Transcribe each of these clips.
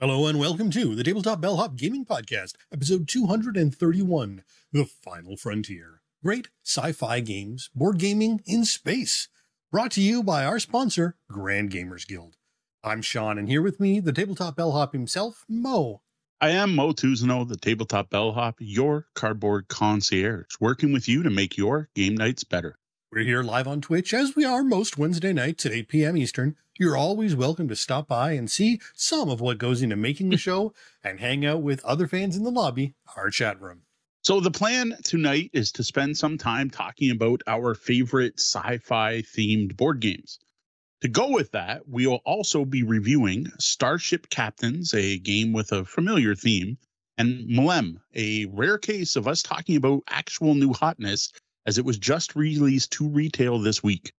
Hello and welcome to the Tabletop Bellhop Gaming Podcast, episode 231, The Final Frontier. Great sci-fi games, board gaming in space. Brought to you by our sponsor, Grand Gamers Guild. I'm Sean, and here with me, the Tabletop Bellhop himself, Mo. I am Mo Tuzano, the Tabletop Bellhop, your cardboard concierge, working with you to make your game nights better. We're here live on Twitch, as we are most Wednesday nights at 8 p.m. Eastern. You're always welcome to stop by and see some of what goes into making the show and hang out with other fans in the lobby, our chat room. So the plan tonight is to spend some time talking about our favorite sci-fi themed board games. To go with that, we will also be reviewing Starship Captains, a game with a familiar theme, and MLEM, a rare case of us talking about actual new hotness, as it was just released to retail this week.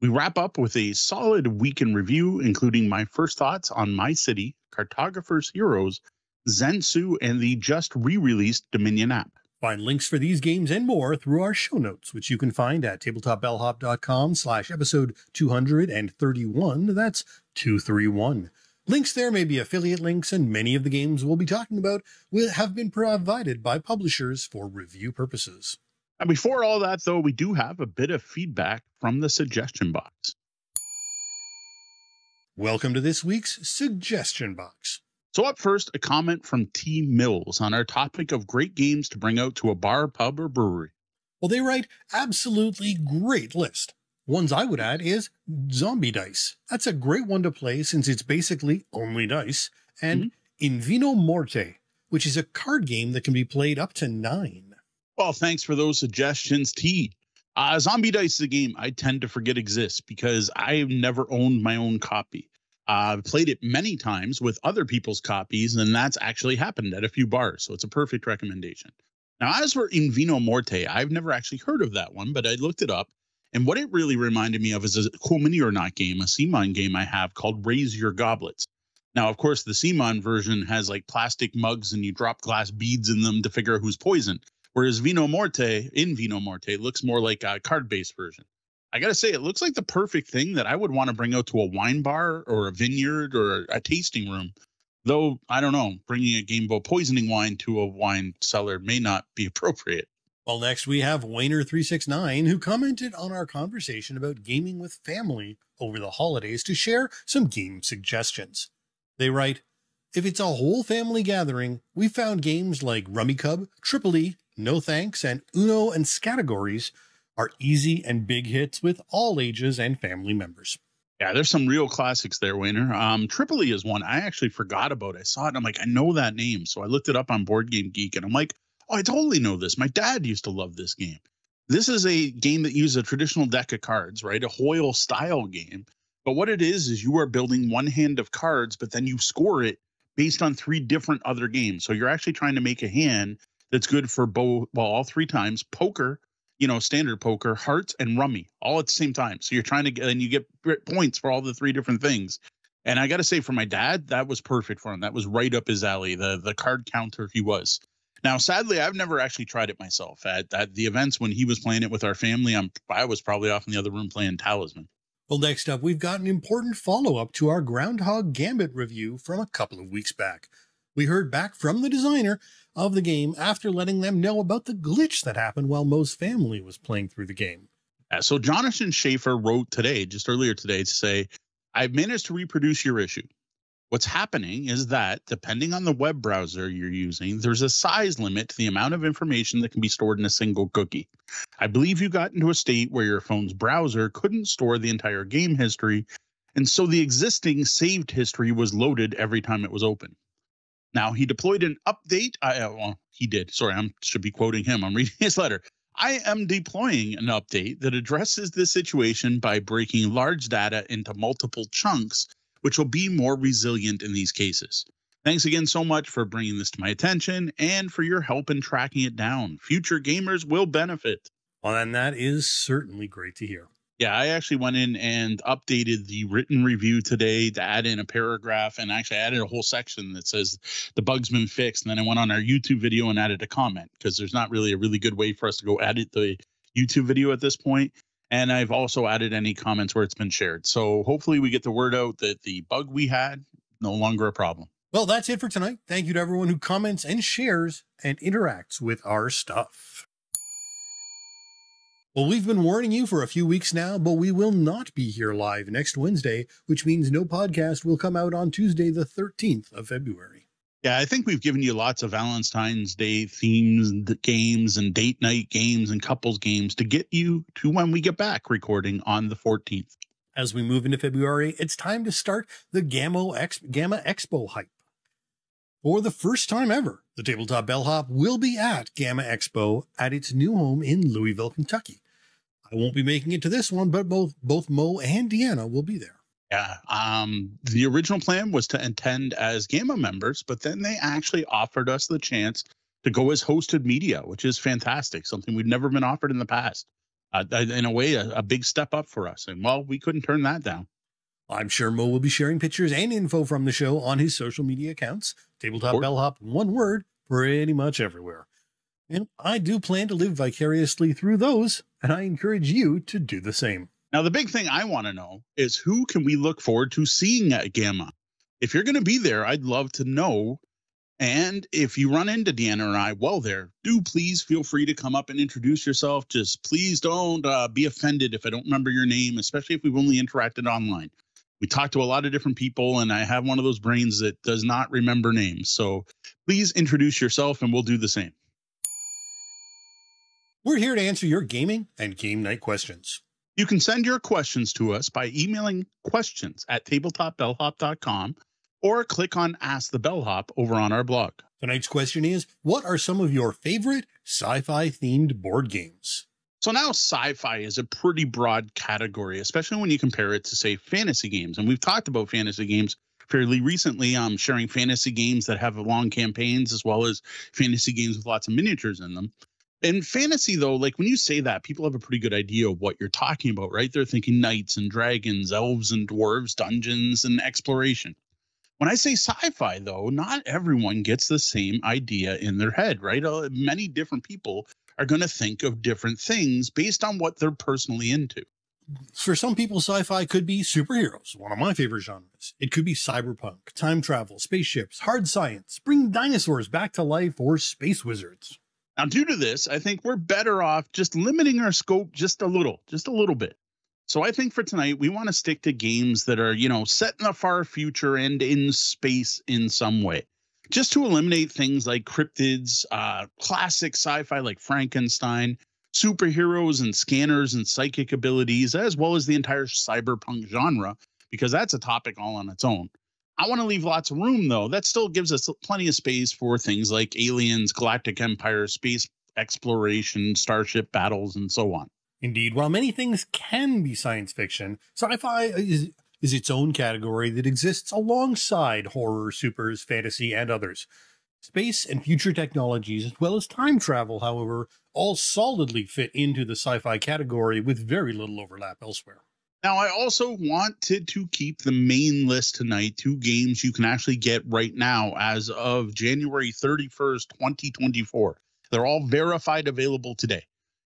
We wrap up with a solid week in review, including my first thoughts on My City, Cartographers Heroes, Zensu, and the just re-released Dominion app. Find links for these games and more through our show notes, which you can find at tabletopbellhop.com/episode 231. That's 231. Links there may be affiliate links, and many of the games we'll be talking about will have been provided by publishers for review purposes. And before all that, though, we do have a bit of feedback from the suggestion box. Welcome to this week's suggestion box. So up first, a comment from T. Mills on our topic of great games to bring out to a bar, pub, or brewery. Well, they write absolutely great list. Ones I would add is Zombie Dice. That's a great one to play since it's basically only dice. And Invino Morte, which is a card game that can be played up to 9. Well, thanks for those suggestions, T. Zombie Dice is a game I tend to forget exists because I've never owned my own copy. I've played it many times with other people's copies, and that's actually happened at a few bars, so it's a perfect recommendation. Now, as for Invino Morte, I've never actually heard of that one, but I looked it up, and what it really reminded me of is a Cool Mini or Not game, a Simon game I have called Raise Your Goblets. Now, of course, the Simon version has like plastic mugs, and you drop glass beads in them to figure out who's poisoned. Whereas Invino Morte looks more like a card-based version. I got to say, it looks like the perfect thing that I would want to bring out to a wine bar or a vineyard or a tasting room. Though, I don't know, bringing a game about poisoning wine to a wine cellar may not be appropriate. Well, next we have Wayner369, who commented on our conversation about gaming with family over the holidays to share some game suggestions. They write, if it's a whole family gathering, we found games like Rummy Cub, Triple E, No Thanks, and Uno and Scattergories are easy and big hits with all ages and family members. Yeah, there's some real classics there, Wayner. Triple E is one I actually forgot about. I saw it and I'm like, I know that name. So I looked it up on Board Game Geek and I'm like, oh, I totally know this. My dad used to love this game. This is a game that uses a traditional deck of cards, right? A Hoyle style game. But what it is you are building one hand of cards, but then you score it based on 3 different other games. So you're actually trying to make a hand that's good for both, well, all 3 times, poker, you know, standard poker, hearts, and rummy, all at the same time. So you're trying to get, and you get points for all the 3 different things. And I got to say, for my dad, that was perfect for him. That was right up his alley, the card counter he was. Now, sadly, I've never actually tried it myself. At the events when he was playing it with our family, I was probably off in the other room playing Talisman. Well, next up, we've got an important follow-up to our Groundhog Gambit review from a couple of weeks back. We heard back from the designer of the game after letting them know about the glitch that happened while Mo's family was playing through the game. So Jonathan Schaefer wrote today, just earlier today, to say, I've managed to reproduce your issue. What's happening is that, depending on the web browser you're using, there's a size limit to the amount of information that can be stored in a single cookie. I believe you got into a state where your phone's browser couldn't store the entire game history, and so the existing saved history was loaded every time it was open. Now, he deployed an update. Sorry, I should be quoting him. I'm reading his letter. I am deploying an update that addresses this situation by breaking large data into multiple chunks, which will be more resilient in these cases. Thanks again so much for bringing this to my attention and for your help in tracking it down. Future gamers will benefit. Well, and that is certainly great to hear. Yeah, I actually went in and updated the written review today to add in a paragraph, and actually added a whole section that says the bug's been fixed. And then I went on our YouTube video and added a comment because there's not really a really good way for us to go edit the YouTube video at this point. And I've also added any comments where it's been shared. So hopefully we get the word out that the bug we had no longer a problem. Well, that's it for tonight. Thank you to everyone who comments and shares and interacts with our stuff. Well, we've been warning you for a few weeks now, but we will not be here live next Wednesday, which means no podcast will come out on Tuesday, the 13th of February. Yeah, I think we've given you lots of Valentine's Day themes and games and date night games and couples games to get you to when we get back recording on the 14th. As we move into February, it's time to start the Gamma Expo hype. For the first time ever, the Tabletop Bellhop will be at Gamma Expo at its new home in Louisville, Kentucky. I won't be making it to this one, but both Mo and Deanna will be there. Yeah, the original plan was to attend as Gamma members, but then they actually offered us the chance to go as hosted media, which is fantastic, something we've never been offered in the past. In a way, a big step up for us, and well, we couldn't turn that down. I'm sure Mo will be sharing pictures and info from the show on his social media accounts. Tabletop Bellhop, one word, pretty much everywhere. And I do plan to live vicariously through those, and I encourage you to do the same. Now, the big thing I want to know is who can we look forward to seeing at Gamma? If you're going to be there, I'd love to know. And if you run into Deanna and I while there, do please feel free to come up and introduce yourself. Just please don't be offended if I don't remember your name, especially if we've only interacted online. We talked to a lot of different people, and I have one of those brains that does not remember names. So please introduce yourself, and we'll do the same. We're here to answer your gaming and game night questions. You can send your questions to us by emailing questions@tabletopbellhop.com or click on Ask the Bellhop over on our blog. Tonight's question is, what are some of your favorite sci-fi themed board games? So now sci-fi is a pretty broad category, especially when you compare it to, say, fantasy games. And we've talked about fantasy games fairly recently, sharing fantasy games that have long campaigns as well as fantasy games with lots of miniatures in them. In fantasy, though, like when you say that, people have a pretty good idea of what you're talking about, right? They're thinking knights and dragons, elves and dwarves, dungeons and exploration. When I say sci-fi, though, not everyone gets the same idea in their head, right? Many different people are going to think of different things based on what they're personally into. For some people, sci-fi could be superheroes, one of my favorite genres. It could be cyberpunk, time travel, spaceships, hard science, bring dinosaurs back to life, or space wizards. Now, due to this, I think we're better off just limiting our scope just a little bit. So I think for tonight, we want to stick to games that are, you know, set in the far future and in space in some way, just to eliminate things like cryptids, classic sci-fi like Frankenstein, superheroes and scanners and psychic abilities, as well as the entire cyberpunk genre, because that's a topic all on its own. I want to leave lots of room, though. That still gives us plenty of space for things like aliens, galactic empire, space exploration, starship battles, and so on. Indeed, while many things can be science fiction, sci-fi is its own category that exists alongside horror, supers, fantasy, and others. Space and future technologies, as well as time travel, however, all solidly fit into the sci-fi category with very little overlap elsewhere. Now, I also wanted to keep the main list tonight to games you can actually get right now as of January 31st, 2024. They're all verified available today.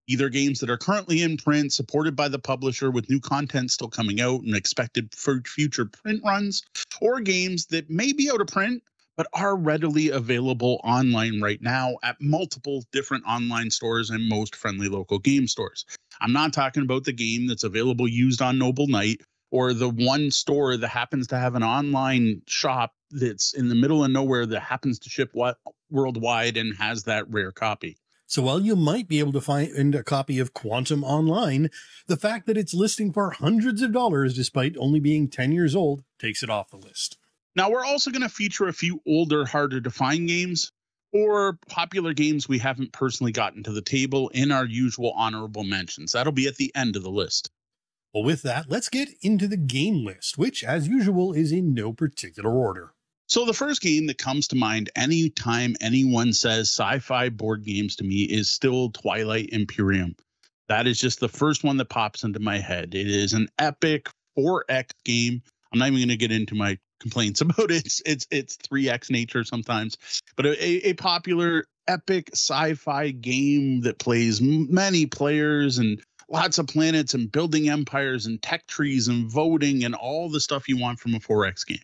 Either games that are currently in print, supported by the publisher with new content still coming out and expected for future print runs, or games that may be out of print, but are readily available online right now at multiple different online stores and most friendly local game stores. I'm not talking about the game that's available used on Noble Knight or the one store that happens to have an online shop that's in the middle of nowhere that happens to ship worldwide and has that rare copy. So while you might be able to find a copy of Quantum online, the fact that it's listing for hundreds of dollars despite only being 10 years old takes it off the list. Now, we're also going to feature a few older, harder to find games or popular games we haven't personally gotten to the table in our usual honorable mentions. That'll be at the end of the list. Well, with that, let's get into the game list, which, as usual, is in no particular order. So the first game that comes to mind any time anyone says sci-fi board games to me is still Twilight Imperium. That is just the first one that pops into my head. It is an epic 4X game. I'm not even going to get into my complaints about its 3X nature sometimes, but a popular epic sci-fi game that plays many players and lots of planets and building empires and tech trees and voting and all the stuff you want from a 4X game.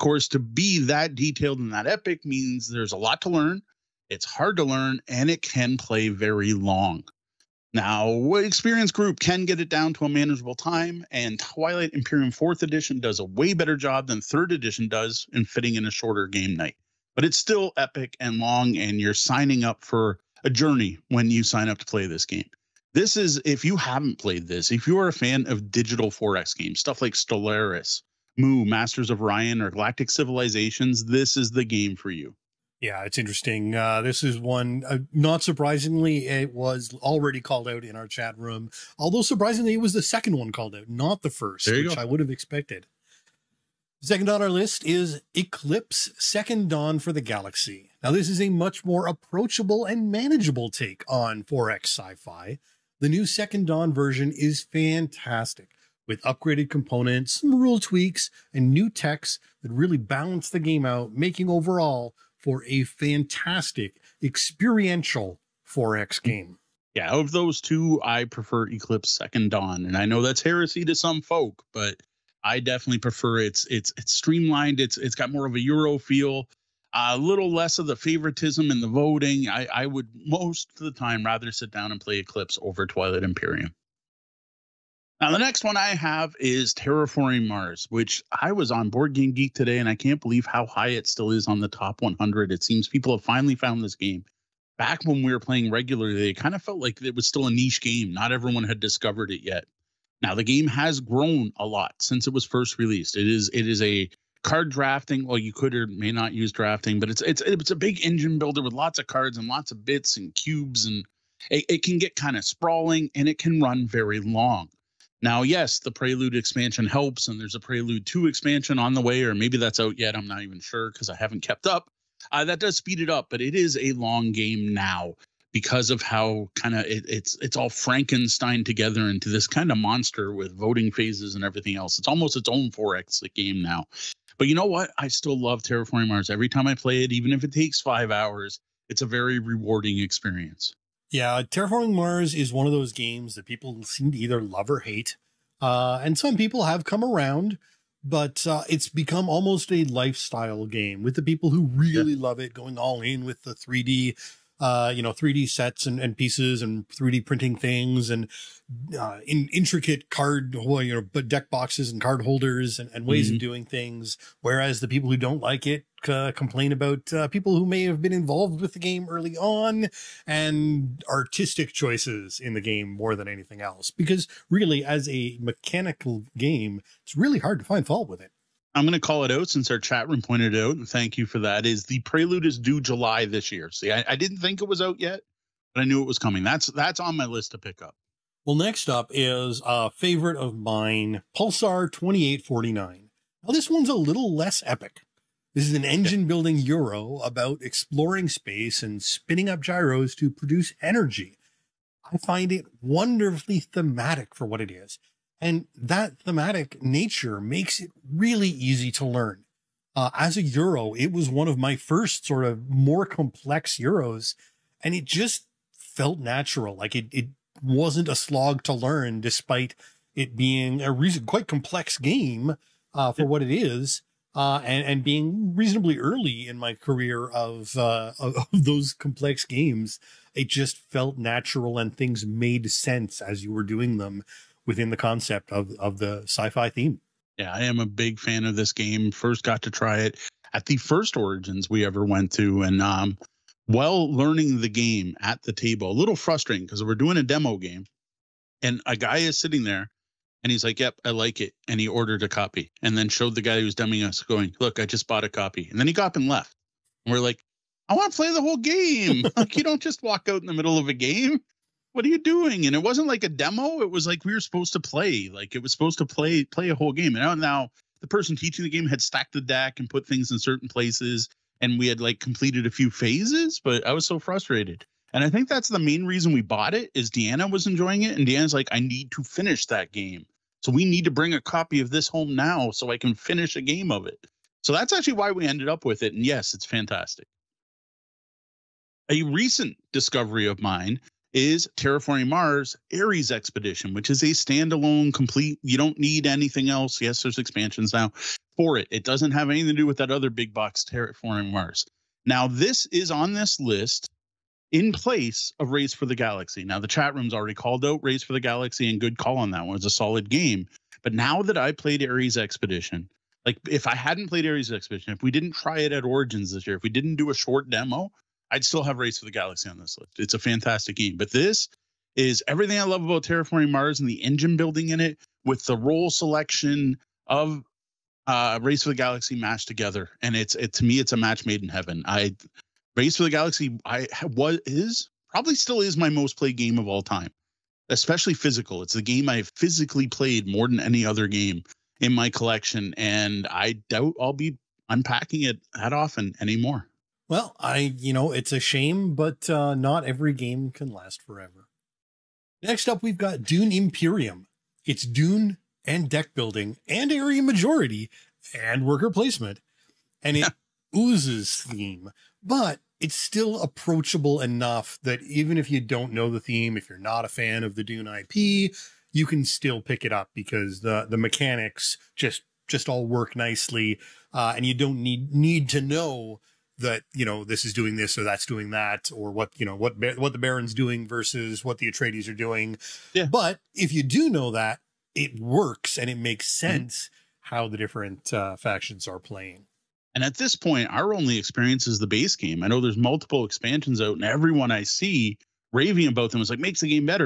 Of course, to be that detailed and that epic means there's a lot to learn. It's hard to learn, and it can play very long. Now, an experienced group can get it down to a manageable time, and Twilight Imperium 4th Edition does a way better job than 3rd Edition does in fitting in a shorter game night. But it's still epic and long, and you're signing up for a journey when you sign up to play this game. This is, if you haven't played this, if you are a fan of digital 4X games, stuff like Stellaris, Mu, Masters of Orion, or Galactic Civilizations, this is the game for you. Yeah, it's interesting. This is one, not surprisingly, it was already called out in our chat room. Although surprisingly, it was the second one called out, not the first, which I would have expected. Second on our list is Eclipse Second Dawn for the Galaxy. Now, this is a much more approachable and manageable take on 4X sci-fi. The new Second Dawn version is fantastic, with upgraded components, some rule tweaks, and new techs that really balance the game out, making overall for a fantastic experiential 4X game. Yeah, of those two, I prefer Eclipse Second Dawn, and I know that's heresy to some folk, but I definitely prefer it's streamlined. It's got more of a Euro feel, a little less of the favoritism and the voting. I would most of the time rather sit down and play Eclipse over Twilight Imperium. Now, the next one I have is Terraforming Mars, which I was on Board Game Geek today, and I can't believe how high it still is on the top 100. It seems people have finally found this game. Back when we were playing regularly, it kind of felt like it was still a niche game. Not everyone had discovered it yet. Now, the game has grown a lot since it was first released. It is a card drafting. Well, you could or may not use drafting, but it's a big engine builder with lots of cards and lots of bits and cubes, and it can get kind of sprawling, and it can run very long. Now, yes, the Prelude expansion helps, and there's a Prelude 2 expansion on the way, or maybe that's out yet. I'm not even sure because I haven't kept up. That does speed it up, but it is a long game now because of how kind of it's all Frankenstein together into this kind of monster with voting phases and everything else. It's almost its own 4X game now. But you know what? I still love Terraforming Mars. Every time I play it, even if it takes 5 hours, it's a very rewarding experience. Yeah, Terraforming Mars is one of those games that people seem to either love or hate. And some people have come around, but it's become almost a lifestyle game with the people who really love it, going all in with the 3D, 3D sets and pieces and 3D printing things and in intricate card, deck boxes and card holders and ways of doing things. Whereas the people who don't like it complain about people who may have been involved with the game early on and artistic choices in the game more than anything else, because really as a mechanical game, it's really hard to find fault with it. I'm going to call it out since our chat room pointed it out, and thank you for that, is the Prelude is due July this year. See, I didn't think it was out yet, but I knew it was coming. That's on my list to pick up. Well, next up is a favorite of mine, Pulsar 2849. Now, this one's a little less epic. This is an engine-building Euro about exploring space and spinning up gyros to produce energy. I find it wonderfully thematic for what it is, and that thematic nature makes it really easy to learn. As a Euro, it was one of my first sort of more complex Euros, and it just felt natural. Like it wasn't a slog to learn, despite it being a quite complex game for what it is. And being reasonably early in my career of those complex games, it just felt natural and things made sense as you were doing them within the concept of the sci-fi theme. Yeah, I am a big fan of this game. First got to try it at the first Origins we ever went to, and while learning the game at the table, a little frustrating because we're doing a demo game, and a guy is sitting there. And he's like, yep, I like it. And he ordered a copy and then showed the guy who was demoing us going, look, I just bought a copy. And then he got up and left. And we're like, I want to play the whole game. Like, you don't just walk out in the middle of a game. What are you doing? And it wasn't like a demo. It was like we were supposed to play. Like it was supposed to play a whole game. And now the person teaching the game had stacked the deck and put things in certain places. And we had like completed a few phases, but I was so frustrated. And I think that's the main reason we bought it is Deanna was enjoying it. And Deanna's like, I need to finish that game. So we need to bring a copy of this home now so I can finish a game of it. So that's actually why we ended up with it. And yes, it's fantastic. A recent discovery of mine is Terraforming Mars Ares Expedition, which is a standalone complete. You don't need anything else. Yes, there's expansions now for it. It doesn't have anything to do with that other big box Terraforming Mars. Now, this is on this list in place of Race for the Galaxy. Now, the chat room's already called out Race for the Galaxy, and good call on that one. It's a solid game. But now that I played Ares Expedition, like if I hadn't played Ares Expedition, if we didn't try it at Origins this year, if we didn't do a short demo, I'd still have Race for the Galaxy on this list. It's a fantastic game. But this is everything I love about Terraforming Mars and the engine building in it with the role selection of Race for the Galaxy mashed together. And to me, it's a match made in heaven. Race for the Galaxy probably still is my most played game of all time, especially physical. It's the game I've physically played more than any other game in my collection. And I doubt I'll be unpacking it that often anymore. Well, it's a shame, but not every game can last forever. Next up, we've got Dune Imperium. It's Dune and deck building and area majority and worker placement. And it oozes theme, but it's still approachable enough that even if you don't know the theme, if you're not a fan of the Dune IP, you can still pick it up because the mechanics just all work nicely. And you don't need to know that, this is doing this or that's doing that, or what the Baron's doing versus what the Atreides are doing. Yeah. But if you do know that, it works and it makes sense how the different factions are playing. And at this point, our only experience is the base game. I know there's multiple expansions out and everyone I see raving about them is like, makes the game better.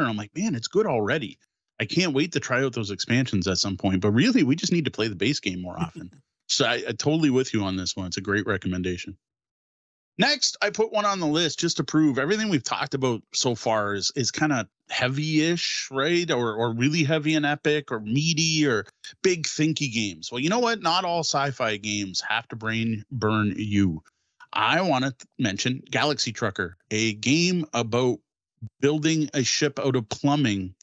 And I'm like, man, it's good already. I can't wait to try out those expansions at some point, but really we just need to play the base game more often. So I'm totally with you on this one. It's a great recommendation. Next, I put one on the list just to prove everything we've talked about so far is kind of heavy-ish, right? Or really heavy and epic or meaty or big thinky games. Well, you know what? Not all sci-fi games have to brain burn you. I want to mention Galaxy Trucker, a game about building a ship out of plumbing,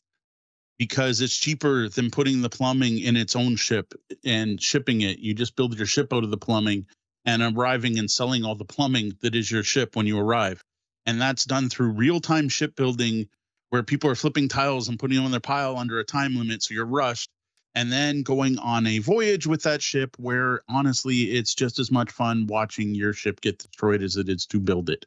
because it's cheaper than putting the plumbing in its own ship and shipping it. You just build your ship out of the plumbing and arriving and selling all the plumbing that is your ship when you arrive. And that's done through real-time ship building where people are flipping tiles and putting them on their pile under a time limit, so you're rushed. And then going on a voyage with that ship where, honestly, it's just as much fun watching your ship get destroyed as it is to build it.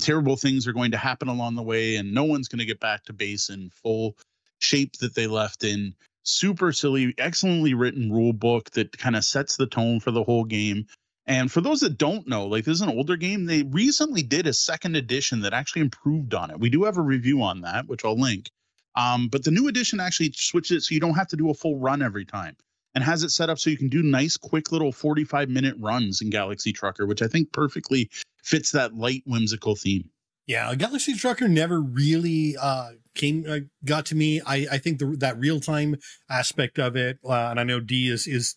Terrible things are going to happen along the way, and no one's going to get back to base in full shape that they left in. Super silly, excellently written rule book that kind of sets the tone for the whole game. And for those that don't know, like, this is an older game. They recently did a second edition that actually improved on it. We do have a review on that, which I'll link. But the new edition actually switches it so you don't have to do a full run every time, and has it set up so you can do nice, quick little 45-minute runs in Galaxy Trucker, which I think perfectly fits that light, whimsical theme. Yeah, Galaxy Trucker never really got to me. I think that real-time aspect of it, and I know D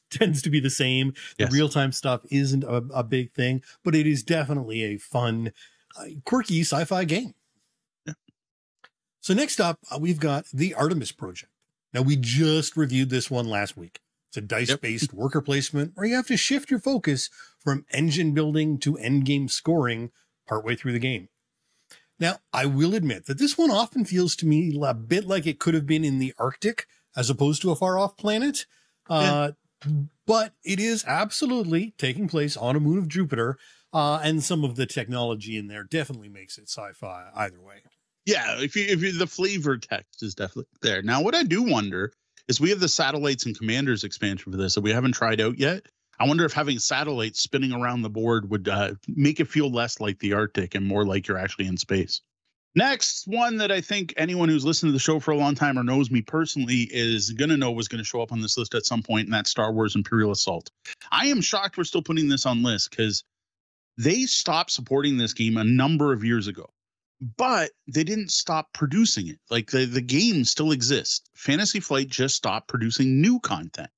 tends to be the same. Yes. The real-time stuff isn't a big thing, but it is definitely a fun, quirky sci-fi game. Yeah. So next up, we've got the Artemis Project. Now, we just reviewed this one last week. It's a dice-based worker placement where you have to shift your focus from engine building to endgame scoring partway through the game. Now, I will admit that this one often feels to me a bit like it could have been in the Arctic as opposed to a far-off planet, but it is absolutely taking place on a moon of Jupiter, and some of the technology in there definitely makes it sci-fi either way. Yeah, the flavor text is definitely there. Now, what I do wonder is we have the Satellites and Commanders expansion for this that we haven't tried out yet. I wonder if having satellites spinning around the board would make it feel less like the Arctic and more like you're actually in space. Next one that I think anyone who's listened to the show for a long time or knows me personally is going to know was going to show up on this list at some point, and that's Star Wars Imperial Assault. I am shocked we're still putting this on list because they stopped supporting this game a number of years ago, but they didn't stop producing it. Like, the game still exists. Fantasy Flight just stopped producing new content.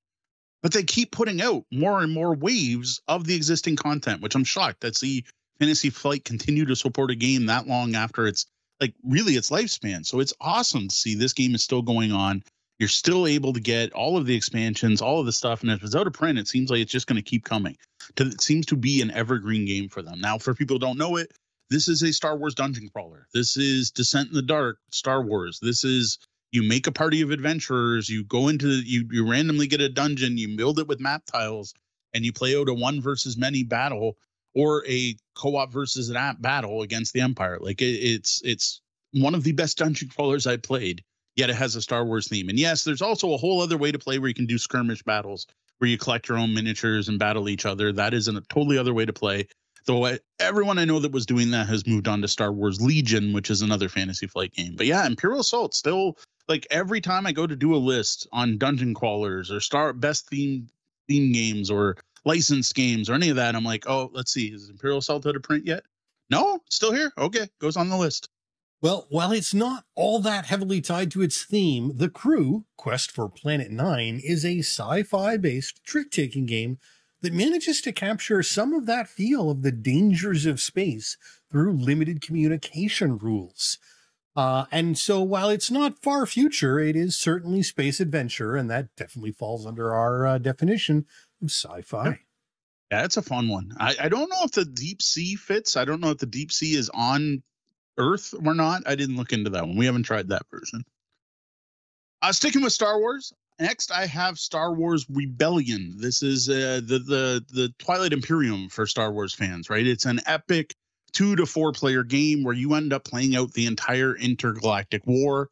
But they keep putting out more and more waves of the existing content, which I'm shocked that see Fantasy Flight continue to support a game that long after it's, like, really its lifespan. So it's awesome to see this game is still going on. You're still able to get all of the expansions, all of the stuff. And if it's out of print, it seems like it's just going to keep coming. It seems to be an evergreen game for them. Now, for people who don't know it, This is a Star Wars dungeon crawler. This is Descent in the Dark Star Wars. This is, you make a party of adventurers, you go into, you randomly get a dungeon, you build it with map tiles, and you play out a one versus many battle or a co-op versus an app battle against the Empire. Like, it's one of the best dungeon crawlers I played, yet it has a Star Wars theme. And yes, there's also a whole other way to play where you can do skirmish battles, where you collect your own miniatures and battle each other. That is a totally other way to play. Though everyone I know that was doing that has moved on to Star Wars Legion, which is another Fantasy Flight game. But yeah, Imperial Assault still, like, every time I go to do a list on dungeon crawlers or Star best theme games or licensed games or any of that, I'm like, oh, let's see, is Imperial Assault out of print yet? No, it's still here. Okay, goes on the list. Well, while it's not all that heavily tied to its theme, The Crew, Quest for Planet 9, is a sci-fi based trick-taking game that manages to capture some of that feel of the dangers of space through limited communication rules. And so while it's not far future, it is certainly space adventure, and that definitely falls under our definition of sci-fi. Yeah. That's a fun one. I don't know if the deep sea fits. I don't know if the deep sea is on Earth or not. I didn't look into that one. We haven't tried that version. Sticking with Star Wars, next I have Star Wars Rebellion. This is the Twilight Imperium for Star Wars fans, right? It's an epic 2 to 4 player game where you end up playing out the entire intergalactic war.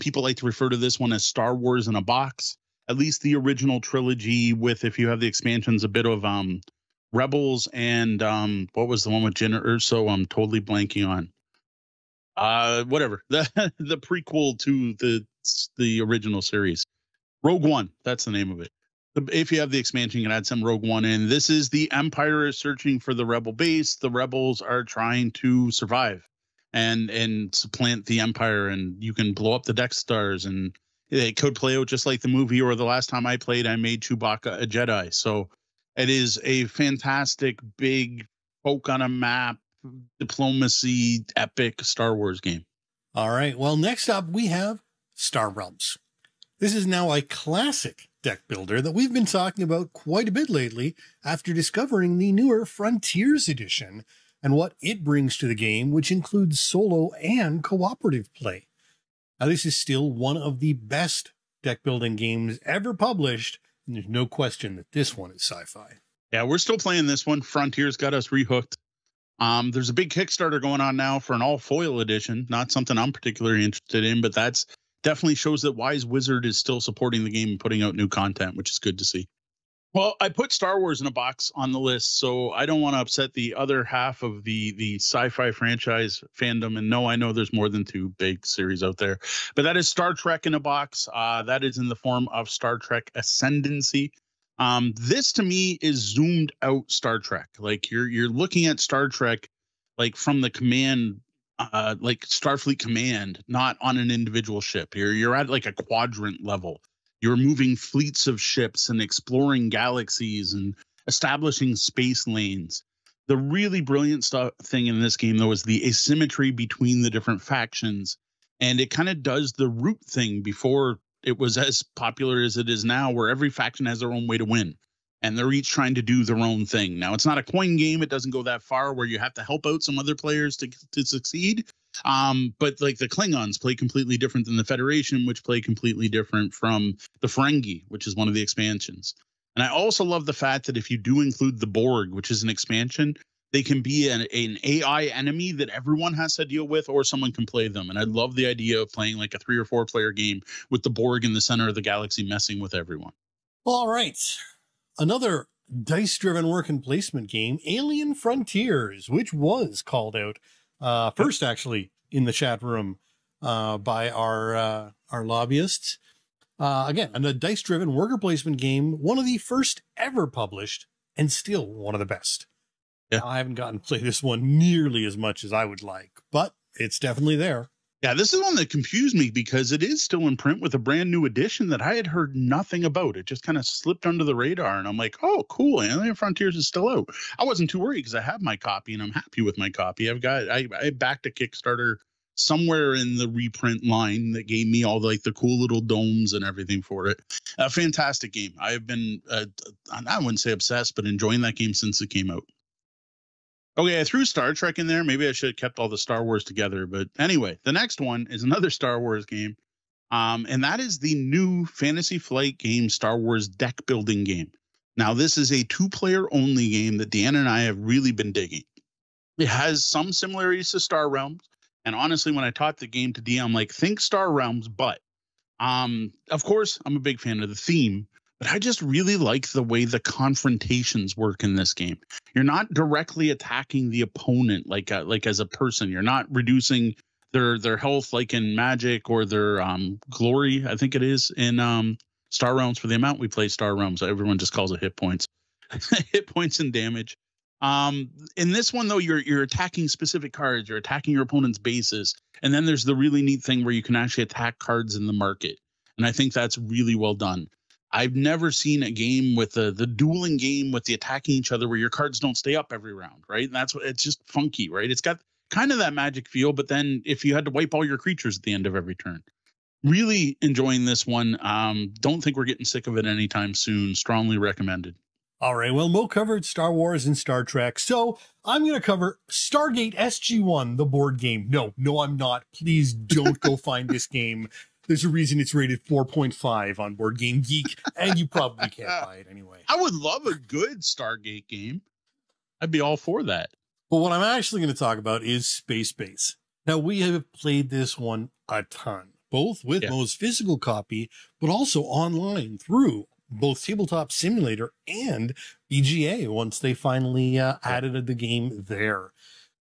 People like to refer to this one as Star Wars in a box, at least the original trilogy, with, if you have the expansions, a bit of Rebels and what was the one with Jyn Erso? I'm totally blanking on. Whatever, the prequel to the original series, Rogue One, that's the name of it. If you have the expansion, you can add some Rogue One in. This is the Empire is searching for the Rebel base. The Rebels are trying to survive and supplant the Empire, and you can blow up the Death Stars, and it could play out just like the movie, or the last time I played, I made Chewbacca a Jedi. So it is a fantastic big folk on a map, diplomacy, epic Star Wars game. All right. Well, next up we have Star Realms. This is now a classic deck builder that we've been talking about quite a bit lately after discovering the newer Frontiers edition and what it brings to the game, which includes solo and cooperative play. Now, this is still one of the best deck building games ever published, and there's no question that this one is sci-fi. Yeah, we're still playing this one. Frontiers got us rehooked. There's a big Kickstarter going on now for an all foil edition. Not something I'm particularly interested in, but that's definitely shows that Wise Wizard is still supporting the game and putting out new content, which is good to see. Well, I put Star Wars in a box on the list, so I don't want to upset the other half of the sci-fi franchise fandom. And no, I know there's more than 2 big series out there, but that is Star Trek in a box. That is in the form of Star Trek Ascendancy. This to me is zoomed out Star Trek. Like, you're looking at Star Trek, like, from the command, like Starfleet Command, not on an individual ship. You're at like a quadrant level. You're moving fleets of ships and exploring galaxies and establishing space lanes. The really brilliant thing in this game, though, is the asymmetry between the different factions. And it kind of does the root thing before it was as popular as it is now, where every faction has their own way to win, and they're each trying to do their own thing. Now, it's not a coin game. It doesn't go that far where you have to help out some other players to succeed. But like the Klingons play completely different than the Federation, which play completely different from the Ferengi, which is one of the expansions. And I also love the fact that if you do include the Borg, which is an expansion, they can be an AI enemy that everyone has to deal with, or someone can play them. And I love the idea of playing like a 3 or 4 player game with the Borg in the center of the galaxy messing with everyone. All right. Another dice-driven work and placement game, Alien Frontiers, which was called out first, actually, in the chat room by our lobbyists. Again, a dice-driven worker placement game, one of the first ever published, and still one of the best. Yeah. I haven't gotten to play this one nearly as much as I would like, but it's definitely there. Yeah, this is one that confused me because it is still in print with a brand new edition that I had heard nothing about. It just kind of slipped under the radar, and I'm like, oh, cool, Alien Frontiers is still out. I wasn't too worried because I have my copy, and I'm happy with my copy. I've got, I backed a Kickstarter somewhere in the reprint line that gave me all the, like, the cool little domes and everything for it. A fantastic game. I have been, I wouldn't say obsessed, but enjoying that game since it came out. Okay, I threw Star Trek in there. Maybe I should have kept all the Star Wars together. But anyway, the next one is another Star Wars game. And that is the new Fantasy Flight game, Star Wars Deck Building Game. Now, this is a two-player only game that Deanna and I have really been digging. It has some similarities to Star Realms. And honestly, when I taught the game to Deanna, I'm like, think Star Realms, but of course, I'm a big fan of the theme. But I just really like the way the confrontations work in this game. You're not directly attacking the opponent like as a person. You're not reducing their health like in Magic or their glory, I think it is, in Star Realms. For the amount we play Star Realms, everyone just calls it hit points. Hit points and damage. In this one, though, you're attacking specific cards. You're attacking your opponent's bases. And then there's the really neat thing where you can actually attack cards in the market. And I think that's really well done. I've never seen a game with the dueling game with the attacking each other where your cards don't stay up every round, right? And that's what, it's just funky, right? It's got kind of that Magic feel, but then if you had to wipe all your creatures at the end of every turn. Really enjoying this one. Don't think we're getting sick of it anytime soon. Strongly recommended. All right, well, Mo covered Star Wars and Star Trek, so I'm going to cover Stargate SG-1, the board game. No, I'm not. Please don't go find this game. There's a reason it's rated 4.5 on Board Game Geek, and you probably can't buy it anyway. I would love a good Stargate game. I'd be all for that. But what I'm actually going to talk about is Space Base. Now, we have played this one a ton, both with Mo's physical copy, but also online through both Tabletop Simulator and BGA once they finally added the game there.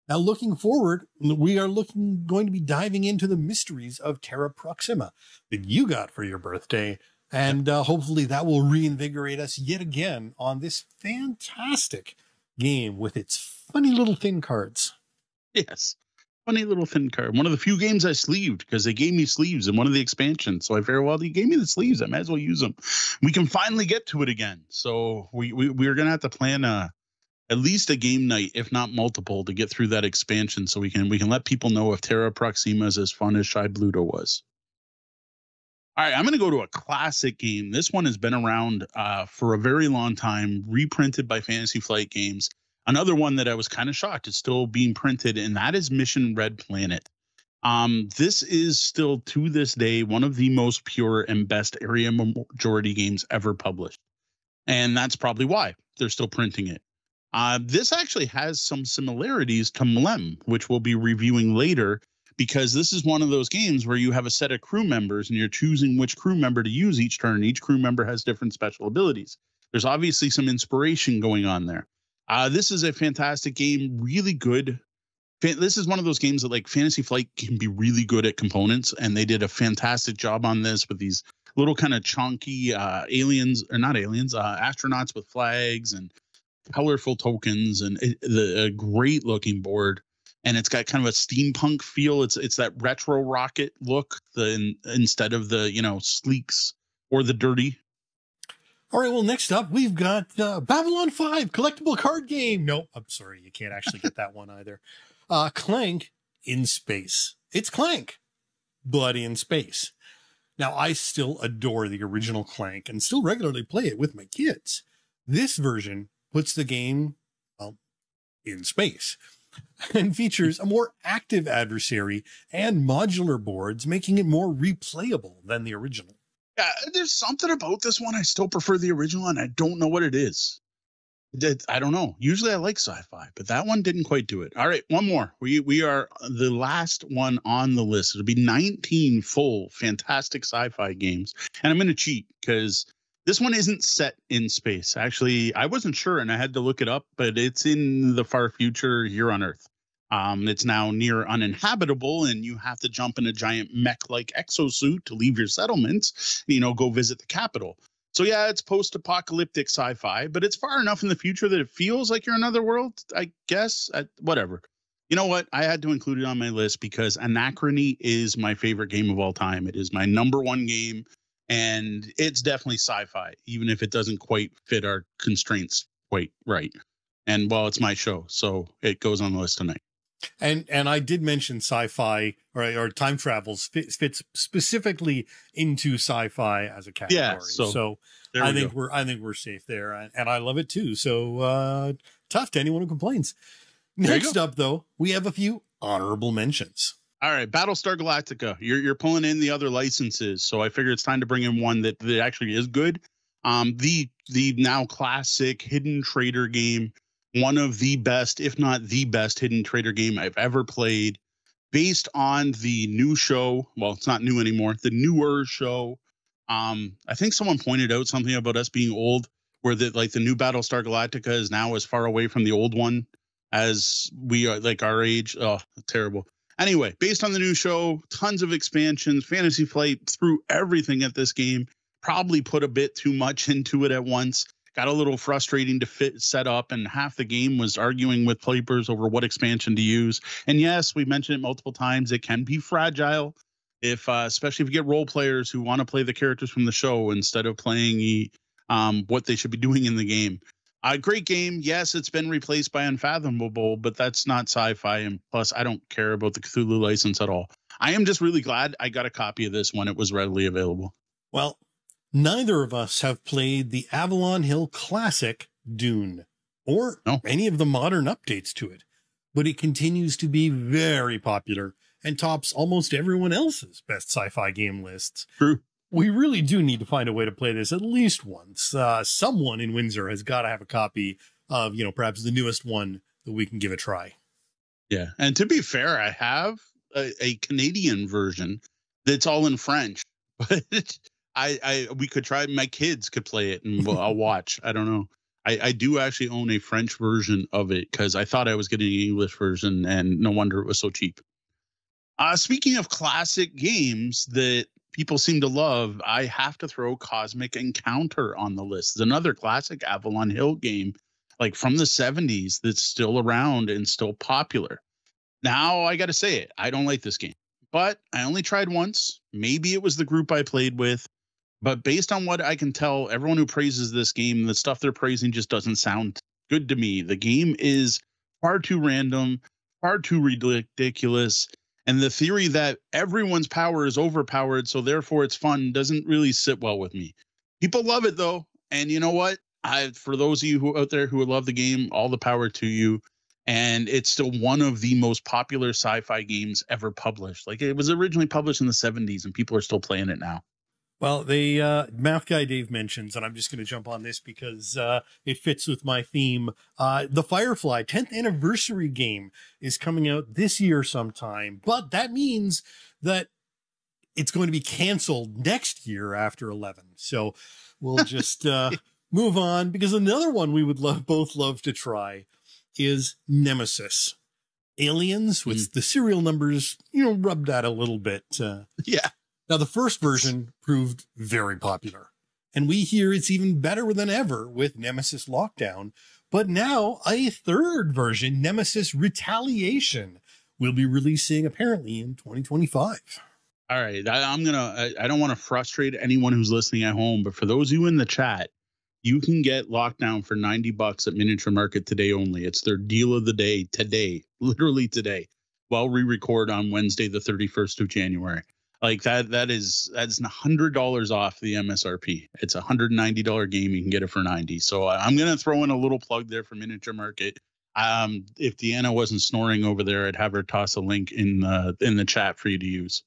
Now, looking forward, we are going to be diving into the mysteries of Terra Proxima that you got for your birthday. And hopefully that will reinvigorate us yet again on this fantastic game with its funny little thin cards. Yes. Funny little thin card. One of the few games I sleeved because they gave me sleeves in one of the expansions. So I figured, well, they gave me the sleeves. I might as well use them. We can finally get to it again. So we're going to have to plan at least a game night, if not multiple, to get through that expansion so we can let people know if Terra Proxima is as fun as Shy Bluto was. All right, I'm going to go to a classic game. This one has been around for a very long time, reprinted by Fantasy Flight Games. Another one that I was kind of shocked is still being printed, and that is Mission Red Planet. This is still, to this day, one of the most pure and best area majority games ever published. And that's probably why they're still printing it. This actually has some similarities to MLEM, which we'll be reviewing later, because this is one of those games where you have a set of crew members and you're choosing which crew member to use each turn. Each crew member has different special abilities. There's obviously some inspiration going on there. This is a fantastic game, really good. This is one of those games that, like, Fantasy Flight can be really good at components, and they did a fantastic job on this with these little kind of chonky astronauts with flags and colorful tokens, and a great looking board. And it's got kind of a steampunk feel. It's that retro rocket look, instead of the, you know, sleeks or the dirty. All right, well, next up, we've got Babylon 5 collectible card game. No, I'm sorry, you can't actually get that one either. Clank in space. It's Clank, but in space. Now, I still adore the original Clank and still regularly play it with my kids. This version puts the game, well, in space and features a more active adversary and modular boards, making it more replayable than the original. Yeah, there's something about this one. I still prefer the original, and I don't know what it is. I don't know. Usually I like sci-fi, but that one didn't quite do it. All right, one more. We are the last one on the list. It'll be 19 full fantastic sci-fi games. And I'm going to cheat because this one isn't set in space. Actually, I wasn't sure, and I had to look it up, but it's in the far future here on Earth. It's now near uninhabitable, and you have to jump in a giant mech-like exosuit to leave your settlements, you know, go visit the capital. So yeah, it's post-apocalyptic sci-fi, but it's far enough in the future that it feels like you're in another world, I guess. Whatever. You know what? I had to include it on my list because Anachrony is my favorite game of all time. It is my #1 game, and it's definitely sci-fi, even if it doesn't quite fit our constraints quite right. And, well, it's my show, so it goes on the list tonight. And I did mention sci-fi or time travels fits specifically into sci-fi as a category. Yeah, so I think we're safe there, and I love it too. So tough to anyone who complains. Next up, though, we have a few honorable mentions. All right, Battlestar Galactica. You're pulling in the other licenses, so I figure it's time to bring in one that actually is good. The now classic hidden trader game, one of the best, if not the best, hidden trader game I've ever played, based on the new show. Well, it's not new anymore. The newer show. I think someone pointed out something about us being old, where the new Battlestar Galactica is now as far away from the old one as we are, like our age. Oh, terrible. Anyway, based on the new show, tons of expansions, Fantasy Flight threw everything at this game, probably put a bit too much into it at once, got a little frustrating to set up, and half the game was arguing with players over what expansion to use. And yes, we mentioned it multiple times, it can be fragile, especially if you get role players who want to play the characters from the show instead of playing what they should be doing in the game. A great game. Yes, it's been replaced by Unfathomable, but that's not sci-fi. And plus, I don't care about the Cthulhu license at all. I am just really glad I got a copy of this when it was readily available. Well, neither of us have played the Avalon Hill classic Dune or any of the modern updates to it, but it continues to be very popular and tops almost everyone else's best sci-fi game lists. True. We really do need to find a way to play this at least once. Someone in Windsor has got to have a copy of, perhaps the newest one that we can give a try. Yeah. And to be fair, I have a Canadian version that's all in French, but we could try. My kids could play it and I'll watch. I don't know. I do actually own a French version of it because I thought I was getting an English version, and no wonder it was so cheap. Speaking of classic games that people seem to love, I have to throw Cosmic Encounter on the list. It's another classic Avalon Hill game, like from the 70s, that's still around and still popular. Now, I got to say it, I don't like this game, but I only tried once. Maybe it was the group I played with, but based on what I can tell, everyone who praises this game, the stuff they're praising just doesn't sound good to me. The game is far too random, far too ridiculous. And the theory that everyone's power is overpowered, so therefore it's fun, doesn't really sit well with me. People love it, though. And you know what? For those of you out there who love the game, all the power to you. And it's still one of the most popular sci-fi games ever published. Like, it was originally published in the 70s, and people are still playing it now. Well, the Math Guy Dave mentions, and I'm just going to jump on this because it fits with my theme. The Firefly 10th anniversary game is coming out this year sometime, but that means that it's going to be canceled next year after 11. So we'll just move on, because another one we would both love to try is Nemesis. Aliens with the serial numbers, rubbed out a little bit. Yeah. Now, the first version proved very popular, and we hear it's even better than ever with Nemesis Lockdown. But now a third version, Nemesis Retaliation, will be releasing apparently in 2025. All right. I don't want to frustrate anyone who's listening at home, but for those of you in the chat, you can get Lockdown for $90 at Miniature Market today only. It's their deal of the day today, literally today, while we record on Wednesday, the 31st of January. Like that's $100 off the MSRP. It's a $190 game. You can get it for $90. So I'm going to throw in a little plug there for Miniature Market. If Deanna wasn't snoring over there, I'd have her toss a link in the chat for you to use.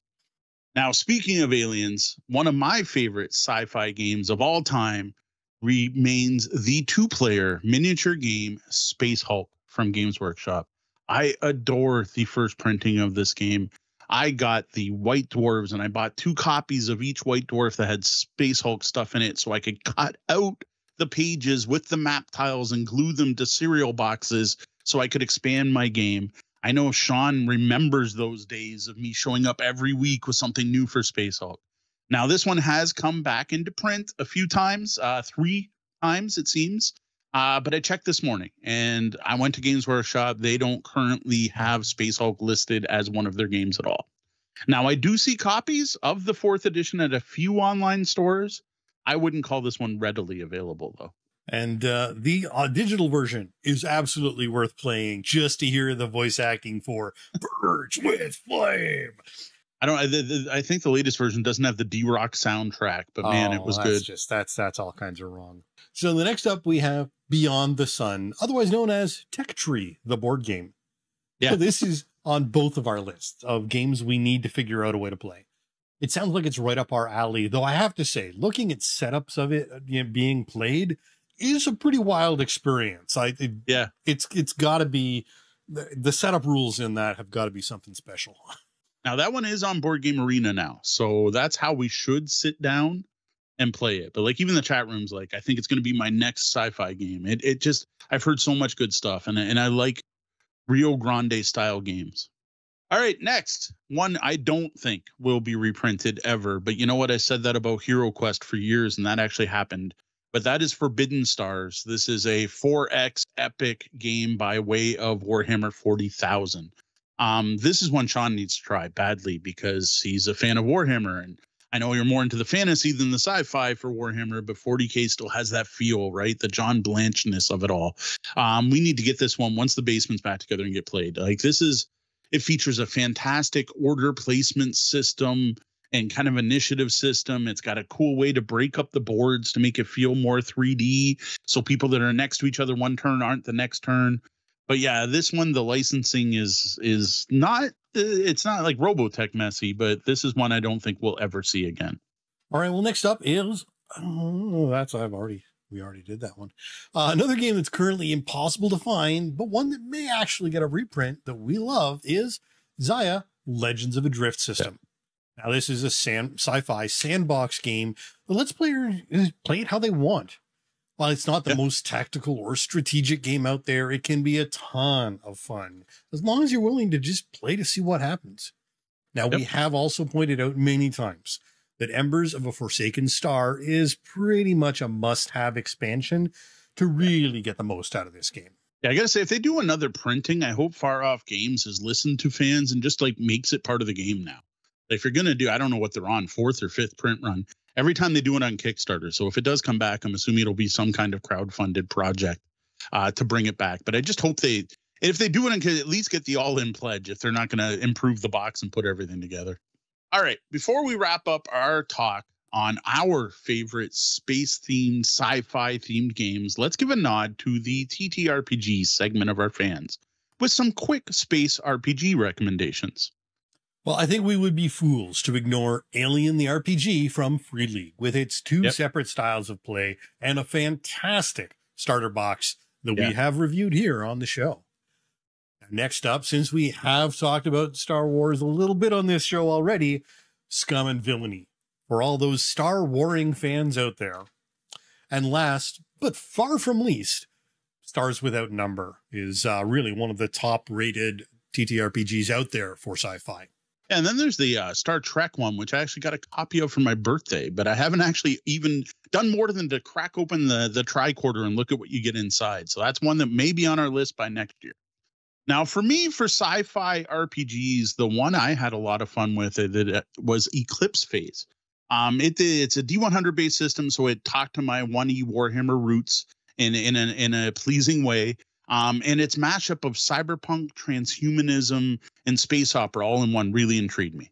Now, speaking of aliens, one of my favorite sci-fi games of all time remains the two-player miniature game Space Hulk from Games Workshop. I adore the first printing of this game. I got the White Dwarves, and I bought two copies of each White Dwarf that had Space Hulk stuff in it, so I could cut out the pages with the map tiles and glue them to cereal boxes so I could expand my game. I know Sean remembers those days of me showing up every week with something new for Space Hulk. Now, this one has come back into print a few times, 3 times, it seems. But I checked this morning, and I went to Games Workshop. They don't currently have Space Hulk listed as one of their games at all. Now, I do see copies of the 4th edition at a few online stores. I wouldn't call this one readily available, though. And the digital version is absolutely worth playing just to hear the voice acting for Purge with Flame. I think the latest version doesn't have the D-Rock soundtrack, but man, it was good. That's all kinds of wrong. So the next up we have Beyond the Sun, otherwise known as Tech Tree, the board game. Yeah. So this is on both of our lists of games we need to figure out a way to play. It sounds like it's right up our alley, though I have to say, looking at setups of it being played is a pretty wild experience. It's got to be, the setup rules in that have got to be something special. Now, that one is on Board Game Arena now, so that's how we should sit down and play it. But like even the chat room's like, I think it's going to be my next sci-fi game. It just, I've heard so much good stuff, and I like Rio Grande style games. All right, next one I don't think will be reprinted ever, but you know what? I said that about Hero Quest for years, and that actually happened. But that is Forbidden Stars. This is a 4X epic game by way of Warhammer 40,000. This is one Sean needs to try badly because he's a fan of Warhammer, and I know you're more into the fantasy than the sci-fi for Warhammer, but 40K still has that feel, right? The John Blanchness of it all. We need to get this one once the basement's back together and get played. Like this is, it features a fantastic order placement system and kind of initiative system. It's got a cool way to break up the boards to make it feel more 3D. So people that are next to each other one turn aren't the next turn. But yeah, this one, the licensing is not, it's not like Robotech messy, but this is one I don't think we'll ever see again. All right. Well, next up is, we already did that one. Another game that's currently impossible to find, but one that may actually get a reprint that we love is Zaya Legends of a Drift System. Yeah. Now this is a sci-fi sandbox game, but let's play it how they want. While it's not the most tactical or strategic game out there, it can be a ton of fun as long as you're willing to just play to see what happens. Now, we have also pointed out many times that Embers of a Forsaken Star is pretty much a must-have expansion to really get the most out of this game. Yeah, I got to say, if they do another printing, I hope Far Off Games has listened to fans and just like makes it part of the game now. If you're going to do, I don't know what they're on, 4th or 5th print run. Every time they do it on Kickstarter. So if it does come back, I'm assuming it'll be some kind of crowdfunded project to bring it back. But I just hope they, if they do it, at least get the all-in pledge if they're not going to improve the box and put everything together. All right. Before we wrap up our talk on our favorite space-themed, sci-fi-themed games, let's give a nod to the TTRPG segment of our fans with some quick space RPG recommendations. Well, I think we would be fools to ignore Alien the RPG from Free League with its two separate styles of play and a fantastic starter box that we have reviewed here on the show. Next up, since we have talked about Star Wars a little bit on this show already, Scum and Villainy for all those Star Warring fans out there. And last, but far from least, Stars Without Number is really one of the top rated TTRPGs out there for sci-fi. And then there's the Star Trek one, which I actually got a copy of for my birthday, but I haven't actually even done more than to crack open the tricorder and look at what you get inside. So that's one that may be on our list by next year. Now, for me, for sci-fi RPGs, the one I had a lot of fun with it was Eclipse Phase. It's a D100-based system, so it talked to my 1E Warhammer roots in a pleasing way. And its mashup of cyberpunk, transhumanism, and space opera all in one really intrigued me.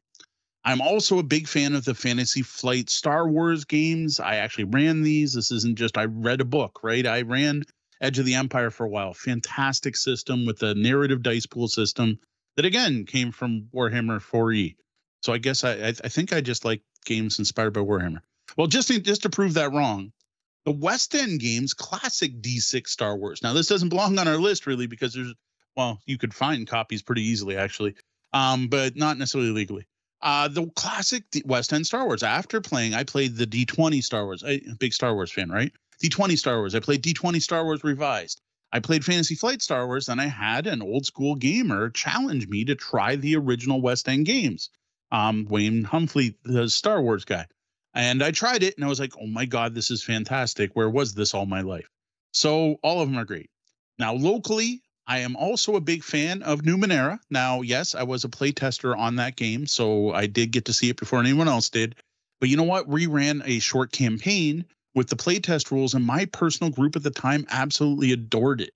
I'm also a big fan of the Fantasy Flight Star Wars games. I actually ran these. This isn't just I read a book, right? I ran Edge of the Empire for a while. Fantastic system with a narrative dice pool system that, again, came from Warhammer 4E. So I guess I think I just like games inspired by Warhammer. Well, just to prove that wrong, the West End Games classic D6 Star Wars. Now, this doesn't belong on our list, really, because there's, well, you could find copies pretty easily, actually, but not necessarily legally. The classic West End Star Wars. After playing, I played the D20 Star Wars. I'm a big Star Wars fan, right? D20 Star Wars. I played D20 Star Wars Revised. I played Fantasy Flight Star Wars, and I had an old school gamer challenge me to try the original West End Games. Wayne Humphrey, the Star Wars guy. And I tried it and I was like, oh my God, this is fantastic. Where was this all my life? So all of them are great. Now, locally, I am also a big fan of Numenera. Now, yes, I was a playtester on that game, so I did get to see it before anyone else did. But you know what? We ran a short campaign with the playtest rules and my personal group at the time absolutely adored it.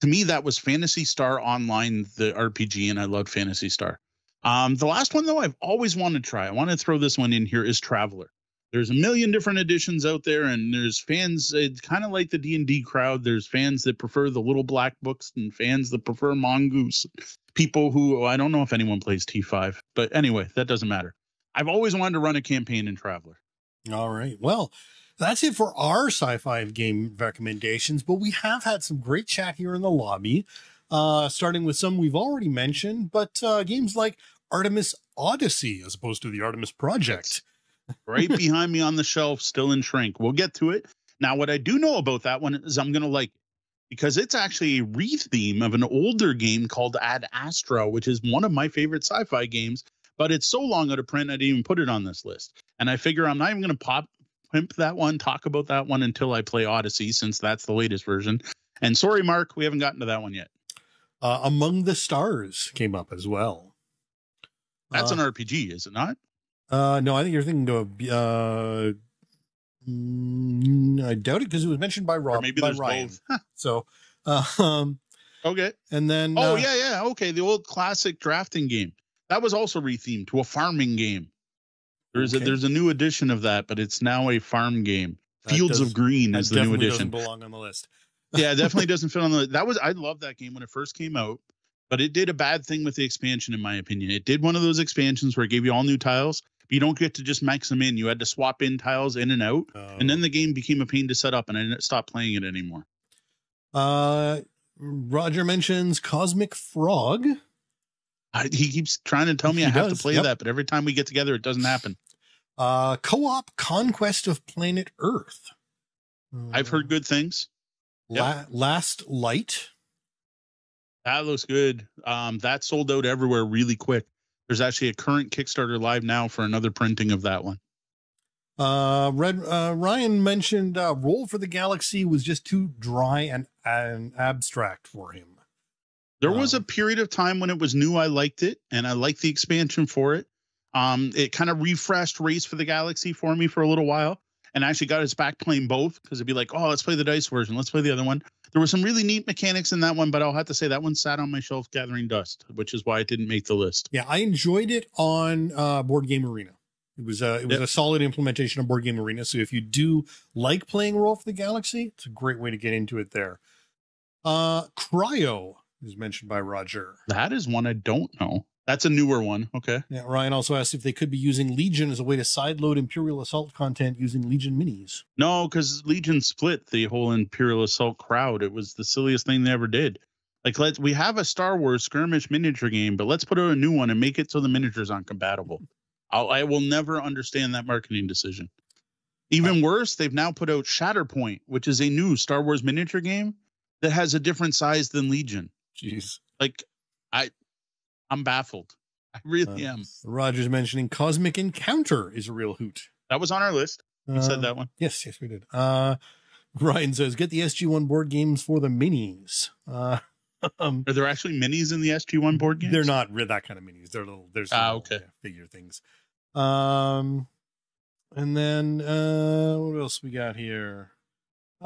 To me, that was Phantasy Star Online, the RPG, and I loved Phantasy Star. The last one, though, I've always wanted to try. I want to throw this one in here is Traveler. There's a million different editions out there, and there's fans. It's kind of like the D&D crowd. There's fans that prefer the little black books and fans that prefer Mongoose. people who, I don't know if anyone plays T5, but anyway, that doesn't matter. I've always wanted to run a campaign in Traveler. All right. Well, that's it for our sci-fi game recommendations, but we have had some great chat here in the lobby, starting with some we've already mentioned, but games like Artemis Odyssey as opposed to the Artemis Project. Right behind me on the shelf, still in shrink. We'll get to it. Now, what I do know about that one is I'm going to like it because it's actually a re-theme of an older game called Ad Astra, which is one of my favorite sci-fi games, but it's so long out of print I didn't even put it on this list. And I figure I'm not even going to pimp that one, talk about that one until I play Odyssey, since that's the latest version. And sorry, Mark, we haven't gotten to that one yet. Among the Stars came up as well. That's an RPG, is it not? No, I think you're thinking of, I doubt it because it was mentioned by Rob, or maybe by Ryan. Huh. So, okay. And then, oh yeah. Yeah. Okay. The old classic drafting game that was also rethemed to a farming game. There's a new edition of that, but it's now a farm game. Fields of Green is the new edition. Doesn't belong on the list. Yeah, it definitely doesn't fit on the list. I loved that game when it first came out, but it did a bad thing with the expansion, in my opinion. It did one of those expansions where it gave you all new tiles, but you don't get to just max them in. You had to swap in tiles in and out, and then the game became a pain to set up, and I stopped playing it anymore. Roger mentions Cosmic Frog. He keeps trying to tell me I have to play that, but every time we get together, it doesn't happen. Co-op Conquest of Planet Earth. I've heard good things. Yep. Last Light. That looks good. That sold out everywhere really quick. There's actually a current Kickstarter live now for another printing of that one. Ryan mentioned Roll for the Galaxy was just too dry and abstract for him. There was a period of time when it was new. I liked it, and I liked the expansion for it. It kind of refreshed Race for the Galaxy for me for a little while, and I actually got us back playing both because it'd be like, oh, let's play the dice version. Let's play the other one. There were some really neat mechanics in that one, but I'll have to say that one sat on my shelf gathering dust, which is why it didn't make the list. Yeah, I enjoyed it on Board Game Arena. It was a solid implementation of Board Game Arena. So if you do like playing Roll for the Galaxy, it's a great way to get into it there. Cryo is mentioned by Roger. That is one I don't know. That's a newer one. Okay. Yeah, Ryan also asked if they could be using Legion as a way to sideload Imperial Assault content using Legion minis. No, because Legion split the whole Imperial Assault crowd. It was the silliest thing they ever did. Like, we have a Star Wars skirmish miniature game, but let's put out a new one and make it so the miniatures aren't compatible. I will never understand that marketing decision. Even worse, they've now put out Shatterpoint, which is a new Star Wars miniature game that has a different size than Legion. Jeez. Like, I'm baffled. I really am. Roger's mentioning Cosmic Encounter is a real hoot. That was on our list. You said that one. Yes, yes, we did. Ryan says, get the SG-1 board games for the minis. Are there actually minis in the SG-1 board games? They're not that kind of minis. They're little, little figure things. And then what else we got here?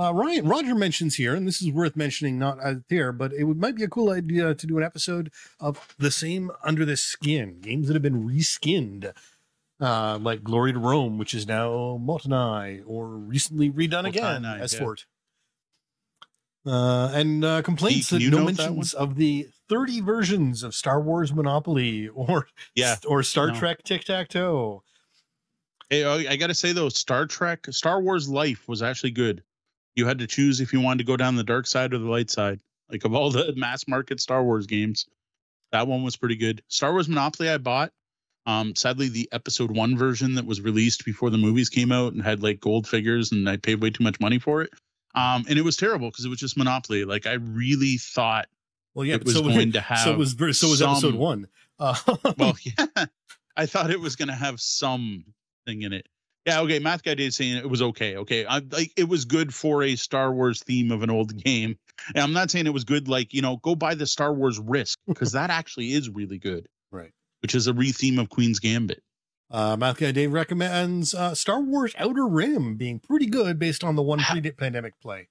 Roger mentions here, and this is worth mentioning, not out there, but it might be a cool idea to do an episode of the same Under the Skin games that have been reskinned, like Glory to Rome, which is now Motanai, or recently redone again as Fort. And complaints that no mentions of the 30 versions of Star Wars Monopoly or Star Trek Tic Tac Toe. Hey, I got to say though, Star Wars Life was actually good. You had to choose if you wanted to go down the dark side or the light side. Like, of all the mass market Star Wars games, that one was pretty good. Star Wars Monopoly I bought. Sadly, the episode 1 version that was released before the movies came out and had like gold figures, and I paid way too much money for it. And it was terrible because it was just Monopoly. Like, I really thought it was going to have. So was episode 1. I thought it was going to have something in it. Yeah, okay, Math Guy did saying it was okay. Okay, it was good for a Star Wars theme of an old game. And I'm not saying it was good, like, you know, go buy the Star Wars Risk, because that actually is really good. Right. Which is a re-theme of Queen's Gambit. Math Guy Dave recommends Star Wars Outer Rim being pretty good based on the one pre-pandemic play.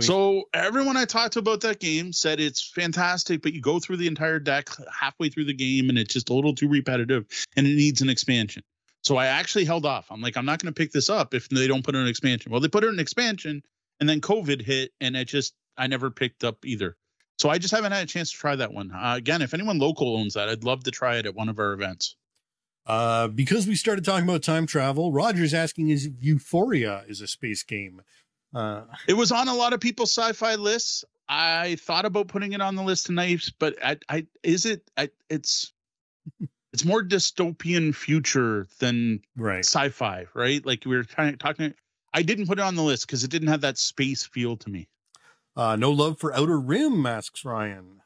So everyone I talked to about that game said it's fantastic, but you go through the entire deck halfway through the game, and it's just a little too repetitive, and it needs an expansion. So I actually held off. I'm like, I'm not going to pick this up if they don't put in an expansion. Well, they put in an expansion, and then COVID hit, and I never picked up either. So I just haven't had a chance to try that one. Again, if anyone local owns that, I'd love to try it at one of our events. Because we started talking about time travel, Roger's asking, is Euphoria is a space game? It was on a lot of people's sci-fi lists. I thought about putting it on the list tonight, but it's more dystopian future than sci-fi, right? Like we were talking, I didn't put it on the list because it didn't have that space feel to me. No love for Outer Rim, asks Ryan.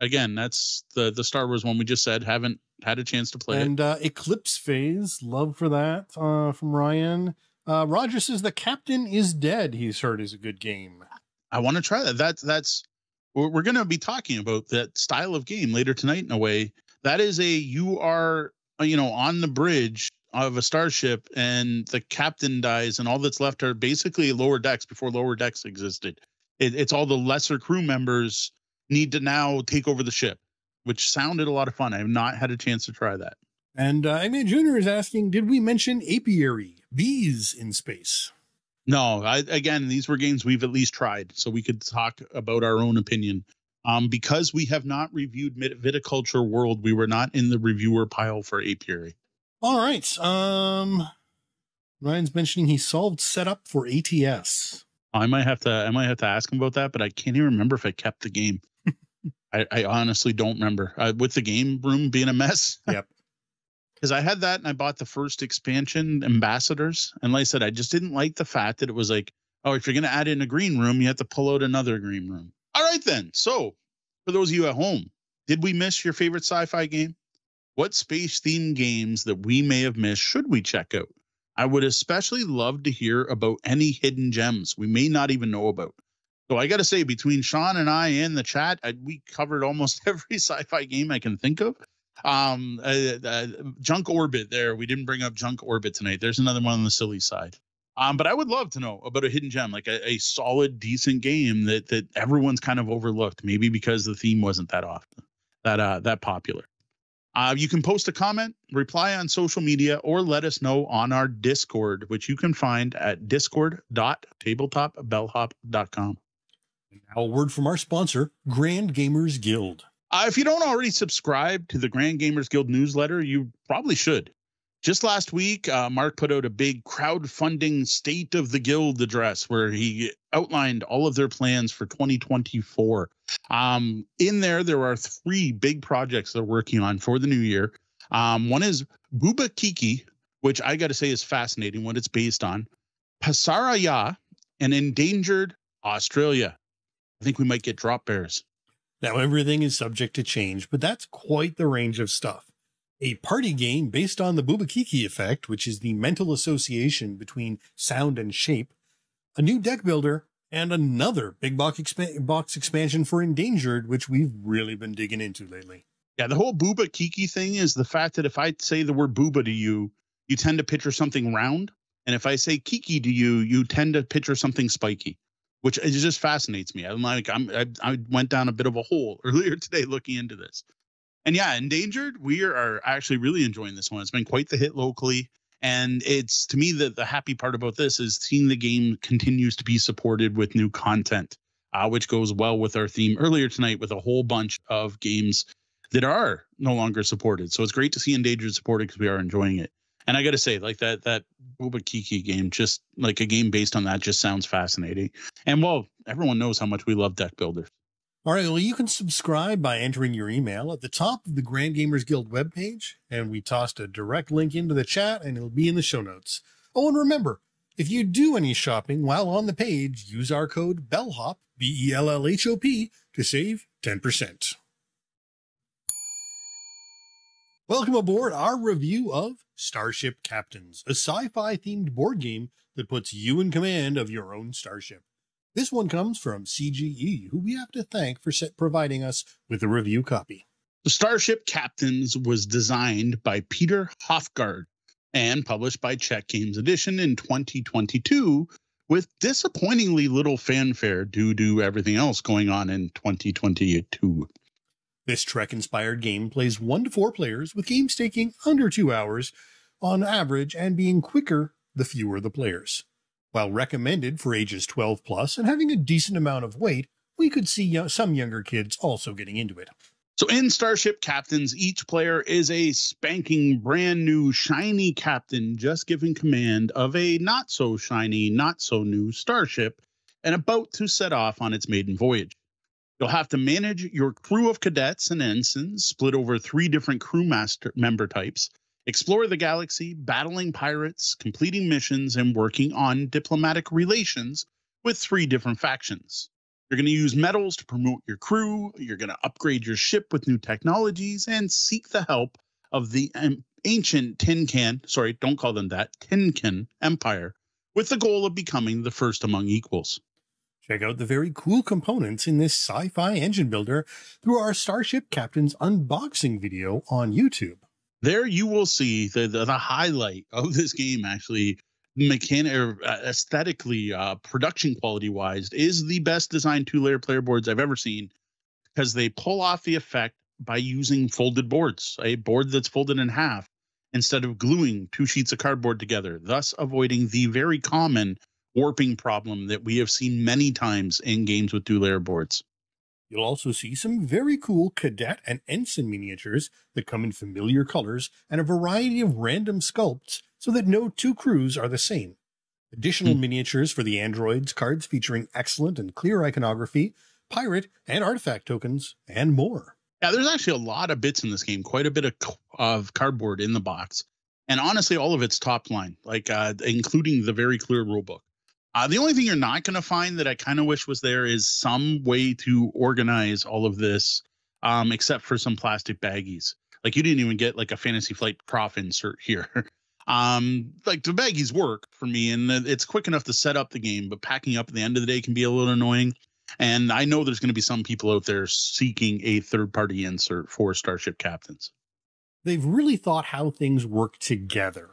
Again, that's the Star Wars one we just said. Haven't had a chance to play it. And Eclipse Phase, love for that from Ryan. Roger says The Captain is Dead, he's heard, is a good game. I want to try that. That's we're going to be talking about that style of game later tonight in a way. That is you are on the bridge of a starship and the captain dies and all that's left are basically lower decks before lower decks existed. It's all the lesser crew members need to now take over the ship, which sounded a lot of fun. I have not had a chance to try that. And Eggman Jr. is asking, did we mention Apiary, bees in space? No, again, these were games we've at least tried, so we could talk about our own opinion. Because we have not reviewed Viticulture World, we were not in the reviewer pile for Apiary. All right. Ryan's mentioning he solved setup for ATS. I might have to ask him about that, but I can't even remember if I kept the game. I honestly don't remember with the game room being a mess. Yep. Because I had that and I bought the first expansion, Ambassadors. And like I said, I just didn't like the fact that it was like, oh, if you're going to add in a green room, you have to pull out another green room. All right, then. So for those of you at home, did we miss your favorite sci-fi game? What space themed games that we may have missed should we check out? I would especially love to hear about any hidden gems we may not even know about. So I got to say, between Sean and I and the chat, we covered almost every sci-fi game I can think of. Junk Orbit there. We didn't bring up Junk Orbit tonight. There's another one on the silly side. But I would love to know about a hidden gem, like a solid, decent game that everyone's kind of overlooked, maybe because the theme wasn't that often, that popular. You can post a comment, reply on social media, or let us know on our Discord, which you can find at discord.tabletopbellhop.com. Now a word from our sponsor, Grand Gamers Guild. If you don't already subscribe to the Grand Gamers Guild newsletter, you probably should. Just last week, Mark put out a big crowdfunding State of the Guild address where he outlined all of their plans for 2024. In there are three big projects they're working on for the new year. One is Booba Kiki, which I got to say is fascinating what it's based on. Pasaraya and Endangered Australia. I think we might get drop bears. Now, everything is subject to change, but that's quite the range of stuff. A party game based on the Booba Kiki effect, which is the mental association between sound and shape, a new deck builder, and another big box expansion for Endangered, which we've really been digging into lately. Yeah, the whole Booba Kiki thing is the fact that if I say the word Booba to you, you tend to picture something round. And if I say Kiki to you, you tend to picture something spiky, which it just fascinates me. I went down a bit of a hole earlier today looking into this. And yeah, Endangered, we are actually really enjoying this one. It's been quite the hit locally. And it's, to me, the happy part about this is seeing the game continues to be supported with new content, which goes well with our theme earlier tonight with a whole bunch of games that are no longer supported. So it's great to see Endangered supported because we are enjoying it. And I got to say, like that Booba Kiki game, just like a game based on that just sounds fascinating. And well, everyone knows how much we love deck builders. All right, well, you can subscribe by entering your email at the top of the Grand Gamers Guild webpage, and we tossed a direct link into the chat, and it'll be in the show notes. Oh, and remember, if you do any shopping while on the page, use our code BELLHOP, B-E-L-L-H-O-P, to save 10%. Welcome aboard our review of Starship Captains, a sci-fi-themed board game that puts you in command of your own starship. This one comes from CGE, who we have to thank for providing us with a review copy. The Starship Captains was designed by Peter Hofgaard and published by Czech Games Edition in 2022 with disappointingly little fanfare due to everything else going on in 2022. This Trek-inspired game plays 1 to 4 players with games taking under 2 hours on average and being quicker the fewer the players. While recommended for ages 12 plus and having a decent amount of weight, we could see some younger kids also getting into it. So in Starship Captains, each player is a spanking brand new shiny captain just given command of a not so shiny, not so new starship and about to set off on its maiden voyage. You'll have to manage your crew of cadets and ensigns split over 3 different crew member types, explore the galaxy, battling pirates, completing missions, and working on diplomatic relations with 3 different factions. You're going to use medals to promote your crew, you're going to upgrade your ship with new technologies, and seek the help of the ancient Tincan Empire, with the goal of becoming the first among equals. Check out the very cool components in this sci-fi engine builder through our Starship Captain's unboxing video on YouTube. There you will see the highlight of this game, actually. Aesthetically, production quality wise, is the best designed 2-layer player boards I've ever seen, because they pull off the effect by using folded boards, a board that's folded in half instead of gluing 2 sheets of cardboard together, thus avoiding the very common warping problem that we have seen many times in games with 2-layer boards. You'll also see some very cool cadet and ensign miniatures that come in familiar colors and a variety of random sculpts so that no 2 crews are the same. Additional miniatures for the androids, cards featuring excellent and clear iconography, pirate and artifact tokens, and more. Yeah, there's actually a lot of bits in this game, quite a bit of cardboard in the box. And honestly, all of it's top line, like including the very clear rulebook. The only thing you're not going to find that I kind of wish was there is some way to organize all of this, except for some plastic baggies. Like, you didn't even get like a Fantasy Flight prof insert here. Like, the baggies work for me, and it's quick enough to set up the game, but packing up at the end of the day can be a little annoying. And I know there's going to be some people out there seeking a third-party insert for Starship Captains. They've really thought how things work together.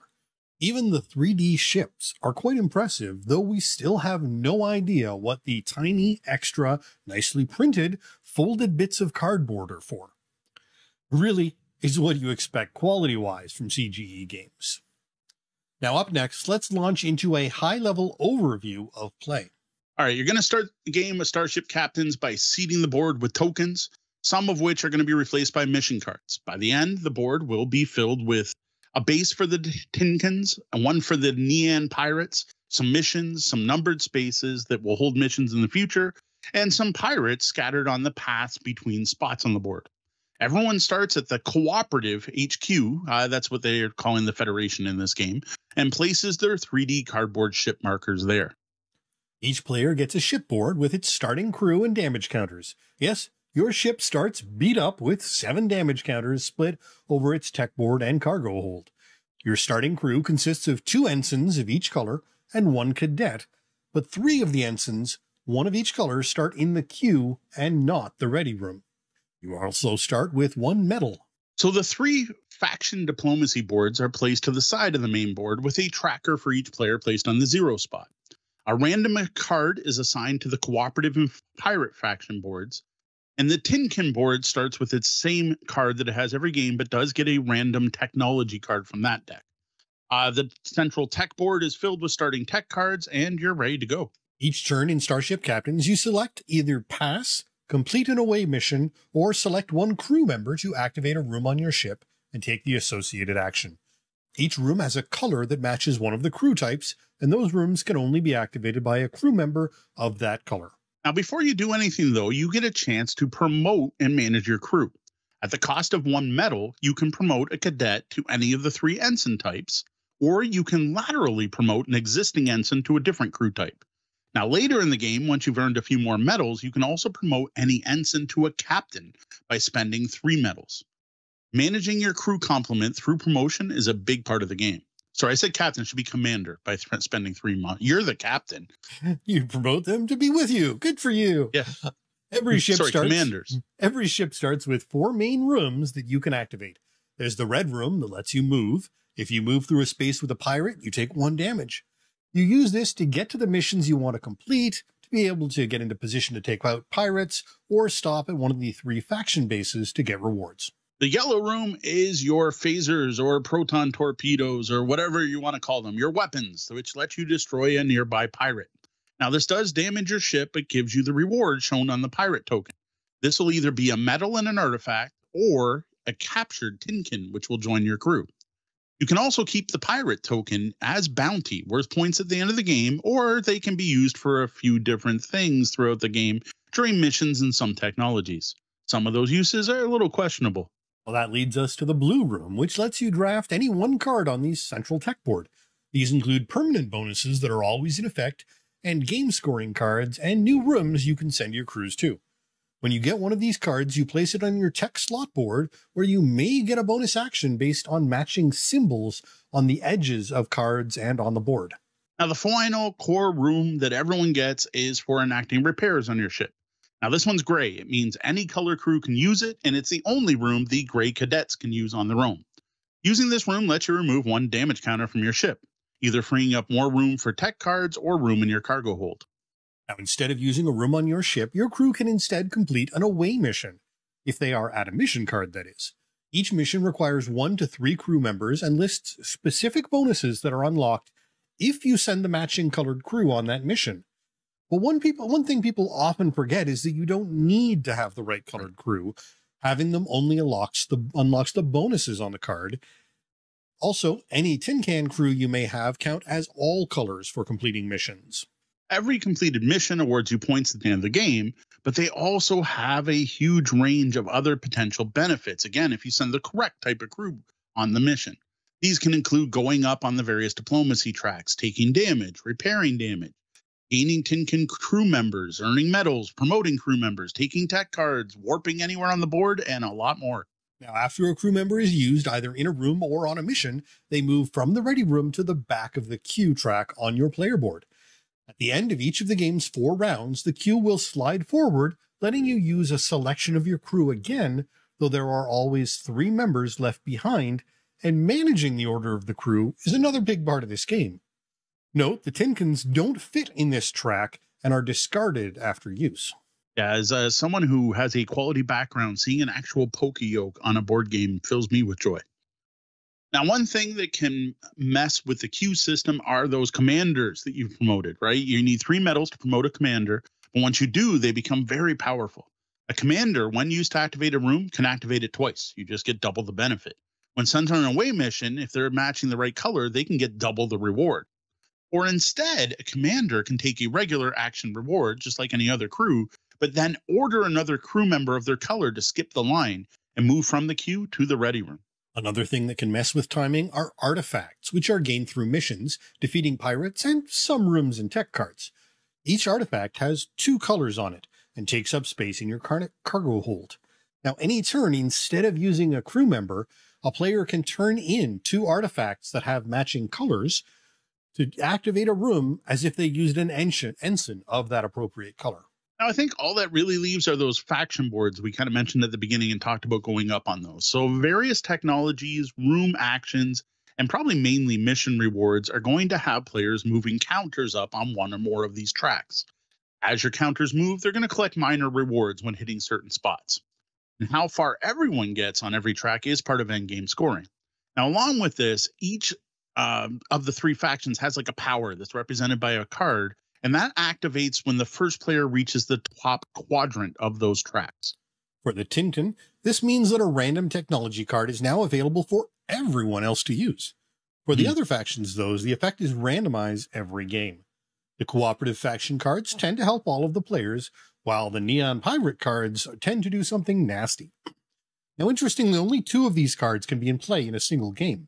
Even the 3D ships are quite impressive, though we still have no idea what the tiny, extra, nicely printed, folded bits of cardboard are for. Really is what you expect quality-wise from CGE games. Now up next, let's launch into a high-level overview of play. All right, you're going to start the game with Starship Captains by seeding the board with tokens, some of which are going to be replaced by mission cards. By the end, the board will be filled with a base for the Tinkans, and one for the Neon Pirates, some missions, some numbered spaces that will hold missions in the future, and some pirates scattered on the paths between spots on the board. Everyone starts at the Cooperative HQ, that's what they're calling the Federation in this game, and places their 3D cardboard ship markers there. Each player gets a shipboard with its starting crew and damage counters. Yes, your ship starts beat up with 7 damage counters split over its tech board and cargo hold. Your starting crew consists of 2 ensigns of each color and 1 cadet, but 3 of the ensigns, 1 of each color, start in the queue and not the ready room. You also start with 1 medal. So the 3 faction diplomacy boards are placed to the side of the main board with a tracker for each player placed on the 0 spot. A random card is assigned to the Cooperative and Pirate faction boards, and the Tinkin board starts with its same card that it has every game, but does get a random technology card from that deck. The central tech board is filled with starting tech cards, and you're ready to go. Each turn in Starship Captains, you select either pass, complete an away mission, or select 1 crew member to activate a room on your ship and take the associated action. Each room has a color that matches one of the crew types, and those rooms can only be activated by a crew member of that color. Now, before you do anything, though, you get a chance to promote and manage your crew. At the cost of 1 medal, you can promote a cadet to any of the 3 ensign types, or you can laterally promote an existing ensign to a different crew type. Now, later in the game, once you've earned a few more medals, you can also promote any ensign to a captain by spending 3 medals. Managing your crew complement through promotion is a big part of the game. Sorry, I said captain, should be commander by spending 3 months. You're the captain. You promote them to be with you. Good for you. Yeah. Every ship starts with 4 main rooms that you can activate. There's the red room that lets you move. If you move through a space with a pirate, you take 1 damage. You use this to get to the missions you want to complete, to be able to get into position to take out pirates, or stop at one of the 3 faction bases to get rewards. The yellow room is your phasers or proton torpedoes or whatever you want to call them, your weapons, which let you destroy a nearby pirate. Now, this does damage your ship, but gives you the reward shown on the pirate token. This will either be a medal and an artifact or a captured Tinkin, which will join your crew. You can also keep the pirate token as bounty, worth points at the end of the game, or they can be used for a few different things throughout the game during missions and some technologies. Some of those uses are a little questionable. Well, that leads us to the Blue Room, which lets you draft any one card on the central tech board. These include permanent bonuses that are always in effect, and game scoring cards, and new rooms you can send your crews to. When you get one of these cards, you place it on your tech slot board, where you may get a bonus action based on matching symbols on the edges of cards and on the board. Now, the final core room that everyone gets is for enacting repairs on your ship. Now, this one's gray. It means any color crew can use it, and it's the only room the gray cadets can use on their own. Using this room lets you remove one damage counter from your ship, either freeing up more room for tech cards or room in your cargo hold. Now, instead of using a room on your ship, your crew can instead complete an away mission, if they are at a mission card, that is. Each mission requires 1 to 3 crew members and lists specific bonuses that are unlocked if you send the matching colored crew on that mission. But one thing people often forget is that you don't need to have the right colored crew. Having them only unlocks the bonuses on the card. Also, any tin can crew you may have count as all colors for completing missions. Every completed mission awards you points at the end of the game, but they also have a huge range of other potential benefits, again, if you send the correct type of crew on the mission. These can include going up on the various diplomacy tracks, taking damage, repairing damage, gaining Tinkin crew members, earning medals, promoting crew members, taking tech cards, warping anywhere on the board, and a lot more. Now, after a crew member is used either in a room or on a mission, they move from the ready room to the back of the queue track on your player board. At the end of each of the game's 4 rounds, the queue will slide forward, letting you use a selection of your crew again, though there are always 3 members left behind, and managing the order of the crew is another big part of this game. Note, the Tinkins don't fit in this track and are discarded after use. Yeah, as someone who has a quality background, seeing an actual Pokeyoke on a board game fills me with joy. Now, one thing that can mess with the queue system are those commanders that you've promoted, right? You need 3 medals to promote a commander, but once you do, they become very powerful. A commander, when used to activate a room, can activate it twice. You just get double the benefit. When sent on an away mission, if they're matching the right color, they can get double the reward. Or instead, a commander can take a regular action reward, just like any other crew, but then order another crew member of their color to skip the line and move from the queue to the ready room. Another thing that can mess with timing are artifacts, which are gained through missions, defeating pirates, and some rooms and tech carts. Each artifact has 2 colors on it and takes up space in your cargo hold. Now, any turn, instead of using a crew member, a player can turn in 2 artifacts that have matching colors to activate a room as if they used an ensign of that appropriate color. Now, I think all that really leaves are those faction boards we kind of mentioned at the beginning and talked about going up on those. So various technologies, room actions, and probably mainly mission rewards are going to have players moving counters up on one or more of these tracks. As your counters move, they're going to collect minor rewards when hitting certain spots. And how far everyone gets on every track is part of endgame scoring. Now, along with this, each of the 3 factions has like a power that's represented by a card, and that activates when the first player reaches the top quadrant of those tracks. For the Tintin, this means that a random technology card is now available for everyone else to use. For the other factions, though, the effect is randomized every game. The cooperative faction cards tend to help all of the players, while the neon pirate cards tend to do something nasty. Now, interestingly, only 2 of these cards can be in play in a single game.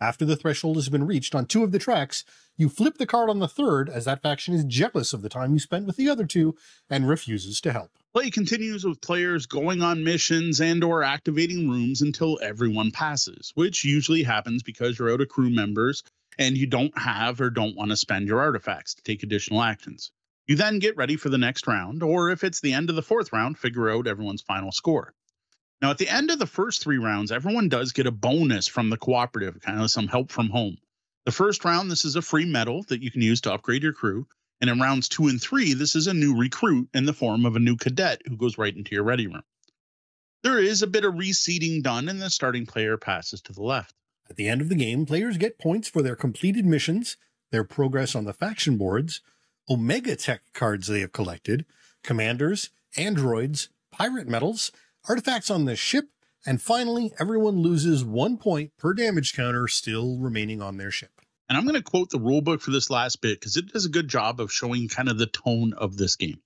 After the threshold has been reached on 2 of the tracks, you flip the card on the third, as that faction is jealous of the time you spent with the other 2 and refuses to help. Play continues with players going on missions and or activating rooms until everyone passes, which usually happens because you're out of crew members and you don't have or don't want to spend your artifacts to take additional actions. You then get ready for the next round, or if it's the end of the 4th round, figure out everyone's final score. Now, at the end of the first 3 rounds, everyone does get a bonus from the cooperative, kind of some help from home. The first round, this is a free medal that you can use to upgrade your crew. And in rounds 2 and 3, this is a new recruit in the form of a new cadet who goes right into your ready room. There is a bit of reseeding done, and the starting player passes to the left. At the end of the game, players get points for their completed missions, their progress on the faction boards, Omega Tech cards they have collected, commanders, androids, pirate medals, artifacts on the ship, and finally, everyone loses 1 point per damage counter still remaining on their ship. And I'm going to quote the rulebook for this last bit because it does a good job of showing kind of the tone of this game.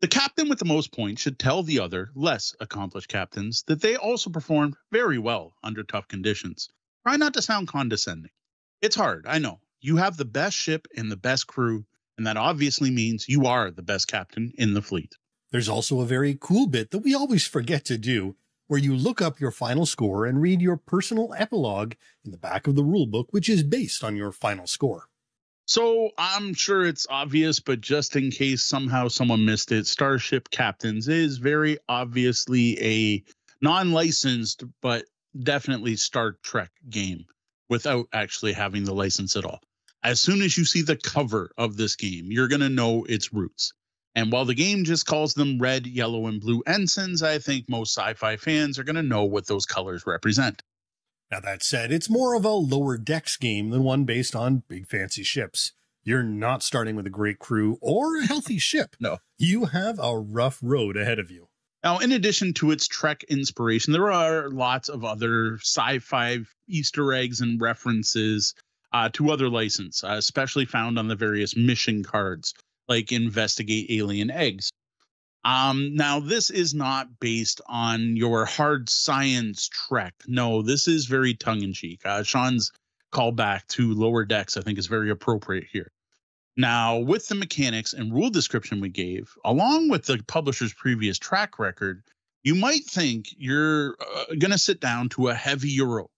The captain with the most points should tell the other, less accomplished captains that they also performed very well under tough conditions. Try not to sound condescending. It's hard, I know. You have the best ship and the best crew, and that obviously means you are the best captain in the fleet. There's also a very cool bit that we always forget to do, where you look up your final score and read your personal epilogue in the back of the rulebook, which is based on your final score. So I'm sure it's obvious, but just in case somehow someone missed it, Starship Captains is very obviously a non-licensed, but definitely Star Trek game without actually having the license at all. As soon as you see the cover of this game, you're going to know its roots. And while the game just calls them red, yellow, and blue ensigns, I think most sci-fi fans are going to know what those colors represent. Now that said, it's more of a lower decks game than one based on big fancy ships. You're not starting with a great crew or a healthy ship. No. You have a rough road ahead of you. Now, in addition to its Trek inspiration, there are lots of other sci-fi Easter eggs and references to other licenses, especially found on the various mission cards, like investigate alien eggs. Now, this is not based on your hard science Trek. No, this is very tongue-in-cheek. Sean's callback to lower decks, I think, is very appropriate here. Now, with the mechanics and rule description we gave, along with the publisher's previous track record, you might think you're going to sit down to a heavy Euro,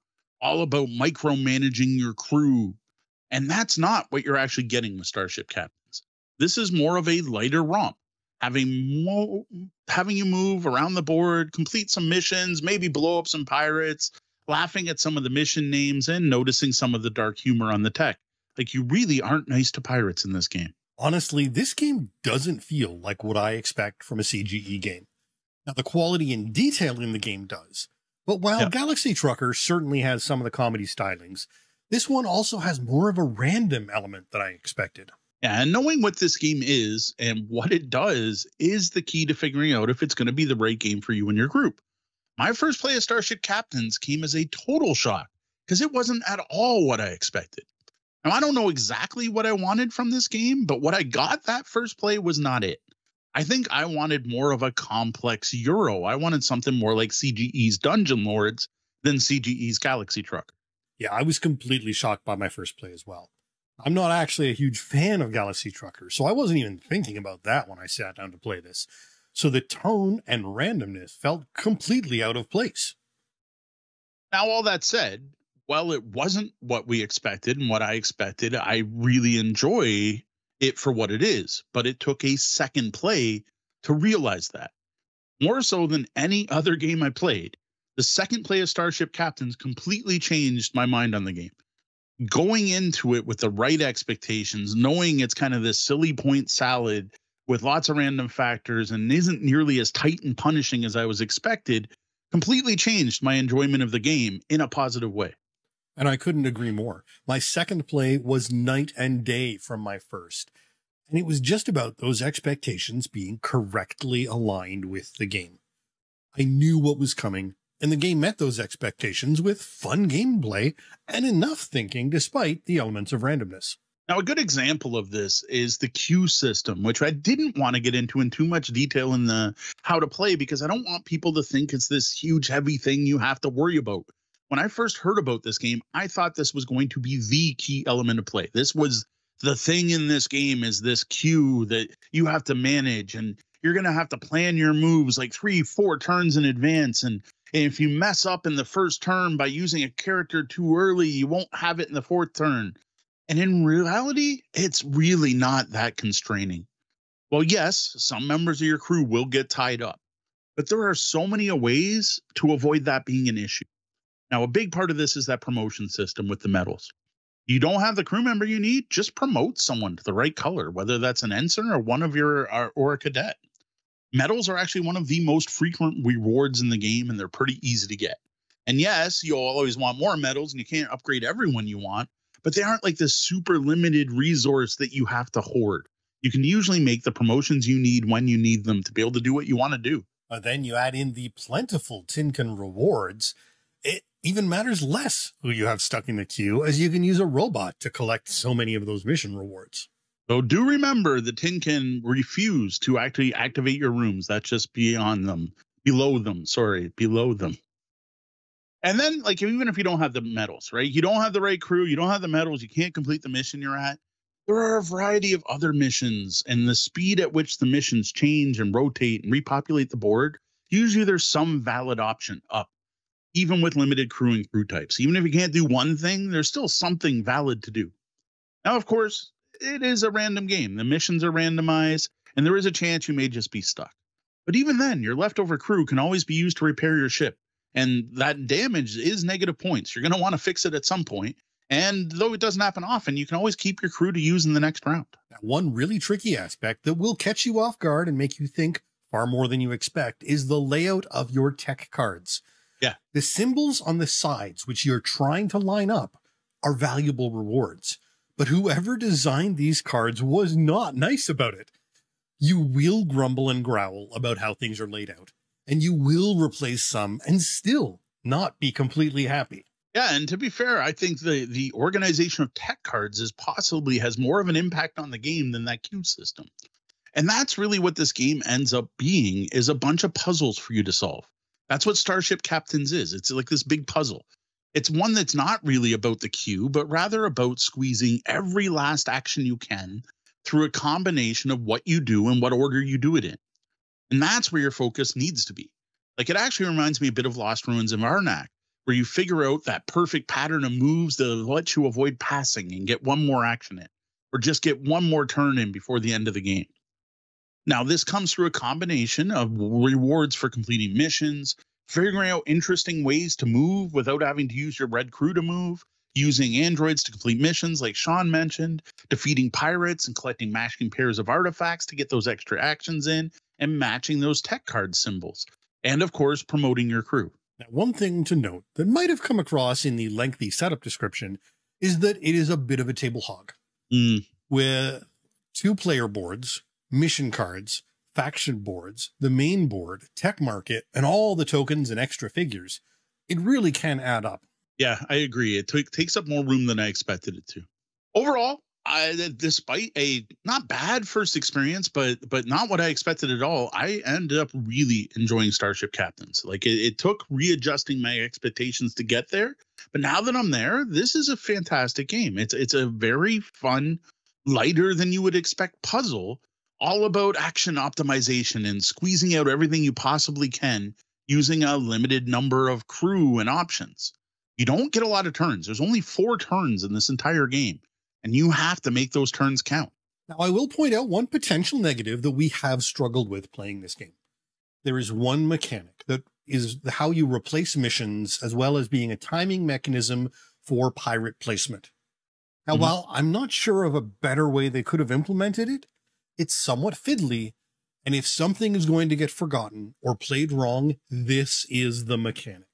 all about micromanaging your crew. And that's not what you're actually getting with Starship Captain. This is more of a lighter romp, having you move around the board, complete some missions, maybe blow up some pirates, laughing at some of the mission names and noticing some of the dark humor on the tech. Like, you really aren't nice to pirates in this game. Honestly, this game doesn't feel like what I expect from a CGE game. Now, the quality and detail in the game does, but while Galaxy Trucker certainly has some of the comedy stylings, this one also has more of a random element than I expected. Yeah, and knowing what this game is and what it does is the key to figuring out if it's going to be the right game for you and your group. My first play of Starship Captains came as a total shock because it wasn't at all what I expected. Now, I don't know exactly what I wanted from this game, but what I got that first play was not it. I think I wanted more of a complex Euro. I wanted something more like CGE's Dungeon Lords than CGE's Galaxy Trucker. Yeah, I was completely shocked by my first play as well. I'm not actually a huge fan of Galaxy Trucker, so I wasn't even thinking about that when I sat down to play this. So the tone and randomness felt completely out of place. Now, all that said, while it wasn't what we expected and what I expected, I really enjoy it for what it is. But it took a second play to realize that. More so than any other game I played, the second play of Starship Captains completely changed my mind on the game. Going into it with the right expectations, knowing it's kind of this silly point salad with lots of random factors and isn't nearly as tight and punishing as I was expected, completely changed my enjoyment of the game in a positive way. And I couldn't agree more. My second play was night and day from my first, and it was just about those expectations being correctly aligned with the game. I knew what was coming, and the game met those expectations with fun gameplay and enough thinking despite the elements of randomness. Now, a good example of this is the queue system, which I didn't want to get into in too much detail in the how to play because I don't want people to think it's this huge, heavy thing you have to worry about. When I first heard about this game, I thought this was going to be the key element of play. This was the thing in this game, is this queue that you have to manage, and you're going to have to plan your moves like 3-4 turns in advance, and if you mess up in the first turn by using a character too early, you won't have it in the fourth turn. And in reality, it's really not that constraining. Well, yes, some members of your crew will get tied up, but there are so many ways to avoid that being an issue. Now, a big part of this is that promotion system with the medals. You don't have the crew member you need, just promote someone to the right color, whether that's an ensign or one of your or a cadet. Medals are actually one of the most frequent rewards in the game, and they're pretty easy to get. And yes, you'll always want more medals, and you can't upgrade everyone you want, but they aren't like this super limited resource that you have to hoard. you can usually make the promotions you need when you need them to be able to do what you want to do. Then you add in the plentiful Tinkin rewards. It even matters less who you have stuck in the queue, as you can use a robot to collect so many of those mission rewards. So do remember the Tinkin refuse to actually activate your rooms. That's just beyond them. Below them, sorry, below them. And then, like, even if you don't have the medals, right? You don't have the right crew, you don't have the medals, you can't complete the mission you're at. There are a variety of other missions, and the speed at which the missions change and rotate and repopulate the board, usually there's some valid option up, even with limited crew and crew types. Even if you can't do one thing, there's still something valid to do. Now, of course, it is a random game. The missions are randomized, and there is a chance you may just be stuck. But even then, your leftover crew can always be used to repair your ship. And that damage is negative points. You're going to want to fix it at some point. And though it doesn't happen often, you can always keep your crew to use in the next round. One really tricky aspect that will catch you off guard and make you think far more than you expect is the layout of your tech cards. Yeah. The symbols on the sides, which you're trying to line up, are valuable rewards. But whoever designed these cards was not nice about it. You will grumble and growl about how things are laid out. And you will replace some and still not be completely happy. Yeah, and to be fair, I think the organization of tech cards is possibly has more of an impact on the game than that queue system. And that's really what this game ends up being, is a bunch of puzzles for you to solve. That's what Starship Captains is. It's like this big puzzle. It's one that's not really about the queue, but rather about squeezing every last action you can through a combination of what you do and what order you do it in. And that's where your focus needs to be. Like, it actually reminds me a bit of Lost Ruins of Arnak, where you figure out that perfect pattern of moves that let you avoid passing and get one more action in, or just get one more turn in before the end of the game. Now, this comes through a combination of rewards for completing missions, figuring out interesting ways to move without having to use your red crew to move, using androids to complete missions like Sean mentioned, defeating pirates and collecting matching pairs of artifacts to get those extra actions in, and matching those tech card symbols, and of course, promoting your crew. Now, one thing to note that might have come across in the lengthy setup description is that it is a bit of a table hog with two player boards, mission cards, faction boards, the main board, tech market, and all the tokens and extra figures. It really can add up. Yeah, I agree. It takes up more room than I expected it to. Overall, despite a not bad first experience, but not what I expected at all, I ended up really enjoying Starship Captains. Like, it took readjusting my expectations to get there. But now that I'm there, this is a fantastic game. It's a very fun, lighter than you would expect puzzle, all about action optimization and squeezing out everything you possibly can using a limited number of crew and options. You don't get a lot of turns. There's only 4 turns in this entire game, and you have to make those turns count. Now, I will point out one potential negative that we have struggled with playing this game. There is one mechanic that is how you replace missions, as well as being a timing mechanism for pirate placement. Now, while I'm not sure of a better way they could have implemented it, it's somewhat fiddly. And if something is going to get forgotten or played wrong, this is the mechanic.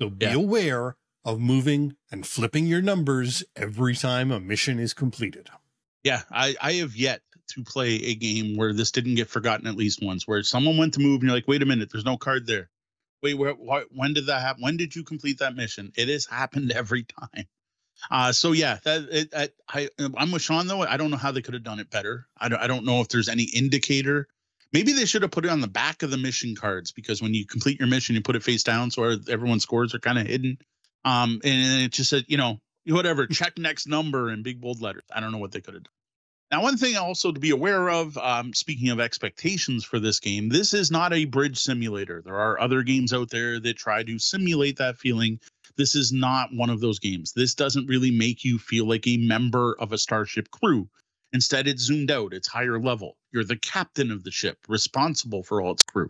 So be aware of moving and flipping your numbers every time a mission is completed. Yeah, I have yet to play a game where this didn't get forgotten at least once, where someone went to move and you're like, wait a minute, there's no card there. Wait, when did that happen? When did you complete that mission? It has happened every time. So yeah, I'm with Sean though. I don't know how they could have done it better. I don't know if there's any indicator. Maybe they should have put it on the back of the mission cards, because when you complete your mission, you put it face down so everyone's scores are kind of hidden. And it just said, you know, whatever, check next number in big bold letters. I don't know what they could have done. Now, one thing also to be aware of, speaking of expectations for this game, this is not a bridge simulator. There are other games out there that try to simulate that feeling. This is not one of those games. This doesn't really make you feel like a member of a starship crew. Instead, it's zoomed out. It's higher level. You're the captain of the ship, responsible for all its crew.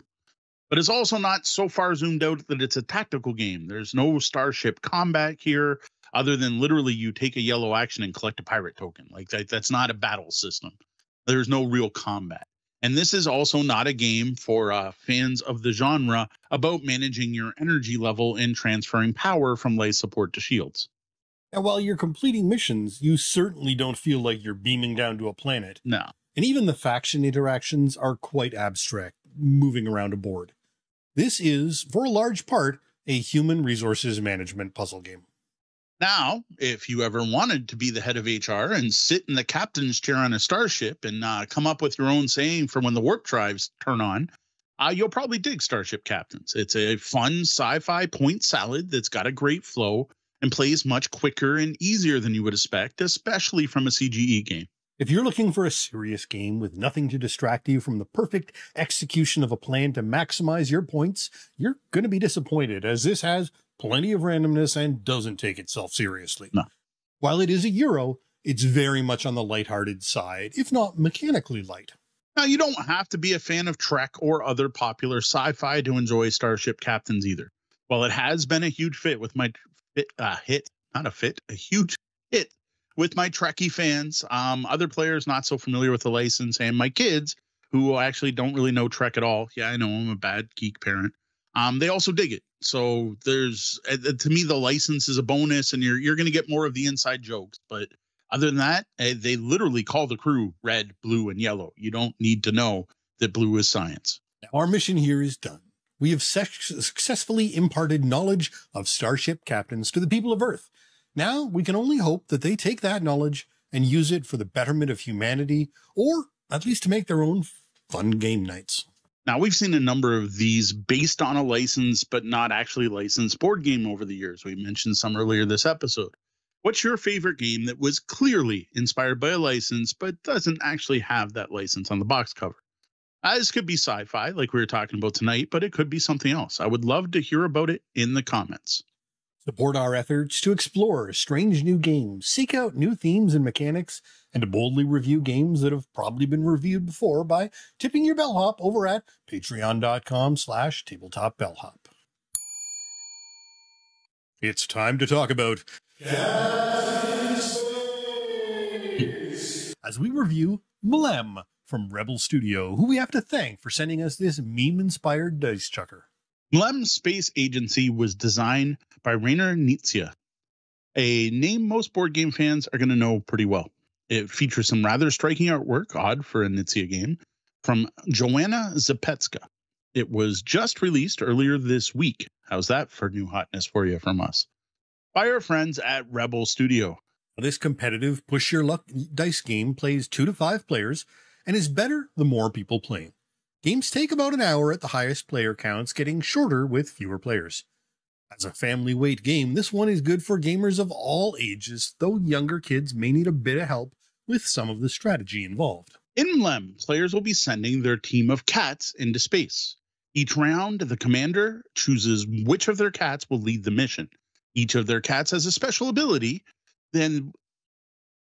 But it's also not so far zoomed out that it's a tactical game. There's no starship combat here, other than literally you take a yellow action and collect a pirate token. Like, that's not a battle system. There's no real combat. And this is also not a game for fans of the genre about managing your energy level and transferring power from light support to shields. Now, while you're completing missions, you certainly don't feel like you're beaming down to a planet. No. And even the faction interactions are quite abstract, moving around a board. This is, for a large part, a human resources management puzzle game. Now, if you ever wanted to be the head of HR and sit in the captain's chair on a starship and come up with your own saying for when the warp drives turn on, you'll probably dig Starship Captains. It's a fun sci-fi point salad that's got a great flow and plays much quicker and easier than you would expect, especially from a CGE game. If you're looking for a serious game with nothing to distract you from the perfect execution of a plan to maximize your points, you're going to be disappointed, as this has plenty of randomness and doesn't take itself seriously. No. While it is a Euro, it's very much on the lighthearted side, if not mechanically light. Now, you don't have to be a fan of Trek or other popular sci-fi to enjoy Starship Captains either. While it has been a huge fit with my huge hit with my Trekkie fans, other players not so familiar with the license, and my kids, who actually don't really know Trek at all. Yeah, I know, I'm a bad geek parent. They also dig it. So there's, to me, the license is a bonus, and you're going to get more of the inside jokes. But other than that, they literally call the crew red, blue, and yellow. You don't need to know that blue is science. Our mission here is done. We have successfully imparted knowledge of Starship Captains to the people of Earth. Now, we can only hope that they take that knowledge and use it for the betterment of humanity, or at least to make their own fun game nights. Now, we've seen a number of these based on a licensed but not actually licensed board game over the years. We mentioned some earlier this episode. What's your favorite game that was clearly inspired by a license but doesn't actually have that license on the box cover? This could be sci-fi, like we were talking about tonight, but it could be something else. I would love to hear about it in the comments. Support our efforts to explore strange new games, seek out new themes and mechanics, and to boldly review games that have probably been reviewed before by tipping your bellhop over at patreon.com/tabletopbellhop. It's time to talk about Space, as we review MLEM from Rebel Studio, who we have to thank for sending us this meme-inspired dice chucker. MLEM Space Agency was designed by Rainer Nietzsche, a name most board game fans are going to know pretty well. It features some rather striking artwork, odd for a Nietzsche game, from Joanna Zapetska. It was just released earlier this week. How's that for new hotness for you from us? By our friends at Rebel Studio. This competitive push-your-luck dice game plays 2 to 5 players and is better the more people play. Games take about an hour at the highest player counts, getting shorter with fewer players. As a family weight game, this one is good for gamers of all ages, though younger kids may need a bit of help with some of the strategy involved. In MLEM, players will be sending their team of cats into space. Each round, the commander chooses which of their cats will lead the mission. Each of their cats has a special ability. Then,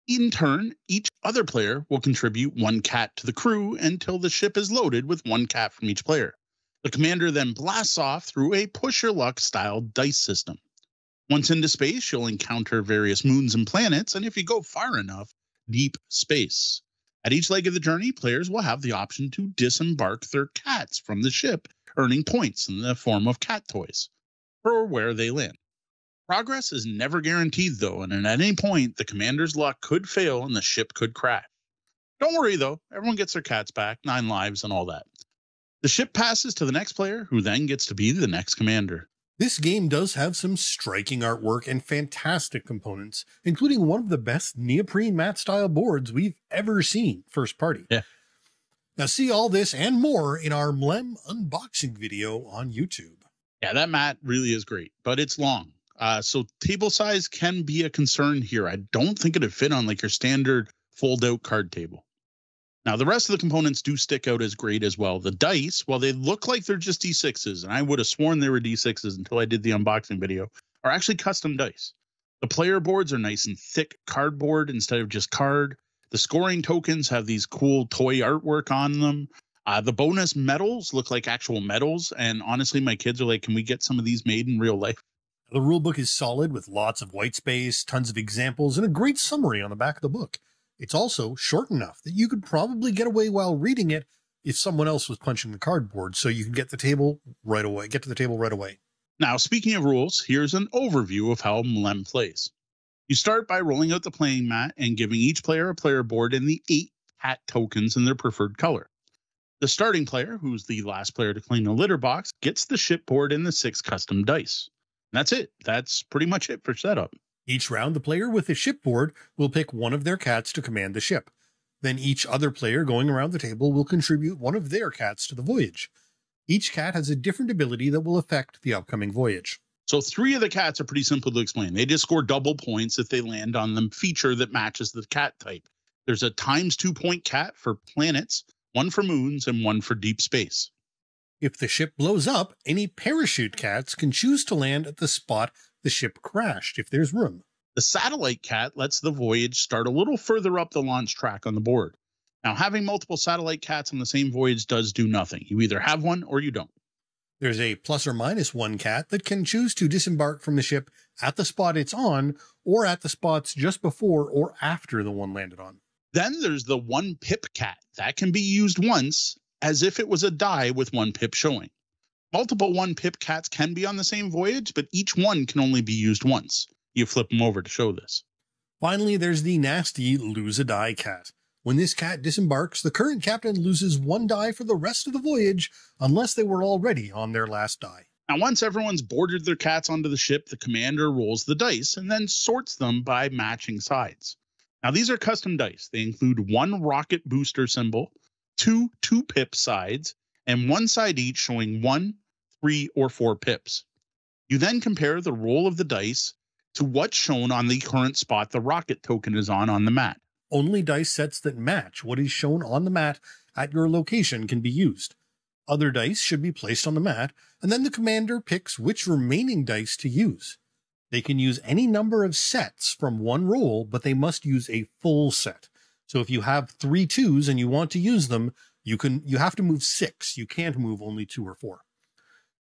in turn, each other player will contribute 1 cat to the crew until the ship is loaded with 1 cat from each player. The commander then blasts off through a push-your-luck style dice system. Once into space, you'll encounter various moons and planets, and if you go far enough, deep space. At each leg of the journey, players will have the option to disembark their cats from the ship, earning points in the form of cat toys for where they land. Progress is never guaranteed, though, and at any point, the commander's luck could fail and the ship could crash. Don't worry, though. Everyone gets their cats back, 9 lives, and all that. The ship passes to the next player, who then gets to be the next commander. This game does have some striking artwork and fantastic components, including one of the best neoprene mat-style boards we've ever seen first party. Yeah. Now see all this and more in our MLEM unboxing video on YouTube. Yeah, that mat really is great, but it's long. So table size can be a concern here. I don't think it'd fit on like your standard fold-out card table. Now, the rest of the components do stick out as great as well. The dice, while they look like they're just D6s, and I would have sworn they were D6s until I did the unboxing video, are actually custom dice. The player boards are nice and thick cardboard instead of just card. The scoring tokens have these cool toy artwork on them. The bonus medals look like actual medals, and honestly, my kids are like, can we get some of these made in real life? The rulebook is solid with lots of white space, tons of examples, and a great summary on the back of the book. It's also short enough that you could probably get away while reading it if someone else was punching the cardboard, so you can get to the table right away. Now, speaking of rules, here's an overview of how MLEM plays. You start by rolling out the playing mat and giving each player a player board and the 8 at tokens in their preferred color. The starting player, who's the last player to clean the litter box, gets the shipboard and the 6 custom dice. And that's it. That's pretty much it for setup. Each round, the player with the shipboard will pick one of their cats to command the ship. Then each other player going around the table will contribute one of their cats to the voyage. Each cat has a different ability that will affect the upcoming voyage. So 3 of the cats are pretty simple to explain. They just score double points if they land on the feature that matches the cat type. There's a ×2 point cat for planets, 1 for moons, and 1 for deep space. If the ship blows up, any parachute cats can choose to land at the spot the ship crashed if there's room. The satellite cat lets the voyage start a little further up the launch track on the board. Now, having multiple satellite cats on the same voyage does do nothing. You either have one or you don't. There's a ±1 cat that can choose to disembark from the ship at the spot it's on or at the spots just before or after the one landed on. Then there's the 1-pip cat that can be used once as if it was a die with 1 pip showing. Multiple 1-pip cats can be on the same voyage, but each one can only be used once. You flip them over to show this. Finally, there's the nasty lose a die cat. When this cat disembarks, the current captain loses 1 die for the rest of the voyage unless they were already on their last die. Now, once everyone's boarded their cats onto the ship, the commander rolls the dice and then sorts them by matching sides. Now, these are custom dice. They include 1 rocket booster symbol, 2 2-pip sides, and 1 side each showing 1, 3, or 4 pips. You then compare the roll of the dice to what's shown on the current spot the rocket token is on the mat. Only dice sets that match what is shown on the mat at your location can be used. Other dice should be placed on the mat, and then the commander picks which remaining dice to use. They can use any number of sets from one roll, but they must use a full set. So if you have 3 2s and you want to use them, you have to move 6. You can't move only 2 or 4.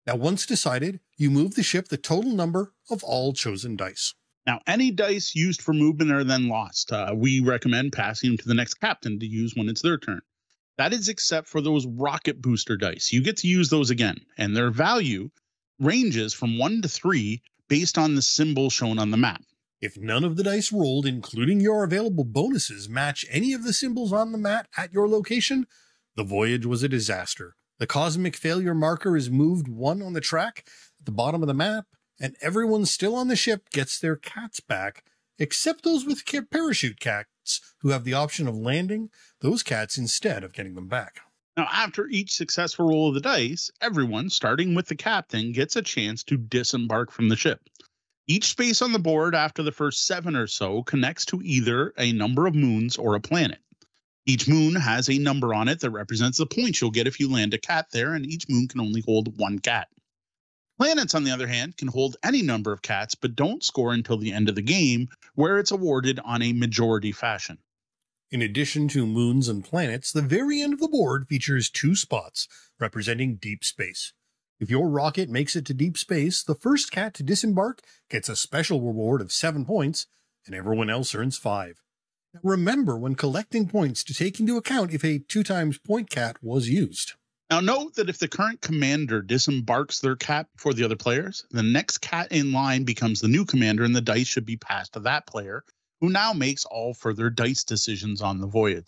Now, once decided, you move the ship the total number of all chosen dice. Now, any dice used for movement are then lost. We recommend passing them to the next captain to use when it's their turn. That is except for those rocket booster dice. You get to use those again, and their value ranges from 1 to 3, based on the symbol shown on the map. If none of the dice rolled, including your available bonuses, match any of the symbols on the mat at your location, the voyage was a disaster. The cosmic failure marker is moved 1 on the track at the bottom of the map, and everyone still on the ship gets their cats back, except those with parachute cats who have the option of landing those cats instead of getting them back. Now, after each successful roll of the dice, everyone, starting with the captain, gets a chance to disembark from the ship. Each space on the board after the first 7 or so connects to either a number of moons or a planet. Each moon has a number on it that represents the points you'll get if you land a cat there, and each moon can only hold 1 cat. Planets, on the other hand, can hold any number of cats, but don't score until the end of the game, where it's awarded on a majority fashion. In addition to moons and planets, the very end of the board features 2 spots representing deep space. If your rocket makes it to deep space, the first cat to disembark gets a special reward of 7 points, and everyone else earns 5. Now, remember when collecting points to take into account if a 2x point cat was used. Now note that if the current commander disembarks their cat before the other players, the next cat in line becomes the new commander, and the dice should be passed to that player, who now makes all further dice decisions on the voyage.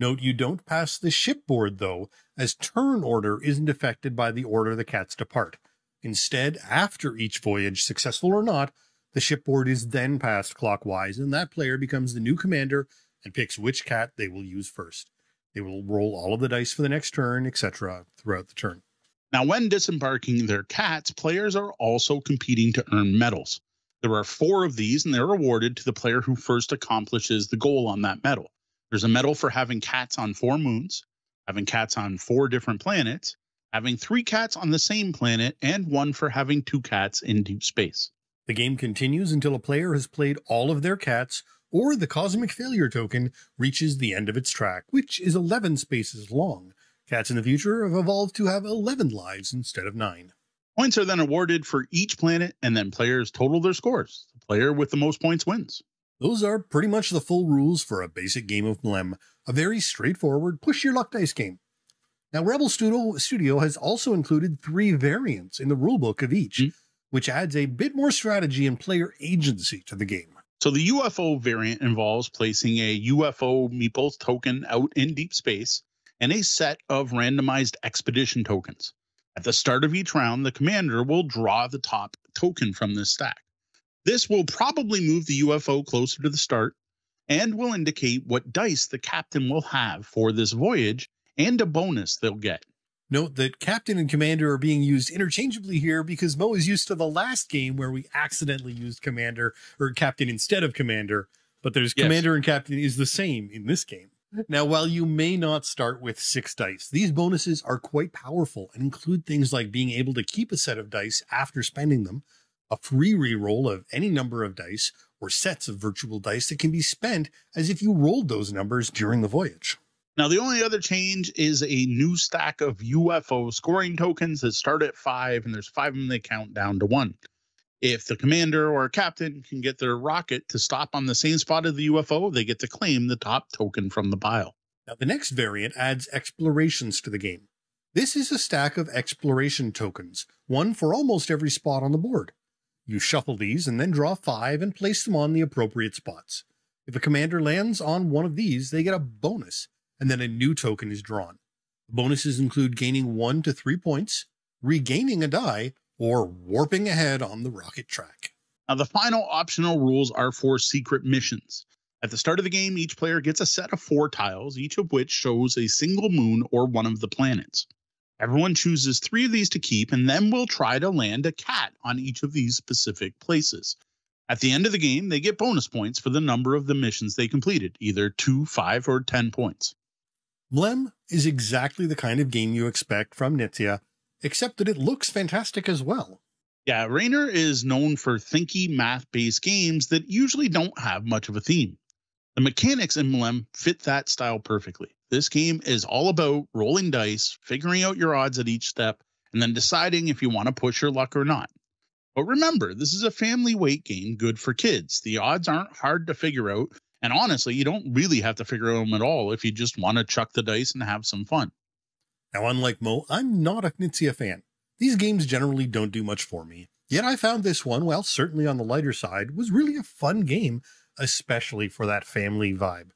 Note you don't pass the shipboard, though, as turn order isn't affected by the order the cats depart. Instead, after each voyage, successful or not, the shipboard is then passed clockwise, and that player becomes the new commander and picks which cat they will use first. They will roll all of the dice for the next turn, etc., throughout the turn. Now, when disembarking their cats, players are also competing to earn medals. There are 4 of these, and they're awarded to the player who first accomplishes the goal on that medal. There's a medal for having cats on 4 moons, having cats on 4 different planets, having 3 cats on the same planet, and 1 for having 2 cats in deep space. The game continues until a player has played all of their cats, or the cosmic failure token reaches the end of its track, which is 11 spaces long. Cats in the future have evolved to have 11 lives instead of 9. Points are then awarded for each planet, and then players total their scores. The player with the most points wins. Those are pretty much the full rules for a basic game of MLEM, a very straightforward push-your-luck dice game. Now, Rebel Studio has also included 3 variants in the rulebook of each, which adds a bit more strategy and player agency to the game. So the UFO variant involves placing a UFO Meeples token out in deep space and a set of randomized expedition tokens. At the start of each round, the commander will draw the top token from this stack. This will probably move the UFO closer to the start and will indicate what dice the captain will have for this voyage and a bonus they'll get. Note that captain and commander are being used interchangeably here because Mo is used to the last game where we accidentally used commander or captain instead of commander, but there's commander and captain is the same in this game. Now, while you may not start with 6 dice, these bonuses are quite powerful and include things like being able to keep a set of dice after spending them, a free reroll of any number of dice or sets of virtual dice that can be spent as if you rolled those numbers during the voyage. Now, the only other change is a new stack of UFO scoring tokens that start at 5, and there's 5 of them that count down to 1. If the commander or captain can get their rocket to stop on the same spot as the UFO, they get to claim the top token from the pile. Now, the next variant adds explorations to the game. This is a stack of exploration tokens, one for almost every spot on the board. You shuffle these and then draw 5 and place them on the appropriate spots. If a commander lands on one of these, they get a bonus, and then a new token is drawn. Bonuses include gaining 1 to 3 points, regaining a die, or warping ahead on the rocket track. Now, the final optional rules are for secret missions. At the start of the game, each player gets a set of 4 tiles, each of which shows a single moon or one of the planets. Everyone chooses 3 of these to keep, and then will try to land a cat on each of these specific places. At the end of the game, they get bonus points for the number of the missions they completed, either 2, 5, or 10 points. MLEM is exactly the kind of game you expect from Nitya, except that it looks fantastic as well. Yeah, Rainer is known for thinky, math-based games that usually don't have much of a theme. The mechanics in MLEM fit that style perfectly. This game is all about rolling dice, figuring out your odds at each step, and then deciding if you want to push your luck or not. But remember, this is a family weight game good for kids. The odds aren't hard to figure out, and honestly, you don't really have to figure them at all if you just want to chuck the dice and have some fun. Now, unlike Mo, I'm not a Knizia fan. These games generally don't do much for me. Yet I found this one, while certainly on the lighter side, was really a fun game, especially for that family vibe.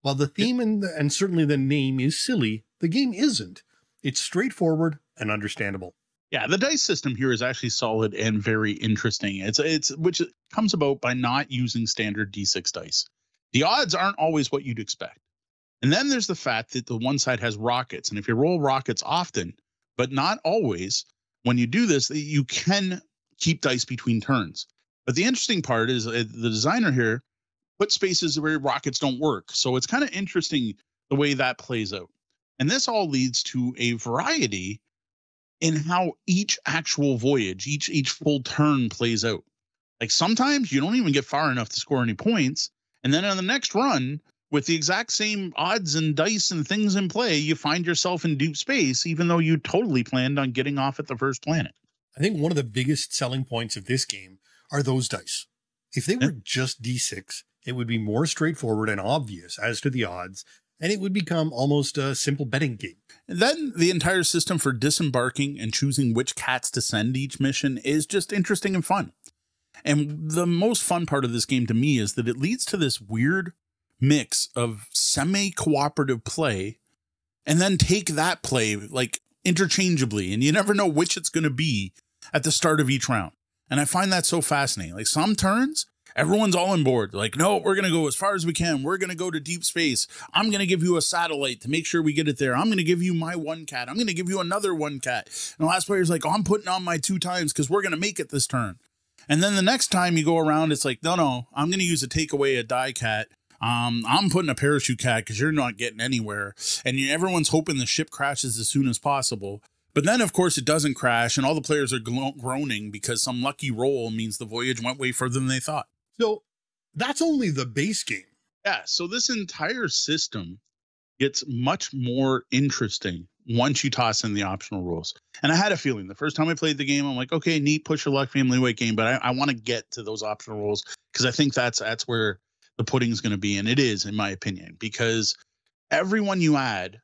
While the theme and certainly the name is silly, the game isn't. It's straightforward and understandable. Yeah, the dice system here is actually solid and very interesting. It's which comes about by not using standard D6 dice. The odds aren't always what you'd expect. And then there's the fact that the one side has rockets. And if you roll rockets often, but not always, when you do this, you can keep dice between turns. But the interesting part is the designer here put spaces where rockets don't work. So it's kind of interesting the way that plays out. And this all leads to a variety in how each actual voyage, each full turn plays out. Like sometimes you don't even get far enough to score any points. And then on the next run, with the exact same odds and dice and things in play, you find yourself in deep space, even though you totally planned on getting off at the first planet. I think one of the biggest selling points of this game are those dice. If they were just D6, it would be more straightforward and obvious as to the odds, and it would become almost a simple betting game. And then the entire system for disembarking and choosing which cats to send each mission is just interesting and fun. And the most fun part of this game to me is that it leads to this weird mix of semi-cooperative play, and then take that play like interchangeably, and you never know which it's going to be at the start of each round. And I find that so fascinating. Like some turns, everyone's all on board. Like, no, we're going to go as far as we can. We're going to go to deep space. I'm going to give you a satellite to make sure we get it there. I'm going to give you my 1 cat. I'm going to give you another 1 cat. And the last player's like, oh, I'm putting on my 2 times because we're going to make it this turn. And then the next time you go around, it's like, no, I'm going to use a takeaway, a die cat. I'm putting a parachute cat because you're not getting anywhere. And everyone's hoping the ship crashes as soon as possible. But then, of course, it doesn't crash, and all the players are groaning because some lucky roll means the voyage went way further than they thought. So that's only the base game. Yeah, so this entire system gets much more interesting once you toss in the optional rules. And I had a feeling the first time I played the game, I'm like, okay, neat, push your luck, family weight game. But I want to get to those optional rules because I think that's where the pudding's going to be. And it is, in my opinion, because everyone you add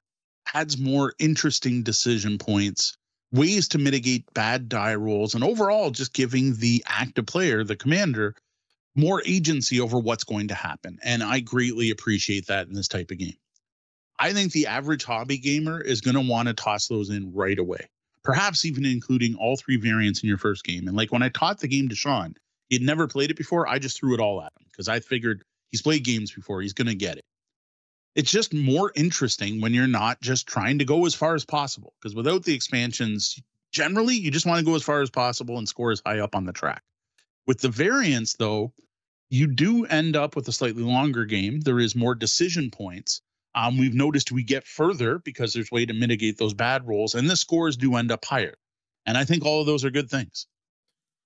adds more interesting decision points, ways to mitigate bad die rolls, and overall just giving the active player, the commander, more agency over what's going to happen. And I greatly appreciate that in this type of game. I think the average hobby gamer is going to want to toss those in right away, perhaps even including all three variants in your first game. And like when I taught the game to Sean, he'd never played it before. I just threw it all at him because I figured he's played games before. He's going to get it. It's just more interesting when you're not just trying to go as far as possible, because without the expansions, generally, you just want to go as far as possible and score as high up on the track. With the variants, though, you do end up with a slightly longer game. There is more decision points. We've noticed we get further because there's a way to mitigate those bad rolls, and the scores do end up higher. And I think all of those are good things.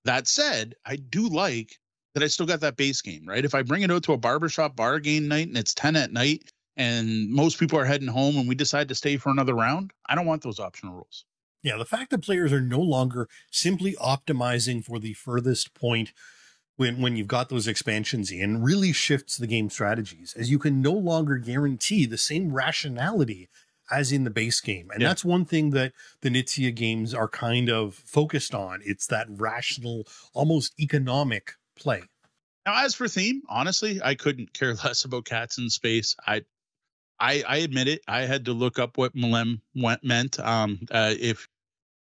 That said, I do like that I still got that base game, right? If I bring it out to a barbershop bar game night and it's 10 at night and most people are heading home and we decide to stay for another round, I don't want those optional rules. Yeah, the fact that players are no longer simply optimizing for the furthest point when you've got those expansions in really shifts the game strategies, as you can no longer guarantee the same rationality as in the base game. And that's one thing that the Nitsia games are kind of focused on. It's that rational, almost economic play. Now, as for theme, honestly, I couldn't care less about Cats in Space. I admit it. I had to look up what MLEM meant. If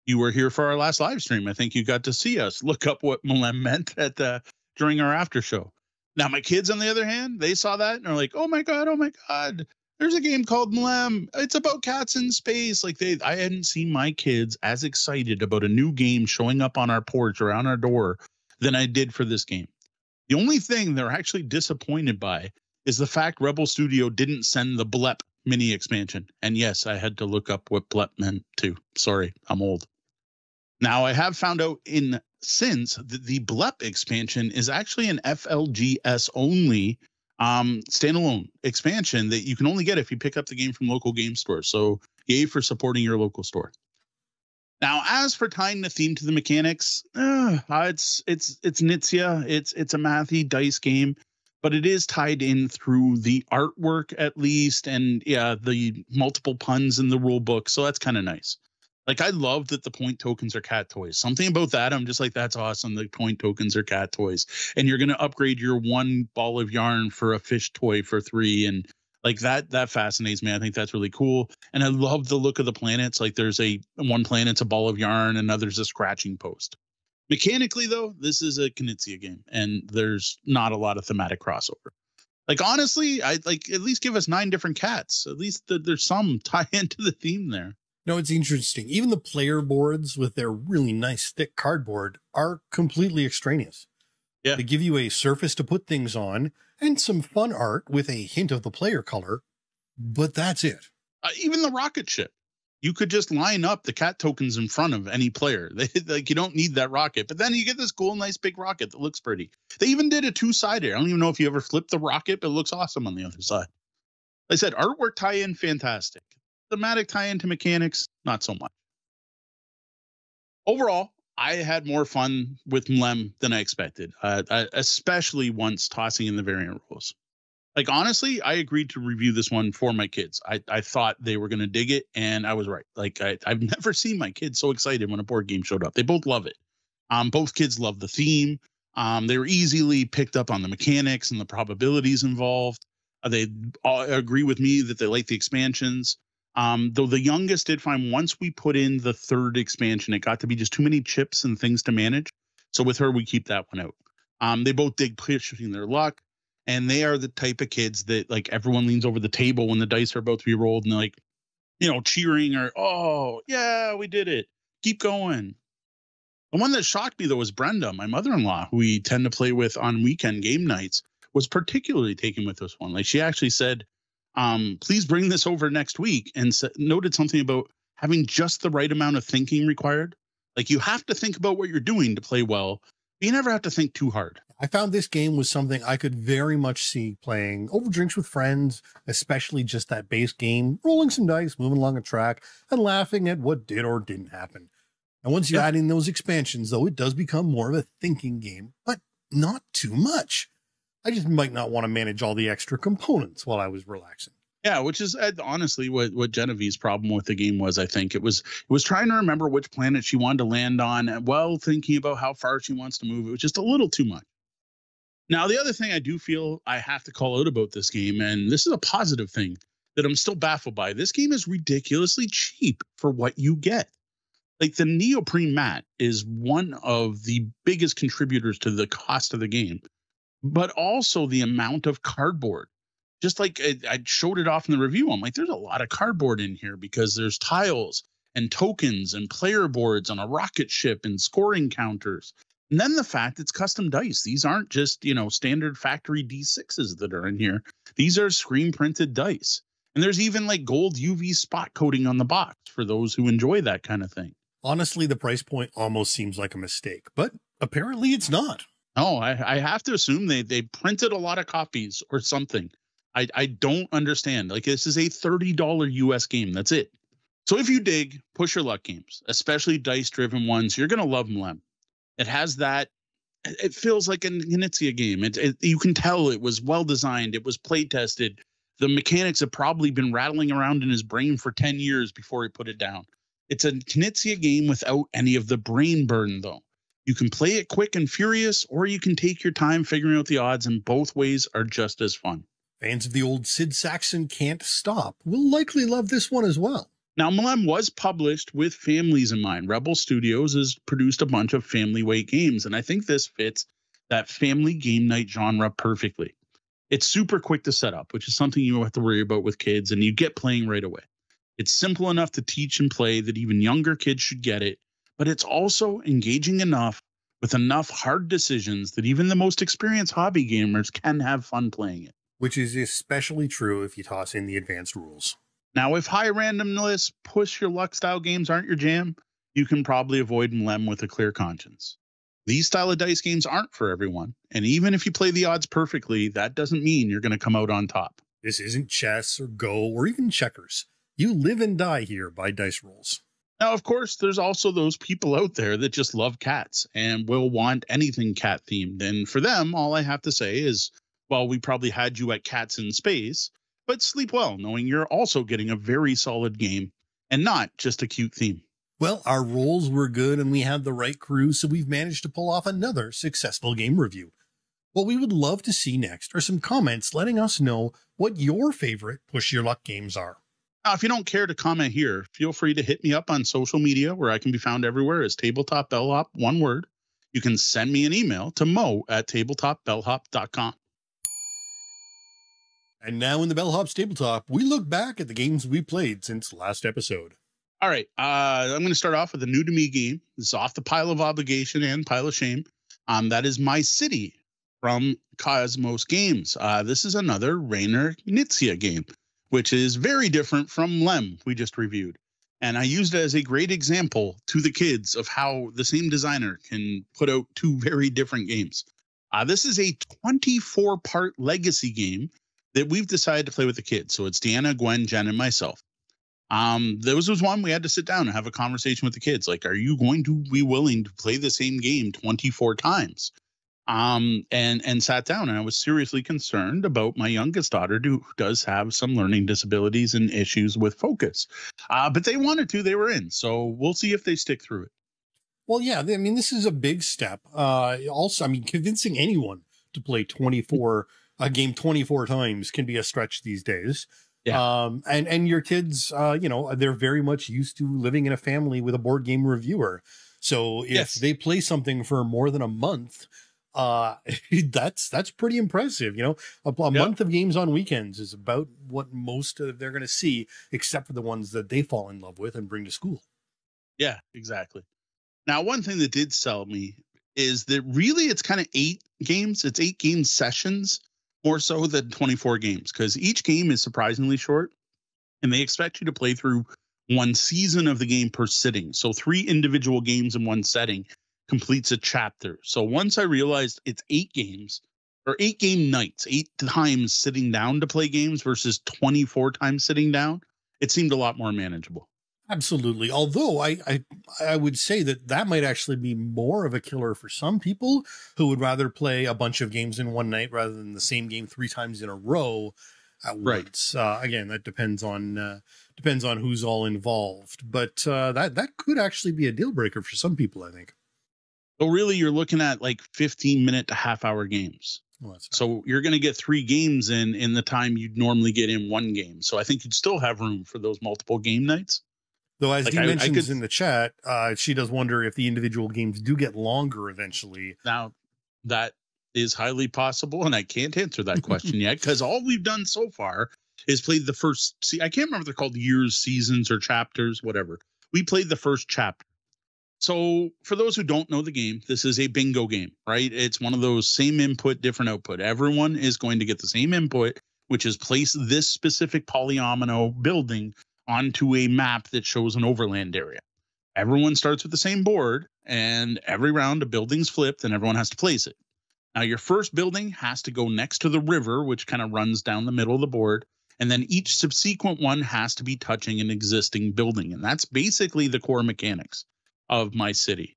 you were here for our last live stream, I think you got to see us look up what MLEM meant at during our after show. Now, my kids, on the other hand, they saw that and are like, oh, my God, there's a game called MLEM. It's about cats in space. Like I hadn't seen my kids as excited about a new game showing up on our porch or on our door than I did for this game. The only thing they're actually disappointed by is the fact Rebel Studio didn't send the Blep mini expansion. And yes, I had to look up what Blep meant too. Sorry, I'm old. Now, I have found out since that the Blep expansion is actually an FLGS only standalone expansion that you can only get if you pick up the game from local game stores. So yay for supporting your local store. Now, as for tying the theme to the mechanics, it's Nitsia. It's a mathy dice game. But it is tied in through the artwork, at least, and yeah, the multiple puns in the rule book. So that's kind of nice. Like, I love that the point tokens are cat toys. Something about that, I'm just like, that's awesome. The point tokens are cat toys. And you're going to upgrade your one ball of yarn for a fish toy for 3. And like that fascinates me. I think that's really cool. And I love the look of the planets. Like, there's one planet's a ball of yarn, another's a scratching post. Mechanically, though, this is a Knizia game, and there's not a lot of thematic crossover. Like, honestly, I'd like at least give us 9 different cats. At least there's some tie into the theme there. No, it's interesting. Even the player boards with their really nice thick cardboard are completely extraneous. Yeah. They give you a surface to put things on and some fun art with a hint of the player color, but that's it. Even the rocket ship. You could just line up the cat tokens in front of any player. Like, you don't need that rocket, but then you get this cool, nice big rocket that looks pretty. They even did a two-sided. I don't even know if you ever flipped the rocket, but it looks awesome on the other side. Like I said, artwork tie-in, fantastic. Thematic tie-in to mechanics, not so much. Overall, I had more fun with MLEM than I expected, especially once tossing in the variant rules. Like, honestly, I agreed to review this one for my kids. I thought they were going to dig it, and I was right. Like, I've never seen my kids so excited when a board game showed up. They both love it. Both kids love the theme. They were easily picked up on the mechanics and the probabilities involved. They all agree with me that they like the expansions. Though the youngest did find once we put in the third expansion, it got to be just too many chips and things to manage. So with her, we keep that one out. They both dig pushing their luck. And they are the type of kids that, like, everyone leans over the table when the dice are about to be rolled and they're like, you know, cheering or, oh, yeah, we did it. Keep going. The one that shocked me, though, was Brenda, my mother-in-law, who we tend to play with on weekend game nights, was particularly taken with this one. Like, she actually said, please bring this over next week, and noted something about having just the right amount of thinking required. Like, you have to think about what you're doing to play well, but you never have to think too hard. I found this game was something I could very much see playing over drinks with friends, especially just that base game, rolling some dice, moving along a track, and laughing at what did or didn't happen. And once you add in those expansions, though, it does become more of a thinking game, but not too much. I just might not want to manage all the extra components while I was relaxing. Yeah, which is honestly what Genevieve's problem with the game was. I think it was trying to remember which planet she wanted to land on while thinking about how far she wants to move. It was just a little too much. Now, the other thing I do feel I have to call out about this game, and this is a positive thing that I'm still baffled by, this game is ridiculously cheap for what you get. Like, the neoprene mat is one of the biggest contributors to the cost of the game, but also the amount of cardboard. Just like I showed it off in the review, I'm like, there's a lot of cardboard in here because there's tiles and tokens and player boards on a rocket ship and scoring counters. And then the fact it's custom dice. These aren't just, you know, standard factory D6s that are in here. These are screen printed dice. And there's even like gold UV spot coating on the box for those who enjoy that kind of thing. Honestly, the price point almost seems like a mistake, but apparently it's not. No, I have to assume they printed a lot of copies or something. I don't understand. Like, this is a $30 US game. That's it. So if you dig push your luck games, especially dice driven ones, you're going to love MLEM. It has that. It feels like an Initia game. You can tell it was well designed. It was play tested. The mechanics have probably been rattling around in his brain for 10 years before he put it down. It's a Initia game without any of the brain burden, though. You can play it quick and furious, or you can take your time figuring out the odds, and both ways are just as fun. Fans of the old Sid Saxon Can't Stop will likely love this one as well. Now, MLEM was published with families in mind. Rebel Studios has produced a bunch of family-weight games, and I think this fits that family game night genre perfectly. It's super quick to set up, which is something you don't have to worry about with kids, and you get playing right away. It's simple enough to teach and play that even younger kids should get it, but it's also engaging enough with enough hard decisions that even the most experienced hobby gamers can have fun playing it. Which is especially true if you toss in the advanced rules. Now, if high randomness, push your luck style games aren't your jam, you can probably avoid MLEM with a clear conscience. These style of dice games aren't for everyone, and even if you play the odds perfectly, that doesn't mean you're going to come out on top. This isn't chess or Go or even checkers. You live and die here by dice rolls. Now, of course, there's also those people out there that just love cats and will want anything cat-themed, and for them, all I have to say is, well, we probably had you at Cats in Space, but sleep well, knowing you're also getting a very solid game and not just a cute theme. Well, our rolls were good and we had the right crew, so we've managed to pull off another successful game review. What we would love to see next are some comments letting us know what your favorite push your luck games are. Now, if you don't care to comment here, feel free to hit me up on social media, where I can be found everywhere as Tabletop Bellhop, one word. You can send me an email to mo@tabletopbellhop.com. And now in the Bellhop's Tabletop, we look back at the games we played since last episode. All right, I'm going to start off with a new-to-me game. It's off the pile of obligation and pile of shame. That is My City from Cosmos Games. This is another Rainer Knizia game, which is very different from MLEM we just reviewed. And I used it as a great example to the kids of how the same designer can put out two very different games. This is a 24-part legacy game that we've decided to play with the kids. So it's Deanna, Gwen, Jen, and myself. Those was one we had to sit down and have a conversation with the kids. Like, are you going to be willing to play the same game 24 times? And sat down, and I was seriously concerned about my youngest daughter, who does have some learning disabilities and issues with focus. But they wanted to, they were in. So we'll see if they stick through it. Well, yeah, I mean, this is a big step. Also, I mean, convincing anyone to play a game 24 times can be a stretch these days. Yeah. And your kids, you know, they're very much used to living in a family with a board game reviewer. So if they play something for more than a month, that's pretty impressive. You know, a month of games on weekends is about what most of they're going to see, except for the ones that they fall in love with and bring to school. Yeah, exactly. Now, one thing that did sell me is that really it's kind of 8 games. It's 8 game sessions. More so than 24 games, because each game is surprisingly short, and they expect you to play through one season of the game per sitting. So 3 individual games in one setting completes a chapter. So once I realized it's 8 games or 8 game nights, 8 times sitting down to play games versus 24 times sitting down, it seemed a lot more manageable. Absolutely. Although I would say that might actually be more of a killer for some people who would rather play a bunch of games in one night rather than the same game 3 times in a row at once. Again, that depends on who's all involved, but that could actually be a deal breaker for some people, I think. So really, you're looking at like 15-minute to half-hour games. Well, so you're going to get 3 games in the time you'd normally get in 1 game. So I think you'd still have room for those multiple game nights. Though, as Dee mentions in the chat, she does wonder if the individual games do get longer eventually. Now, that is highly possible, and I can't answer that question yet, because all we've done so far is played the first... See, I can't remember if they're called years, seasons, or chapters, whatever. We played the first chapter. So for those who don't know the game, this is a bingo game, right? It's one of those same input, different output. Everyone is going to get the same input, which is place this specific polyomino building onto a map that shows an overland area. Everyone starts with the same board, and every round a building's flipped and everyone has to place it. Now your first building has to go next to the river, which kind of runs down the middle of the board. And then each subsequent one has to be touching an existing building. And that's basically the core mechanics of My City.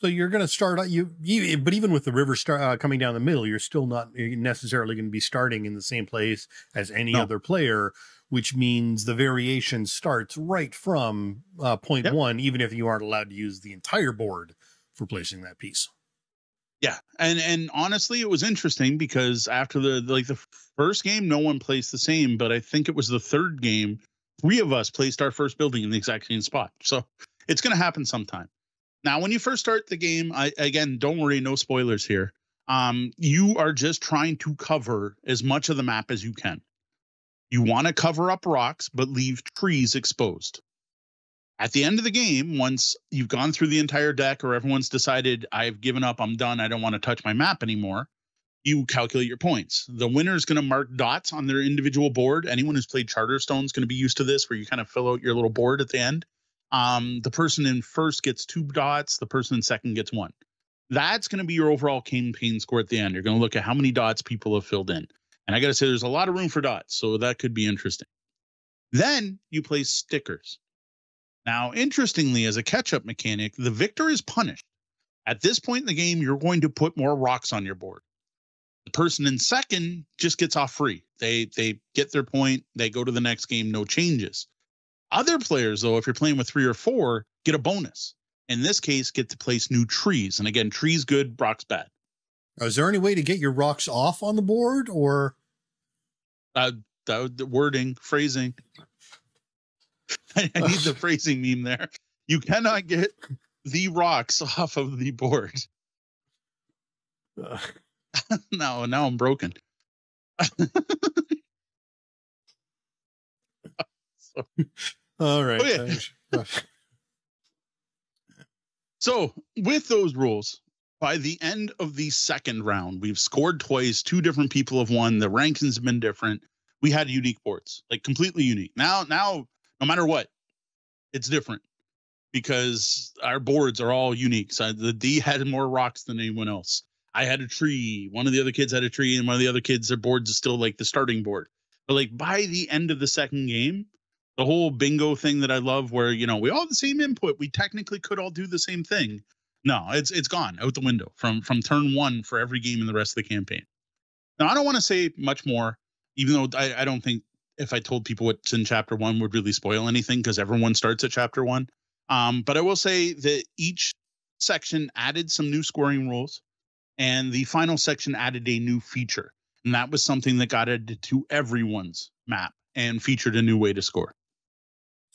So you're going to start out, but even with the river coming down the middle, you're still not necessarily going to be starting in the same place as any other player, which means the variation starts right from point one, even if you aren't allowed to use the entire board for placing that piece. Yeah. And honestly, it was interesting because after the first game, no one placed the same, but I think it was the third game, 3 of us placed our first building in the exact same spot. So it's going to happen sometime. Now, when you first start the game, again, don't worry, no spoilers here. You are just trying to cover as much of the map as you can. You want to cover up rocks, but leave trees exposed. At the end of the game, once you've gone through the entire deck or everyone's decided, I've given up, I'm done, I don't want to touch my map anymore, you calculate your points. The winner is going to mark dots on their individual board. Anyone who's played Charterstone is going to be used to this, where you kind of fill out your little board at the end. The person in first gets 2 dots. The person in second gets 1. That's going to be your overall campaign score at the end. You're going to look at how many dots people have filled in. And I got to say, there's a lot of room for dots, so that could be interesting. Then you place stickers. Now, interestingly, as a catch-up mechanic, the victor is punished. At this point in the game, you're going to put more rocks on your board. The person in second just gets off free. They get their point. They go to the next game, no changes. Other players, though, if you're playing with 3 or 4, get a bonus. In this case, get to place new trees. And again, trees good, rocks bad. Is there any way to get your rocks off on the board, or? The wording, phrasing. I need the phrasing meme there. You cannot get the rocks off of the board. No, now I'm broken. All right. Okay. So with those rules, by the end of the second round, we've scored twice. 2 different people have won. The rankings have been different. We had unique boards, like completely unique. Now, no matter what, it's different because our boards are all unique. So the D had more rocks than anyone else. I had a tree. One of the other kids had a tree, and one of the other kids, their boards is still like the starting board. But like by the end of the second game, the whole bingo thing that I love where, you know, we all have the same input. We technically could all do the same thing. No, it's gone out the window from turn one for every game in the rest of the campaign. Now, I don't want to say much more, even though I don't think if I told people what's in chapter 1 would really spoil anything because everyone starts at chapter 1. But I will say that each section added some new scoring rules, and the final section added a new feature. And that was something that got added to everyone's map and featured a new way to score.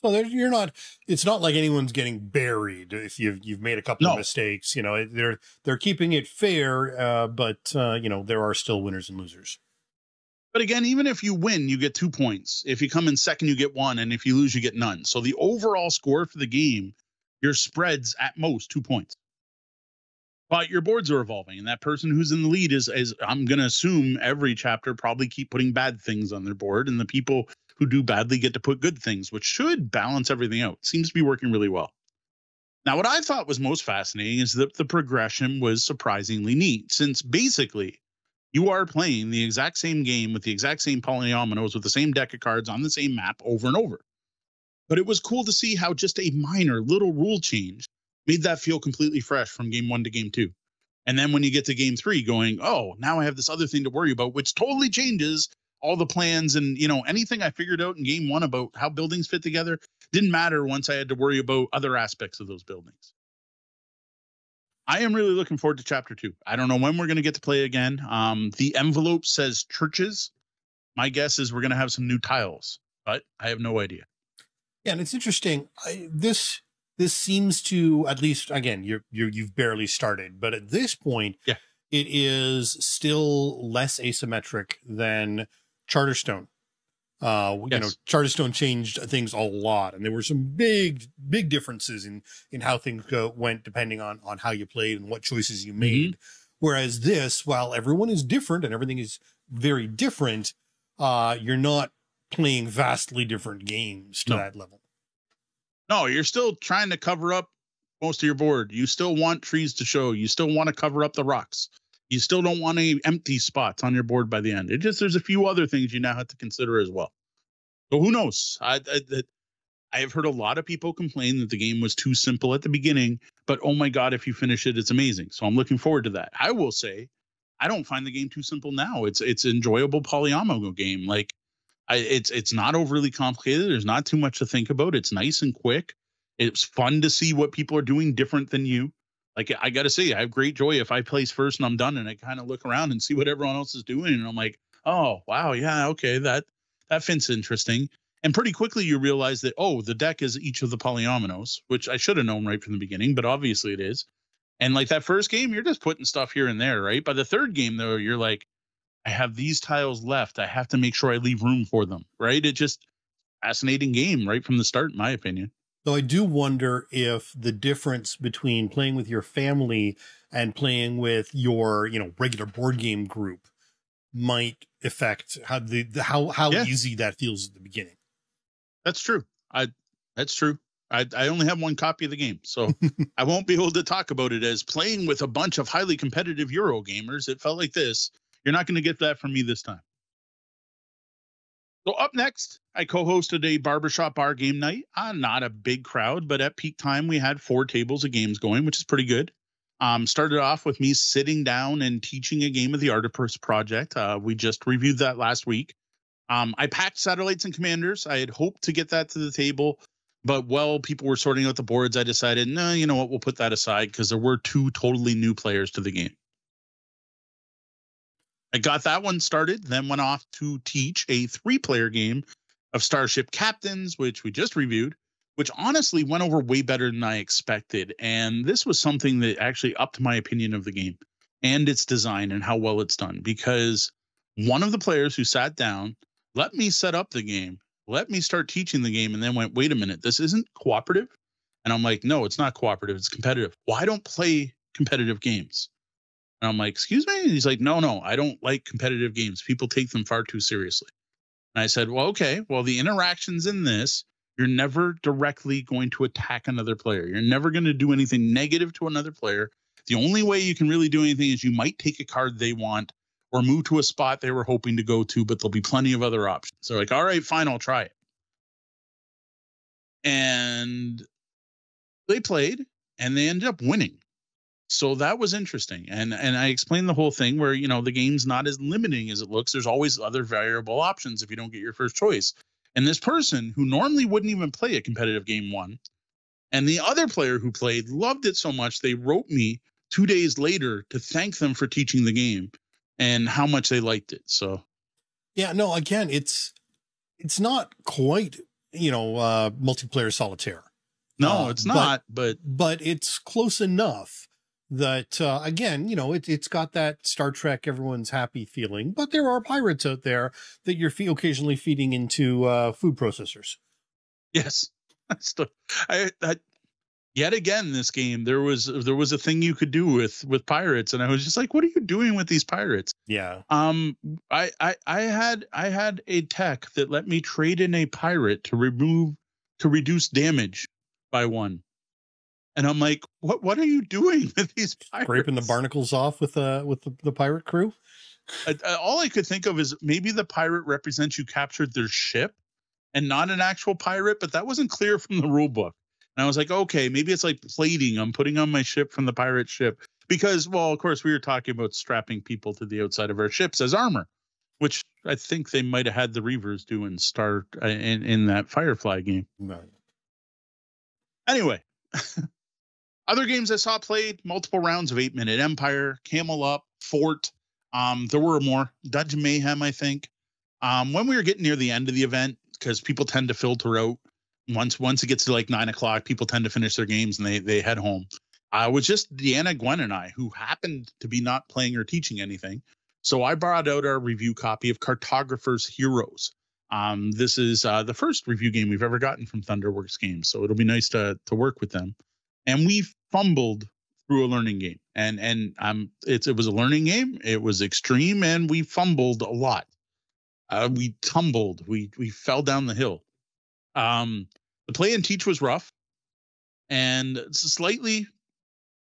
So you're not, it's not like anyone's getting buried if you've made a couple of mistakes, you know, they're keeping it fair. But you know, there are still winners and losers. But again, even if you win, you get 2 points. If you come in second, you get 1. And if you lose, you get none. So the overall score for the game, your spread's at most 2 points. But your boards are evolving, and that person who's in the lead is I'm going to assume every chapter probably keep putting bad things on their board, and the people who do badly get to put good things, which should balance everything out. Seems to be working really well. Now, what I thought was most fascinating is that the progression was surprisingly neat, since basically you are playing the exact same game with the exact same polyominoes with the same deck of cards on the same map over and over. But it was cool to see how just a minor little rule change made that feel completely fresh from game 1 to game 2. And then when you get to game 3 going, oh, now I have this other thing to worry about, which totally changes all the plans. And, you know, anything I figured out in game 1 about how buildings fit together didn't matter once I had to worry about other aspects of those buildings. I am really looking forward to Chapter 2. I don't know when we're going to get to play again. The envelope says churches. My guess is we're going to have some new tiles, but I have no idea. Yeah, and it's interesting. This seems to, at least, again, you've barely started, but at this point, yeah, it is still less asymmetric than Charterstone. You know, Charterstone changed things a lot, and there were some big differences in how things went depending on how you played and what choices you made. Whereas this, while everyone is different and everything is very different, you're not playing vastly different games to that level. No, you're still trying to cover up most of your board. You still want trees to show. You still want to cover up the rocks. You still don't want any empty spots on your board by the end. It just, there's a few other things you now have to consider as well. So who knows? I have heard a lot of people complain that the game was too simple at the beginning, but oh my God, if you finish it, it's amazing. So I'm looking forward to that. I will say, I don't find the game too simple now. It's an enjoyable polyomino game. Like it's not overly complicated. There's not too much to think about. It's nice and quick. It's fun to see what people are doing different than you. Like, I got to say, I have great joy if I place first and I'm done, and I kind of look around and see what everyone else is doing. And I'm like, oh, wow. Yeah. Okay. That fits interesting. And pretty quickly you realize that, oh, the deck is each of the polyominoes, which I should have known right from the beginning, but obviously it is. And like that first game, you're just putting stuff here and there, right? By the third game though, you're like, I have these tiles left. I have to make sure I leave room for them. Right. It's just a fascinating game right from the start, in my opinion. So I do wonder if the difference between playing with your family and playing with your, you know, regular board game group might affect how easy that feels at the beginning. That's true. That's true. I only have one copy of the game, so I won't be able to talk about it as playing with a bunch of highly competitive Euro gamers. It felt like this. You're not going to get that from me this time. So up next, I co-hosted a barbershop bar game night. Not a big crowd, but at peak time, we had 4 tables of games going, which is pretty good. Started off with me sitting down and teaching a game of the Artemis Project. We just reviewed that last week. I packed Satellites and Commanders. I had hoped to get that to the table, but while people were sorting out the boards, I decided, no, you know what, we'll put that aside because there were 2 totally new players to the game. I got that one started, then went off to teach a 3-player game of Starship Captains, which we just reviewed, which honestly went over way better than I expected. And this was something that actually upped my opinion of the game and its design and how well it's done, because one of the players who sat down, let me set up the game, let me start teaching the game, and then went, wait a minute, this isn't cooperative. And I'm like, no, it's not cooperative. It's competitive. Well, I don't play competitive games. And I'm like, excuse me? And he's like, no, I don't like competitive games. People take them far too seriously. And I said, well, okay, well, the interactions in this, you're never directly going to attack another player. You're never going to do anything negative to another player. The only way you can really do anything is you might take a card they want or move to a spot they were hoping to go to, but there'll be plenty of other options. So like, all right, fine, I'll try it. And they played and they ended up winning. So that was interesting. And I explained the whole thing where, you know, the game's not as limiting as it looks. There's always other variable options if you don't get your first choice. And this person who normally wouldn't even play a competitive game won. And the other player who played loved it so much, they wrote me 2 days later to thank them for teaching the game and how much they liked it. So, yeah, no, again, it's not quite, you know, multiplayer solitaire. No, it's not, but it's close enough that, again, you know, it's got that Star Trek, everyone's happy feeling, but there are pirates out there that you're occasionally feeding into, food processors. Yes. Yet again, this game, there was a thing you could do with pirates. And I was just like, what are you doing with these pirates? Yeah. I had a tech that let me trade in a pirate to reduce damage by 1. And I'm like, what are you doing with these pirates? Scraping the barnacles off with the pirate crew? All I could think of is maybe the pirate represents you captured their ship and not an actual pirate, but that wasn't clear from the rule book. And I was like, okay, maybe it's like plating. I'm putting on my ship from the pirate ship because, well, of course, we were talking about strapping people to the outside of our ships as armor, which I think they might have had the Reavers do in that Firefly game. Right. Anyway. Other games I saw played, multiple rounds of 8-Minute Empire, Camel Up, Fort. There were more. Dungeon Mayhem, I think. When we were getting near the end of the event, because people tend to filter out. Once it gets to like 9 o'clock, people tend to finish their games and they head home. It was just Deanna, Gwen, and I, who happened to be not playing or teaching anything. So I brought out our review copy of Cartographers Heroes. This is the first review game we've ever gotten from ThunderWorks Games, so it'll be nice to work with them. And we fumbled through a learning game, and it was a learning game. It was extreme, and we fumbled a lot. We tumbled. We fell down the hill. The play and teach was rough, and slightly,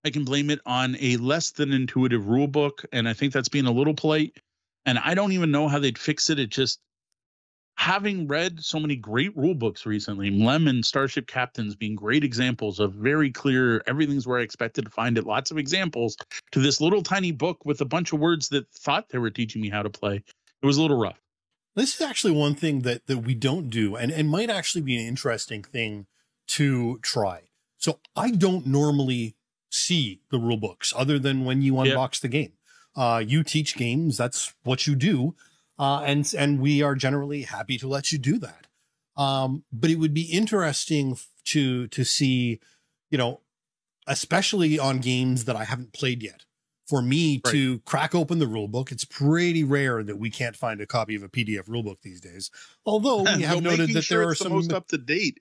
I can blame it on a less than intuitive rule book, and I think that's being a little polite. And I don't even know how they'd fix it. It just, having read so many great rule books recently, MLEM and Starship Captains being great examples of very clear, everything's where I expected to find it, lots of examples, to this little tiny book with a bunch of words that thought they were teaching me how to play. It was a little rough. This is actually one thing that we don't do, and might actually be an interesting thing to try. So I don't normally see the rule books other than when you unbox the game. You teach games. That's what you do. And we are generally happy to let you do that. But it would be interesting to see, you know, especially on games that I haven't played yet, for me to crack open the rule book. It's pretty rare that we can't find a copy of a PDF rule book these days. Although we have noted that there are some most up to date.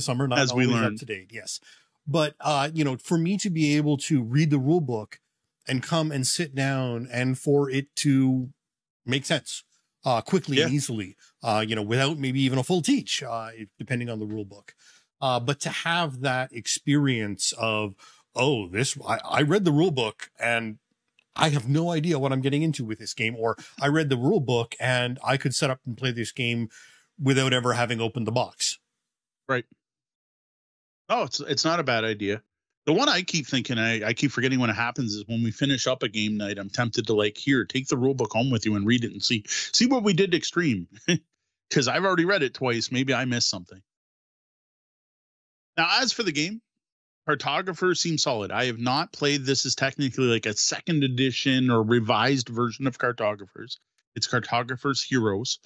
Some are not always up to date. Yes. But, you know, for me to be able to read the rule book and come and sit down and for it to make sense quickly and easily, you know, without maybe even a full teach, depending on the rule book. But to have that experience of, oh, I read the rule book and I have no idea what I'm getting into with this game, or I read the rule book and I could set up and play this game without ever having opened the box. Right. Oh, it's not a bad idea. The one I keep thinking, I keep forgetting when it happens, is when we finish up a game night, I'm tempted to like, here, take the rule book home with you and read it and see what we did extreme. Because I've already read it twice. Maybe I missed something. Now, as for the game, Cartographer seems solid. I have not played. This is technically like a second edition or revised version of Cartographers. It's Cartographers Heroes.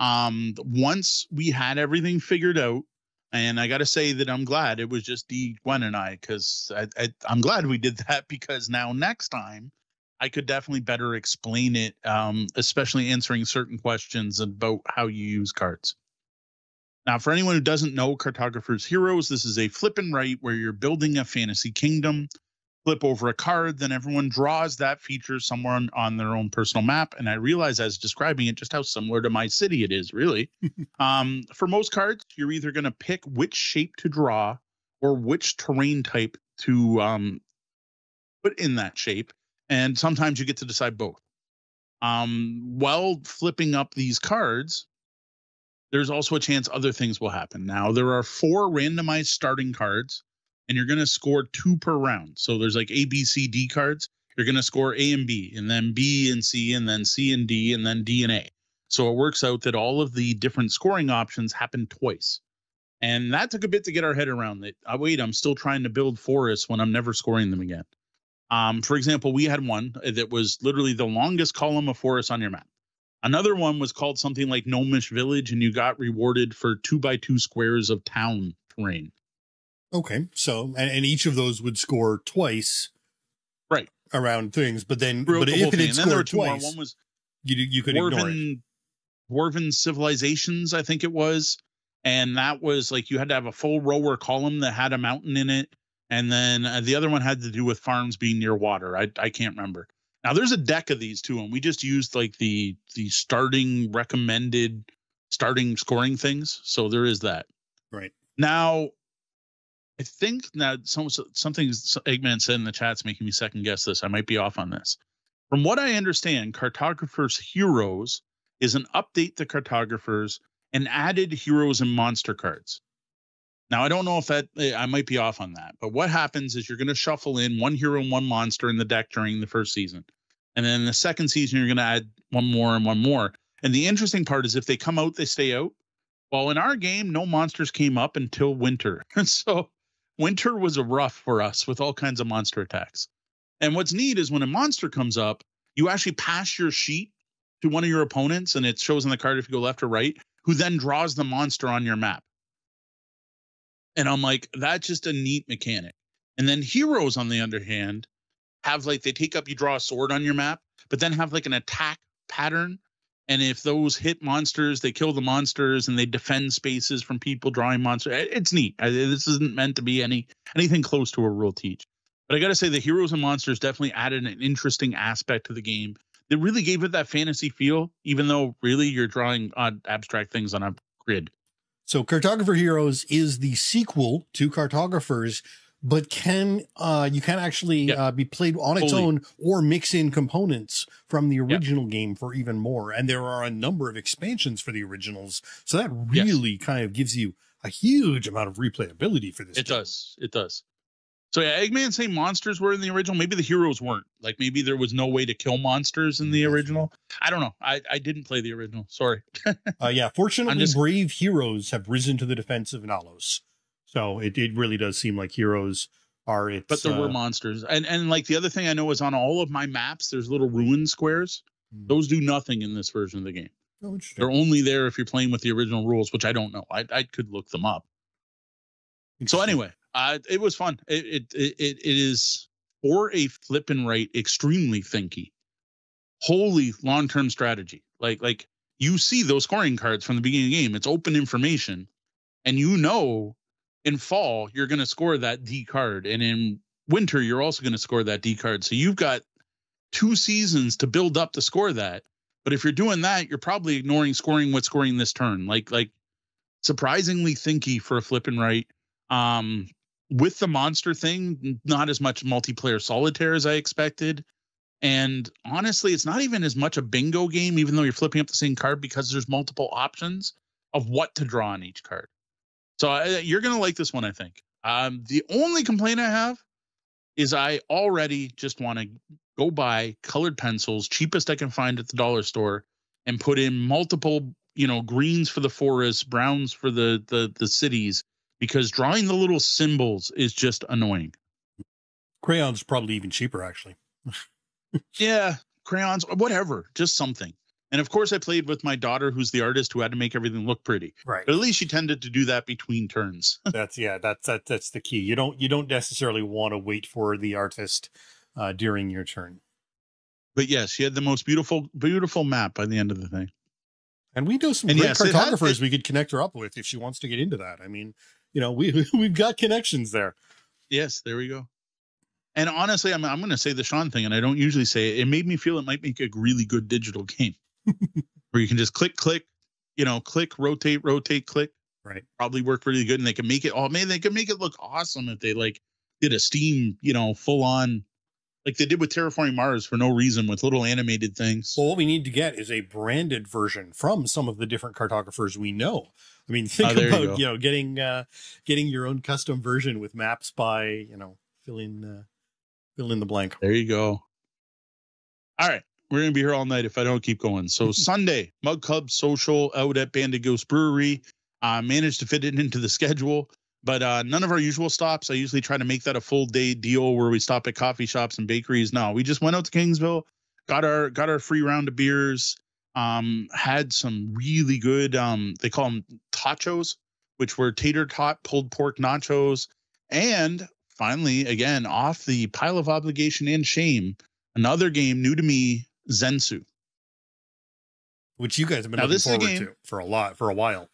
Once we had everything figured out, and I got to say that I'm glad it was just D, Gwen, and I, because I'm glad we did that, because now next time I could definitely better explain it, especially answering certain questions about how you use cards. Now, for anyone who doesn't know Cartographers Heroes, this is a flip and write where you're building a fantasy kingdom, flip over a card, then everyone draws that feature somewhere on their own personal map. And I realize as describing it just how similar to My City it is, really. For most cards, you're either going to pick which shape to draw or which terrain type to put in that shape. And sometimes you get to decide both. While flipping up these cards, there's also a chance other things will happen. Now, there are 4 randomized starting cards, and you're going to score 2 per round. So there's like A, B, C, D cards. You're going to score A and B, and then B and C, and then C and D, and then D and A. So it works out that all of the different scoring options happen twice. And that took a bit to get our head around that. Oh, wait, I'm still trying to build forests when I'm never scoring them again. For example, we had one that was literally the longest column of forests on your map. Another one was called something like Gnomish Village, and you got rewarded for 2x2 squares of town terrain. Okay, so and each of those would score twice, right? Around things, but then if it had scored twice, one was you could ignore it. Dwarven Civilizations, I think it was, and that was like you had to have a full row or column that had a mountain in it, and then the other one had to do with farms being near water. I can't remember. Now, there's a deck of these too, and we just used like the starting recommended starting scoring things. So there is that. Right. Now, I think now something Eggman said in the chat's making me second guess this. I might be off on this. From what I understand, Cartographers Heroes is an update to Cartographers and added heroes and monster cards. Now, I don't know if that, I might be off on that, but what happens is you're going to shuffle in one hero and one monster in the deck during the first season. And then in the second season, you're going to add one more and one more. And the interesting part is if they come out, they stay out. Well, in our game, no monsters came up until winter. And so winter was rough for us with all kinds of monster attacks. And what's neat is when a monster comes up, you actually pass your sheet to one of your opponents, and it shows on the card if you go left or right, who then draws the monster on your map. And I'm like, that's just a neat mechanic. And then heroes, on the other hand, have like, they take up, you draw a sword on your map, but then have like an attack pattern. And if those hit monsters, they kill the monsters, and they defend spaces from people drawing monsters. It's neat. This isn't meant to be anything close to a real teach. But I got to say, the heroes and monsters definitely added an interesting aspect to the game. It really gave it that fantasy feel, even though really you're drawing odd abstract things on a grid. So Cartographer Heroes is the sequel to Cartographers, but you can actually be played on its own or mix in components from the original game for even more. And there are a number of expansions for the originals. So that really kind of gives you a huge amount of replayability for this game. It does. So yeah, Eggman saying monsters were in the original. Maybe the heroes weren't. Like maybe there was no way to kill monsters in the original. I don't know. I didn't play the original. Sorry. Fortunately, brave heroes have risen to the defense of Nalos. So it really does seem like heroes are it. But there were monsters. And like the other thing I know is on all of my maps, there's little ruin squares. Those do nothing in this version of the game. Oh, interesting. They're only there if you're playing with the original rules, which I don't know. I could look them up. So anyway. It was fun. It is, for a flip and right, extremely thinky, wholly long-term strategy. Like you see those scoring cards from the beginning of the game. It's open information, and you know in fall you're going to score that D card, and in winter you're also going to score that D card. So you've got 2 seasons to build up to score that. But if you're doing that, you're probably ignoring scoring this turn. Like surprisingly thinky for a flip and right. With the monster thing, not as much multiplayer solitaire as I expected. And honestly, it's not even as much a bingo game, even though you're flipping up the same card, because there's multiple options of what to draw on each card. So you're going to like this one, I think. The only complaint I have is I already just want to go buy colored pencils, cheapest I can find at the dollar store, and put in multiple, greens for the forests, browns for the cities. Because drawing the little symbols is just annoying. Crayons probably even cheaper, actually. Yeah, crayons, whatever, just something. And of course, I played with my daughter, who's the artist, who had to make everything look pretty. Right. But at least she tended to do that between turns. That's the key. You don't necessarily want to wait for the artist during your turn. But yes, she had the most beautiful map by the end of the thing. And we know some great cartographers we could connect her up with if she wants to get into that. I mean. We've got connections there. Yes, there we go. And honestly, I'm going to say the Sean thing, and I don't usually say it. It made me feel it might make a really good digital game where you can just click, rotate, click. Right. Probably work really good, and they can make it. Oh man, they can make it look awesome if they did a Steam, full on, like they did with Terraforming Mars for no reason with little animated things. Well, what we need to get is a branded version from some of the different cartographers we know. I mean, think about, getting your own custom version with maps by, fill in the blank. There you go. All right. We're going to be here all night if I don't keep going. So Sunday, Mug Club Social out at Bandit Ghost Brewery. I managed to fit it into the schedule, but none of our usual stops. I usually try to make that a full day deal where we stop at coffee shops and bakeries. No, we just went out to Kingsville, got our free round of beers. Had some really good, they call them tachos, which were tater tot pulled pork nachos. And finally, again, off the pile of obligation and shame, another game new to me, Zensu. Which you guys have been looking forward to for a while.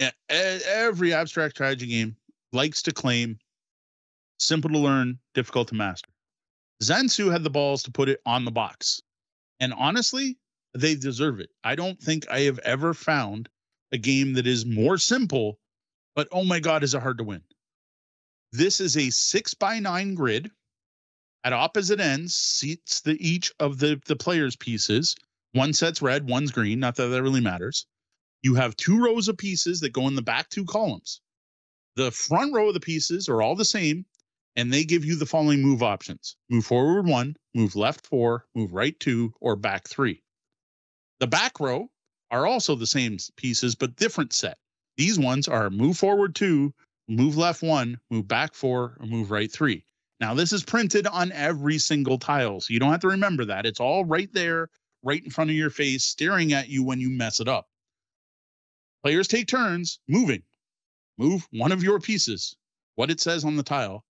Yeah, every abstract strategy game likes to claim simple to learn, difficult to master. Zensu had the balls to put it on the box. And honestly, they deserve it. I don't think I have ever found a game that is more simple, but oh my God, is it hard to win. This is a 6x9 grid at opposite ends, seats each of the players' pieces. One set's red, one's green. Not that that really matters. You have 2 rows of pieces that go in the back 2 columns. The front row of the pieces are all the same, and they give you the following move options. Move forward 1, move left 4, move right 2, or back 3. The back row are also the same pieces, but different set. These ones are move forward 2, move left 1, move back 4, or move right 3. Now, this is printed on every single tile, so you don't have to remember that. It's all right there, right in front of your face, staring at you when you mess it up. Players take turns moving. Move one of your pieces, what it says on the tile,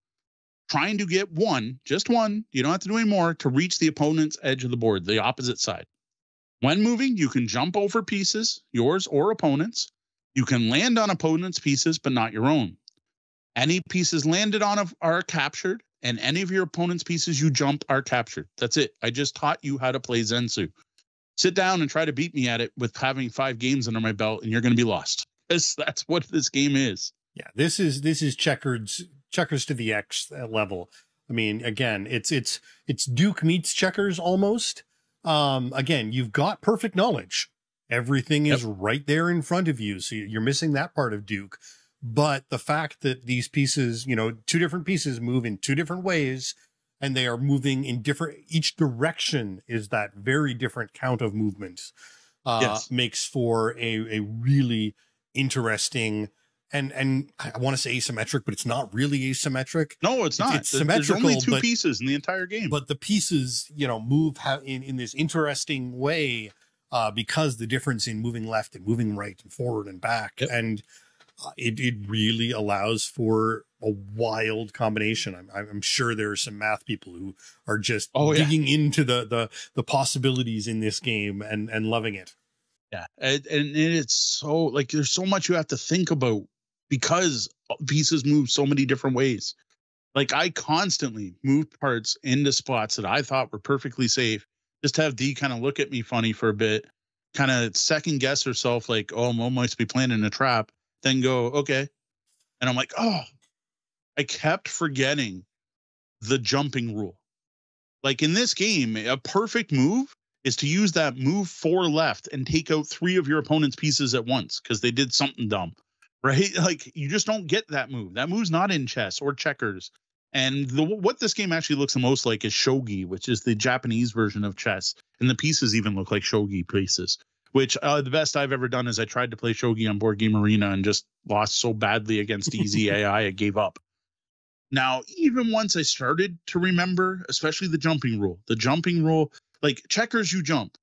trying to get one, just one, you don't have to do any more, to reach the opponent's edge of the board, the opposite side. When moving, you can jump over pieces, yours or opponent's. You can land on opponent's pieces, but not your own. Any pieces landed on are captured, and any of your opponent's pieces you jumped are captured. That's it. I just taught you how to play Zensu. Sit down and try to beat me at it with having 5 games under my belt, and you're going to be lost. That's what this game is. Yeah, this is checkers to the X level. I mean, again, it's Duke meets checkers almost. Again, you've got perfect knowledge. Everything is right there in front of you. So you're missing that part of Duke. But the fact that these pieces, you know, 2 different pieces move in 2 different ways, and they are moving in each direction, is that very different count of movements, makes for a really interesting and I want to say asymmetric, but it's not really asymmetric. No, it's not. It's symmetrical. There's only 2 pieces in the entire game. But the pieces, you know, move in this interesting way, because the difference in moving left and moving right and forward and back, and it really allows for a wild combination. I'm sure there are some math people who are just digging into the possibilities in this game and loving it. Yeah, and it's so, like, there's so much you have to think about because pieces move so many different ways. Like, I constantly moved parts into spots that I thought were perfectly safe, just to have Dee kind of look at me funny for a bit, kind of second guess herself, like, oh, Mo must be planning a trap, then go, okay. And I'm like, oh, I kept forgetting the jumping rule. Like, in this game, a perfect move is to use that move 4 left and take out 3 of your opponent's pieces at once because they did something dumb, right? Like, you just don't get that move. That move's not in chess or checkers. And what this game actually looks the most like is shogi, which is the Japanese version of chess. And the pieces even look like shogi pieces, which the best I've ever done is I tried to play shogi on Board Game Arena and just lost so badly against Easy AI, I gave up. Now, even once I started to remember, especially the jumping rule, like checkers, you jump,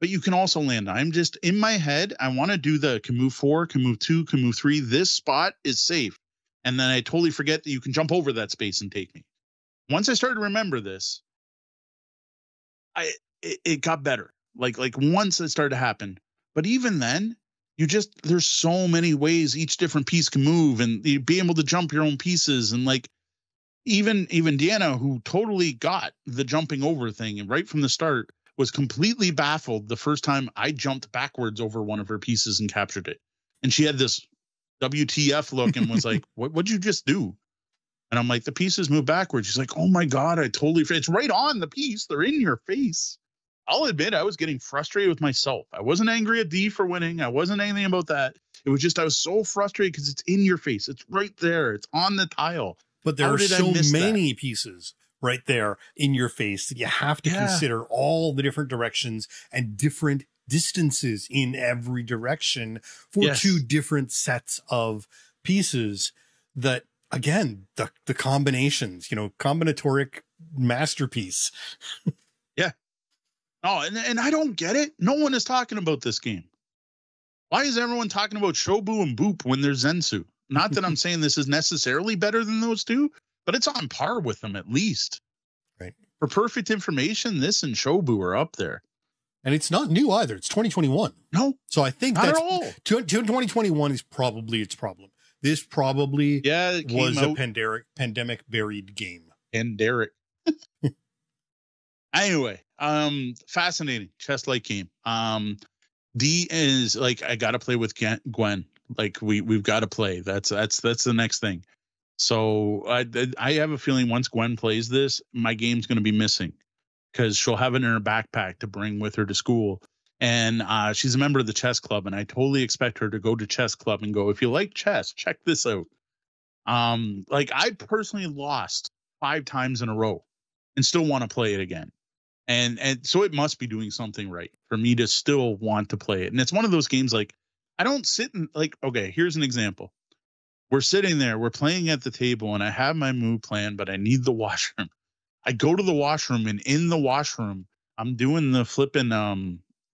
but you can also land. I'm just in my head, I want to do the can move 4, can move 2, can move 3. This spot is safe. And then I totally forget that you can jump over that space and take me. Once I started to remember this, it got better. Like once it started to happen, but even then, there's so many ways each different piece can move, and you be able to jump your own pieces. And like, even Deanna, who totally got the jumping over thing and right from the start, was completely baffled the first time I jumped backwards over one of her pieces and captured it. And she had this WTF look and was like, what'd you just do? And I'm like, the pieces move backwards. She's like, oh my God, I totally, it's right on the piece. They're in your face. I'll admit I was getting frustrated with myself. I wasn't angry at D for winning. I wasn't anything about that. It was just, I was so frustrated because it's in your face. It's right there. It's on the tile. But there are so many pieces right there in your face that you have to consider all the different directions and different distances in every direction for 2 different sets of pieces that, again, the combinations, you know, combinatoric masterpiece. Oh, and I don't get it. No one is talking about this game. Why is everyone talking about Shobu and Boop when there's Zensu? Not that I'm saying this is necessarily better than those two, but it's on par with them at least. Right. For perfect information, this and Shobu are up there. And it's not new either. It's 2021. No. So I think that's, not at all. 2021 is probably its problem. This probably was a pandemic buried game. Panderic. Anyway. Fascinating chess-like game. D is like, I gotta play with Gwen. Like we've got to play. That's the next thing. So I have a feeling once Gwen plays this, my game's gonna be missing because she'll have it in her backpack to bring with her to school. And she's a member of the chess club, and I totally expect her to go to chess club and go, if you like chess, check this out. Like I personally lost 5 times in a row and still want to play it again. And so it must be doing something right for me to still want to play it. And it's one of those games, like, I don't sit and like, okay, here's an example. We're sitting there, we're playing at the table, and I have my move plan, but I need the washroom. I go to the washroom, and in the washroom, I'm doing the flipping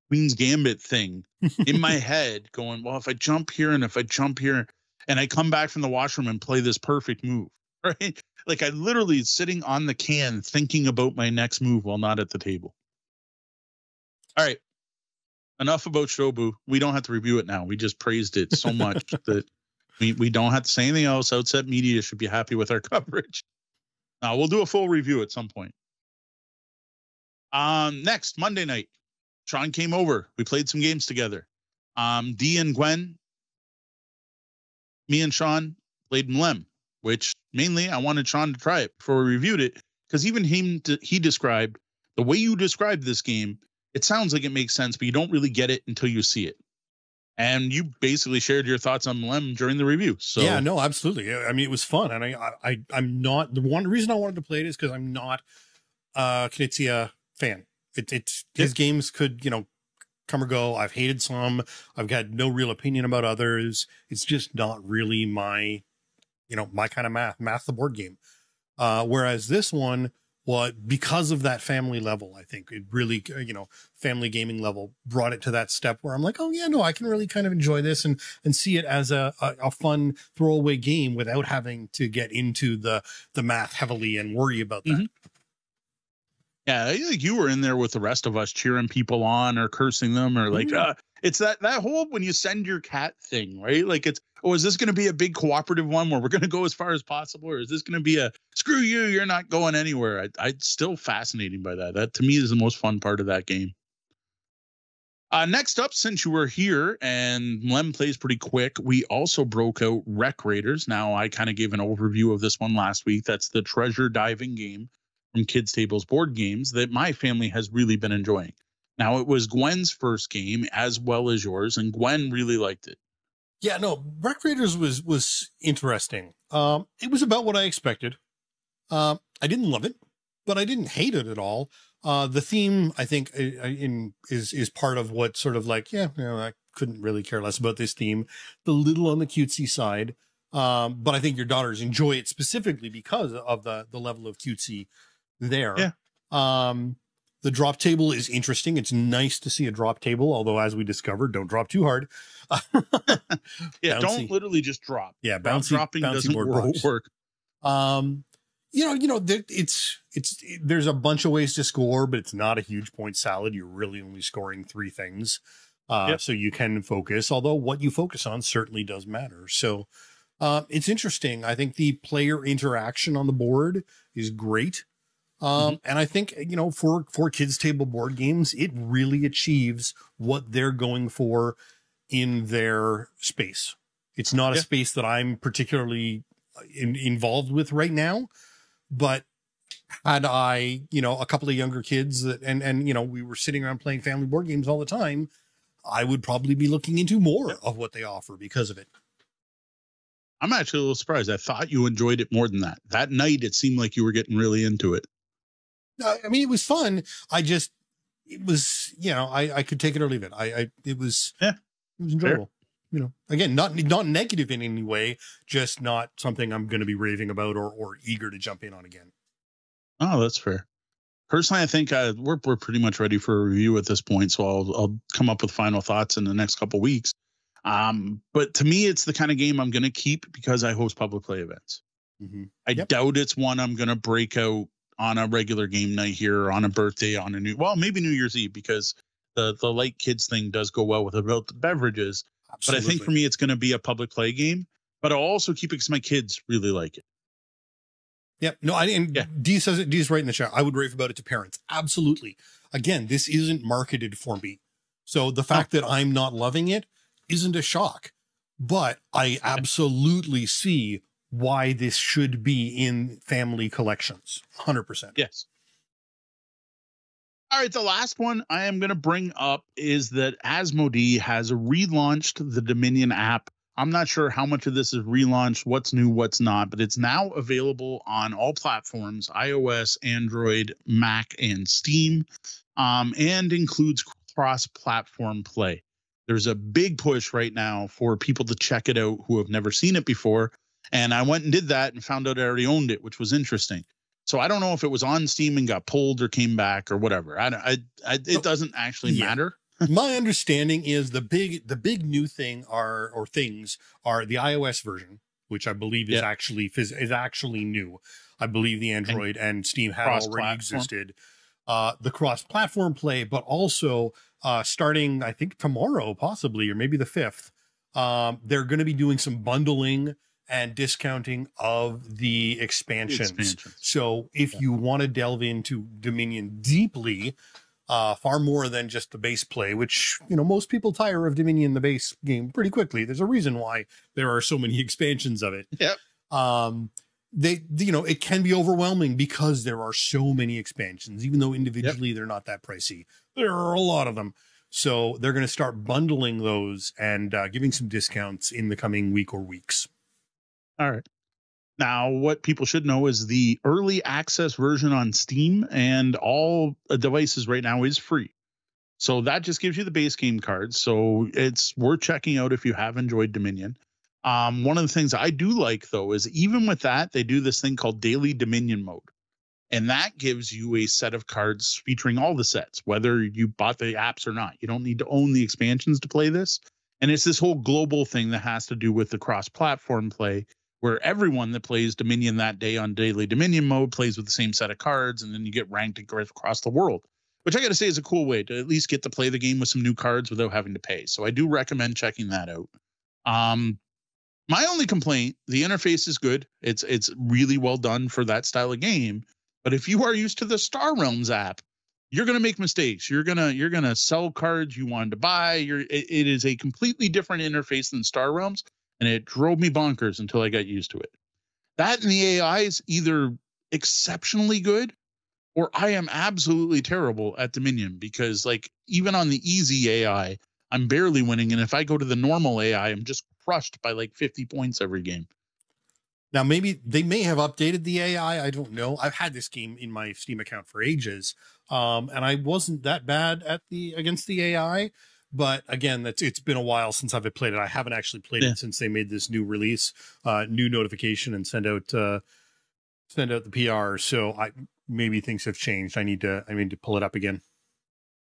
Queen's Gambit thing in my head, going, well, if I jump here and if I jump here, and I come back from the washroom and play this perfect move, right? Like I literally sitting on the can thinking about my next move while not at the table. All right. Enough about Shobu. We don't have to review it now. We just praised it so much that we don't have to say anything else. Outset Media should be happy with our coverage. Now we'll do a full review at some point. Next Monday night, Sean came over. We played some games together. Dee and Gwen, me and Sean played MLEM, which mainly I wanted Sean to try it before we reviewed it, because even him, he described the way you described this game. It sounds like it makes sense, but you don't really get it until you see it. And you basically shared your thoughts on MLEM during the review. So yeah, no, absolutely. I mean, it was fun. And I'm not, the one reason I wanted to play it is because I'm not a Knizia fan. His games could, you know, come or go. I've hated some. I've got no real opinion about others. It's just not really my, you know, my kind of math, the board game. Whereas this one, because of that family level, I think it really, you know, family gaming level brought it to that step where I'm like, oh yeah, no, I can really kind of enjoy this and see it as a fun throwaway game without having to get into the math heavily and worry about that. Mm-hmm. Yeah, I think you were in there with the rest of us cheering people on or cursing them or like, it's that whole when you send your cat thing, right? Like it's, oh, is this going to be a big cooperative one where we're going to go as far as possible? Or is this going to be a screw you, you're not going anywhere? I'm still fascinated by that. That to me is the most fun part of that game. Next up, since you were here and MLEM plays pretty quick, we also broke out Wreck Raiders. Now I kind of gave an overview of this one last week. That's the treasure diving game from Kids Tables Board Games that my family has really been enjoying. Now it was Gwen's first game as well as yours, and Gwen really liked it. Yeah, no, Wreck Raiders was interesting. It was about what I expected. I didn't love it, but I didn't hate it at all. The theme, I think, is part of what sort of like, yeah, you know, I couldn't really care less about this theme. The little on the cutesy side, but I think your daughters enjoy it specifically because of the level of cutesy there. Yeah. The drop table is interesting. It's nice to see a drop table, although as we discovered, don't drop too hard. Yeah, bouncy. Don't literally just drop. Yeah, dropping doesn't work. You know, there's a bunch of ways to score, but it's not a huge point salad. You're really only scoring three things, so you can focus. Although what you focus on certainly does matter. So it's interesting. I think the player interaction on the board is great. And I think, you know, for kids table board games, it really achieves what they're going for in their space. It's not a space that I'm particularly involved with right now, but had I, you know, a couple of younger kids that, and, you know, we were sitting around playing family board games all the time, I would probably be looking into more of what they offer because of it. I'm actually a little surprised. I thought you enjoyed it more than that. That night, it seemed like you were getting really into it. I mean, it was fun. It was, you know, I could take it or leave it. It was enjoyable, you know, again, not negative in any way, just not something I'm going to be raving about or eager to jump in on again. Oh, that's fair. Personally, I think we're pretty much ready for a review at this point. So I'll come up with final thoughts in the next couple of weeks. But to me, it's the kind of game I'm going to keep because I host public play events. Mm-hmm. I doubt it's one I'm going to break out on a regular game night here, or on a birthday, on a maybe New Year's Eve, because the light kids thing does go well with about the beverages. Absolutely. But I think for me, it's going to be a public play game, but I'll also keep it because my kids really like it. Yep. No, Dee says it. Dee's right in the chat. I would rave about it to parents. Absolutely. Again, this isn't marketed for me. So the fact that I'm not loving it isn't a shock, but I absolutely see why this should be in family collections. 100%. Yes. All right. The last one I am going to bring up is that Asmodee has relaunched the Dominion app. I'm not sure how much of this is relaunched, what's new, what's not, but it's now available on all platforms, iOS, Android, Mac, and Steam, and includes cross-platform play. There's a big push right now for people to check it out who have never seen it before. And I went and did that and found out I already owned it, which was interesting. So I don't know if it was on Steam and got pulled or came back or whatever. It doesn't actually matter. My understanding is the big new thing are the iOS version, which I believe is actually new. I believe the Android and Steam had already existed. The cross-platform play, but also starting, I think, tomorrow, possibly, or maybe the 5th, they're going to be doing some bundling and discounting of the expansions. So if you want to delve into Dominion deeply, far more than just the base play, which, you know, most people tire of Dominion, the base game, pretty quickly. There's a reason why there are so many expansions of it. Yep. You know, it can be overwhelming because there are so many expansions, even though individually they're not that pricey. There are a lot of them. So they're going to start bundling those and giving some discounts in the coming week or weeks. All right. Now, what people should know is the early access version on Steam and all devices right now is free. So that just gives you the base game cards. So it's worth checking out if you have enjoyed Dominion. One of the things I do like, though, is even with that, they do this thing called Daily Dominion Mode. And that gives you a set of cards featuring all the sets, whether you bought the apps or not. You don't need to own the expansions to play this. And it's this whole global thing that has to do with the cross-platform play, where everyone that plays Dominion that day on Daily Dominion Mode plays with the same set of cards, and then you get ranked across the world, which I got to say is a cool way to at least get to play the game with some new cards without having to pay. So I do recommend checking that out. My only complaint, the interface is good. It's really well done for that style of game. But if you are used to the Star Realms app, you're going to make mistakes. You're going to sell cards you wanted to buy. It is a completely different interface than Star Realms. And it drove me bonkers until I got used to it. That and the AI is either exceptionally good or I am absolutely terrible at Dominion, because like even on the easy AI, I'm barely winning. And if I go to the normal AI, I'm just crushed by like 50 points every game. Now, maybe they may have updated the AI. I don't know. I've had this game in my Steam account for ages. And I wasn't that bad at against the AI. But again, it's been a while since I've played it. I haven't actually played it since they made this new release, new notification, and send out the PR. So maybe things have changed. I need to pull it up again.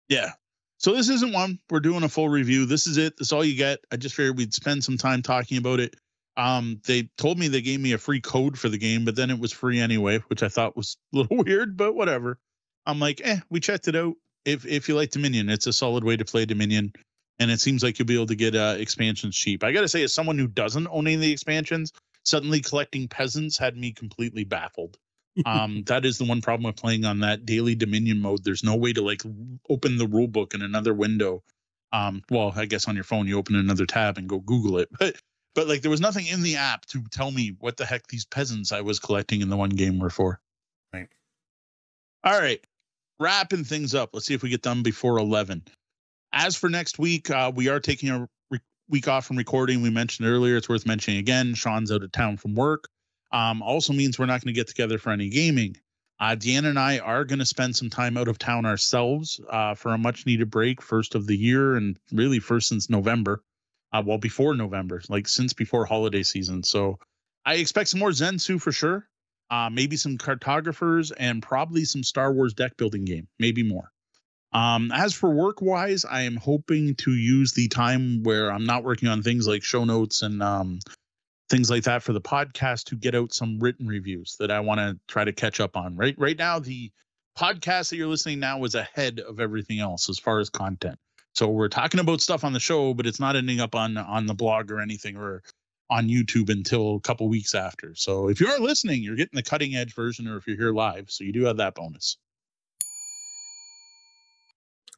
Yeah. So this isn't one. We're doing a full review. This is it. That's all you get. I just figured we'd spend some time talking about it. They told me they gave me a free code for the game, but then it was free anyway, which I thought was a little weird, but whatever. I'm like, we checked it out. If you like Dominion, it's a solid way to play Dominion, and it seems like you'll be able to get expansions cheap. I got to say, as someone who doesn't own any of the expansions, suddenly collecting peasants had me completely baffled. That is the one problem with playing on that Daily Dominion mode. There's no way to like open the rule book in another window. Well, I guess on your phone you open another tab and go Google it, but like there was nothing in the app to tell me what the heck these peasants I was collecting in the one game were for. Right. All right. Wrapping things up. Let's see if we get done before 11. As for next week, we are taking a week off from recording. We mentioned earlier, it's worth mentioning again, Sean's out of town from work. Also means we're not going to get together for any gaming. Deanna and I are going to spend some time out of town ourselves for a much needed break, first of the year and really first since November. Well, before November, like since before holiday season. So I expect some more Zensu for sure. Maybe some cartographers and probably some Star Wars deck building game, maybe more. As for work wise, I am hoping to use the time where I'm not working on things like show notes and things like that for the podcast to get out some written reviews that I want to try to catch up on. Right now, the podcast that you're listening now is ahead of everything else as far as content. So we're talking about stuff on the show, but it's not ending up on the blog or anything or on YouTube until a couple weeks after. So if you are listening, you're getting the cutting edge version, or if you're here live, so you do have that bonus.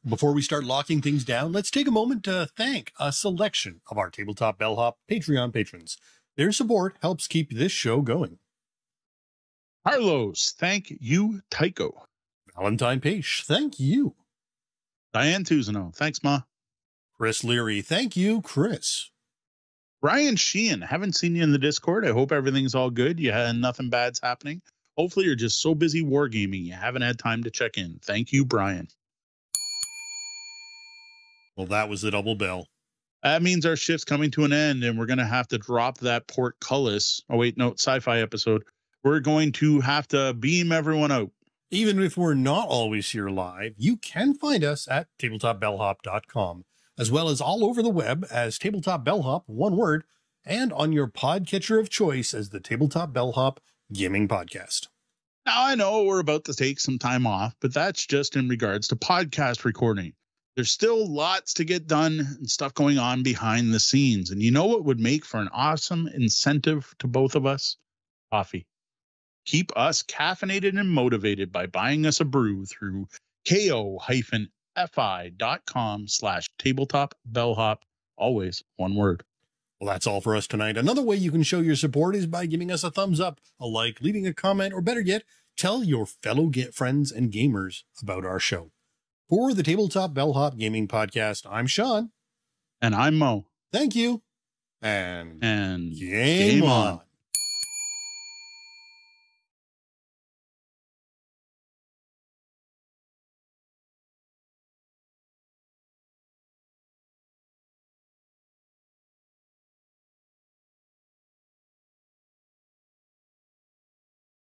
Before we start locking things down, let's take a moment to thank a selection of our Tabletop Bellhop Patreon patrons. Their support helps keep this show going. Carlos, thank you, Tycho. Valentine Page, thank you. Diane Tuzano, thanks, Ma. Chris Leary, thank you, Chris. Brian Sheehan, haven't seen you in the Discord. I hope everything's all good. Yeah, nothing bad's happening. Hopefully you're just so busy wargaming you haven't had time to check in. Thank you, Brian. Well, that was the double bell. That means our shift's coming to an end, and we're going to have to drop that portcullis. Oh, wait, no, sci-fi episode. We're going to have to beam everyone out. Even if we're not always here live, you can find us at tabletopbellhop.com, as well as all over the web as Tabletop Bellhop, one word, and on your podcatcher of choice as the Tabletop Bellhop Gaming Podcast. Now, I know we're about to take some time off, but that's just in regards to podcast recording. There's still lots to get done and stuff going on behind the scenes. And you know what would make for an awesome incentive to both of us? Coffee. Keep us caffeinated and motivated by buying us a brew through ko-fi.com/tabletopbellhop. Always one word. Well, that's all for us tonight. Another way you can show your support is by giving us a thumbs up, a like, leaving a comment, or better yet, tell your fellow friends and gamers about our show. For the Tabletop Bellhop Gaming Podcast, I'm Sean. And I'm Mo. Thank you. And game on.